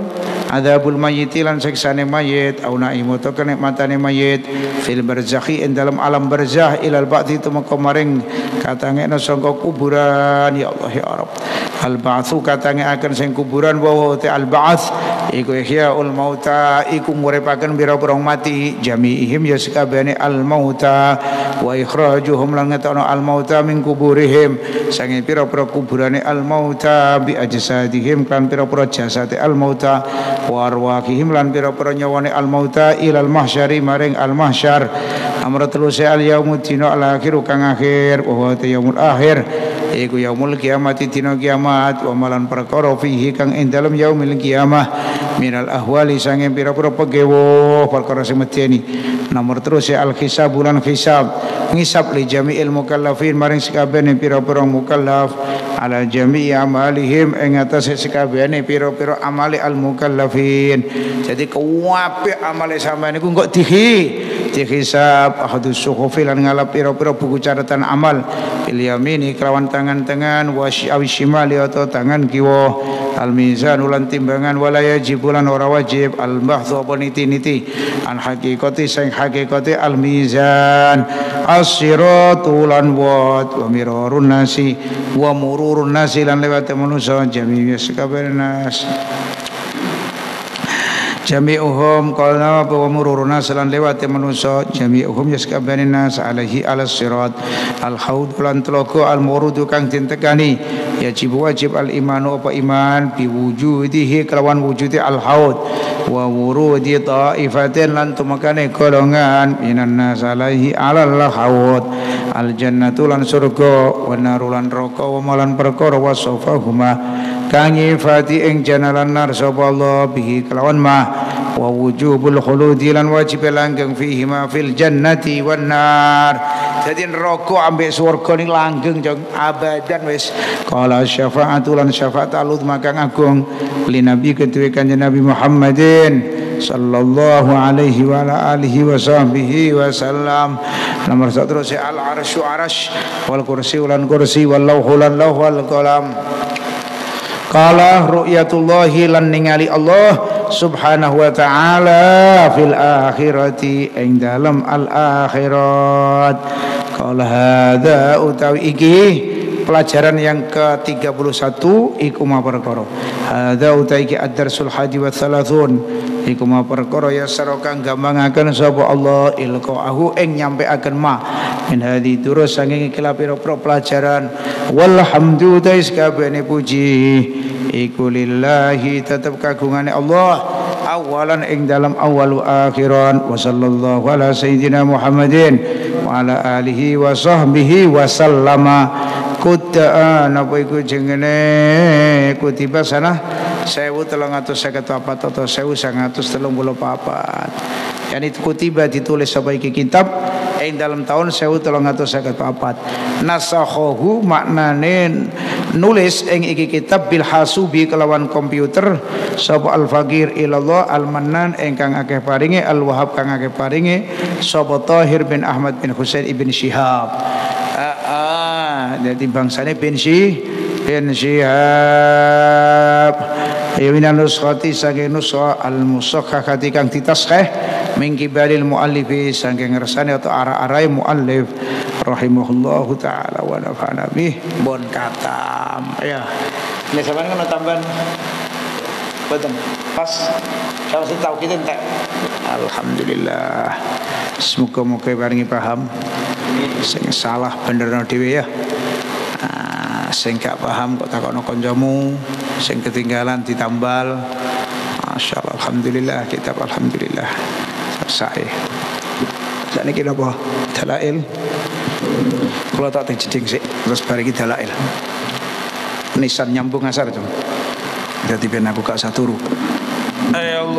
Adabul mayyiti lan siksane mayit, au naimu to kenikmatane mayit, fil barzakhi ing dalam alam barzakh ilal ba'tsi tumeka maring katangekna sangka kuburan. Ya Allah ya Rabb, al ba'tsu katangeaken sing kuburan wa al ba'ts iku ihyaul mauta iku nguripaken pira-pira mati jami'ihim ya sakabehane al mauta wa ikhrajuhum lan ngetono al mauta min kuburihim sange pira-pira kuburane al mauta bi ajsadihim kan pira-pira jasate al mauta wa arwahihim lan pira-pira nyawane al mauta ilal mahsyari maring al mahsyar amratul sa'al yaumuddin al akhiru kang akhir wa yaumul akhir iku yaumul kiamat dina kiamat wa malan perkara fihi kang ing dalem yaumil kiamah minal ahwali sange pira-pira pegewo perkara sing medeni nomor terus ya al hisab bulan hisab ngisab li jami'il mukallafin maring sakabehane pira-pira mukallaf ala jami'i amalihim ing atase sakabehane pira-pira amali al mukallafin jadi kabeh amale sampeyan niku engko dihisab ahadus suhufi lan ngalap pira-pira buku catatan amal bil yamini kelawan tangan-tangan wasyimali atau tangan kiwa al mizan ulan timbangan wala yajib ulan ora wajib al mahdhu apa niti-niti an hakikati sing hakikati al mizan as-siratu lan wat wa mirarun nasi wa mururun nasi lan lewate manusa jami'i sekabernas jami'uhum qala wa mururuna salan lewati manusa jami'uhum yaskabani nas alaihi alas sirat al haud lan tlaqa al murudu kang dintekani wajib al imanu apa iman biwujudihi kelawan wujudi al haud wa wurudi taifatin lan tumakane golongan minan nas alaihi alal haud al jannatu lan surga wa narulan neraka wa malan perkara wasofahuma kang ifati ing janalan nar sapa Allah bihi kelawan ma wa wujubul khuludi lan wajib langgeng fihi ma fil jannati wan nar jadi neraka ambek surga ning langgeng jeng abadan wis qala syafa'atu lan syafa'at alud maka agung li nabi ketuwe kanjeng Nabi Muhammadin sallallahu alaihi wa ala alihi wa sahbihi wa sallam nomor 1 terus al arsyu arash wal kursi lan kursi wal lauhu lan lauh wal qalam qala ru'yatullahi lan ningali Allah subhanahu wa ta'ala fil akhirati ing dalam al akhirat qala hadza utawi iki pelajaran yang ke-31 iku ma perkara hadza utawi iki addarsul hadi wa thalathun iku ma perkara ya saraka gambangaken sapa Allah ilqaahu ing nyampeaken ma min hadi durus saking kila pira-pira pelajaran walhamdu tais kabehane puji iku lillahi tetap kagungane Allah awalan ing dalam awal wa akhiran wa sallallahu ala sayyidina Muhammadin wa ala alihi wa sahbihi wa sallama kudaa napa iku jengene kutiba sanah 1354 atau 1934 yang itu tiba ditulis sebagai kitab yang dalam tahun 1354 nasakhahu maknane nulis ing iki kitab bil hasubi kelawan komputer sapa al fakir ilallah al mannan ingkang akeh paringe al wahab kang akeh paringe sapa Tahir bin Ahmad bin Husain ibn Syihab jadi bangsane bin Syihab ayunan nuskhati saking nuskhah al musakhkhati kang ditaskeh mengkibalil mu'allifi saking ngersane atau arah-arai mu'allif rahimahullahu ta'ala wa nafa'na bih bon katam ya ini sampean kan tambahan betul pas kalau saya tahu kita entek alhamdulillah semoga-moga barengi paham sing salah benerno dhewe ya sing gak paham kok takokno kancamu sing ketinggalan ditambal masyaallah alhamdulillah kitab alhamdulillah sae. Sakniki napa? Dalail. Kula tak jeding sik, terus bar iki dalail. Nisan nyambung asar, Jung. Dadi ben aku gak saturu. Ya Allah.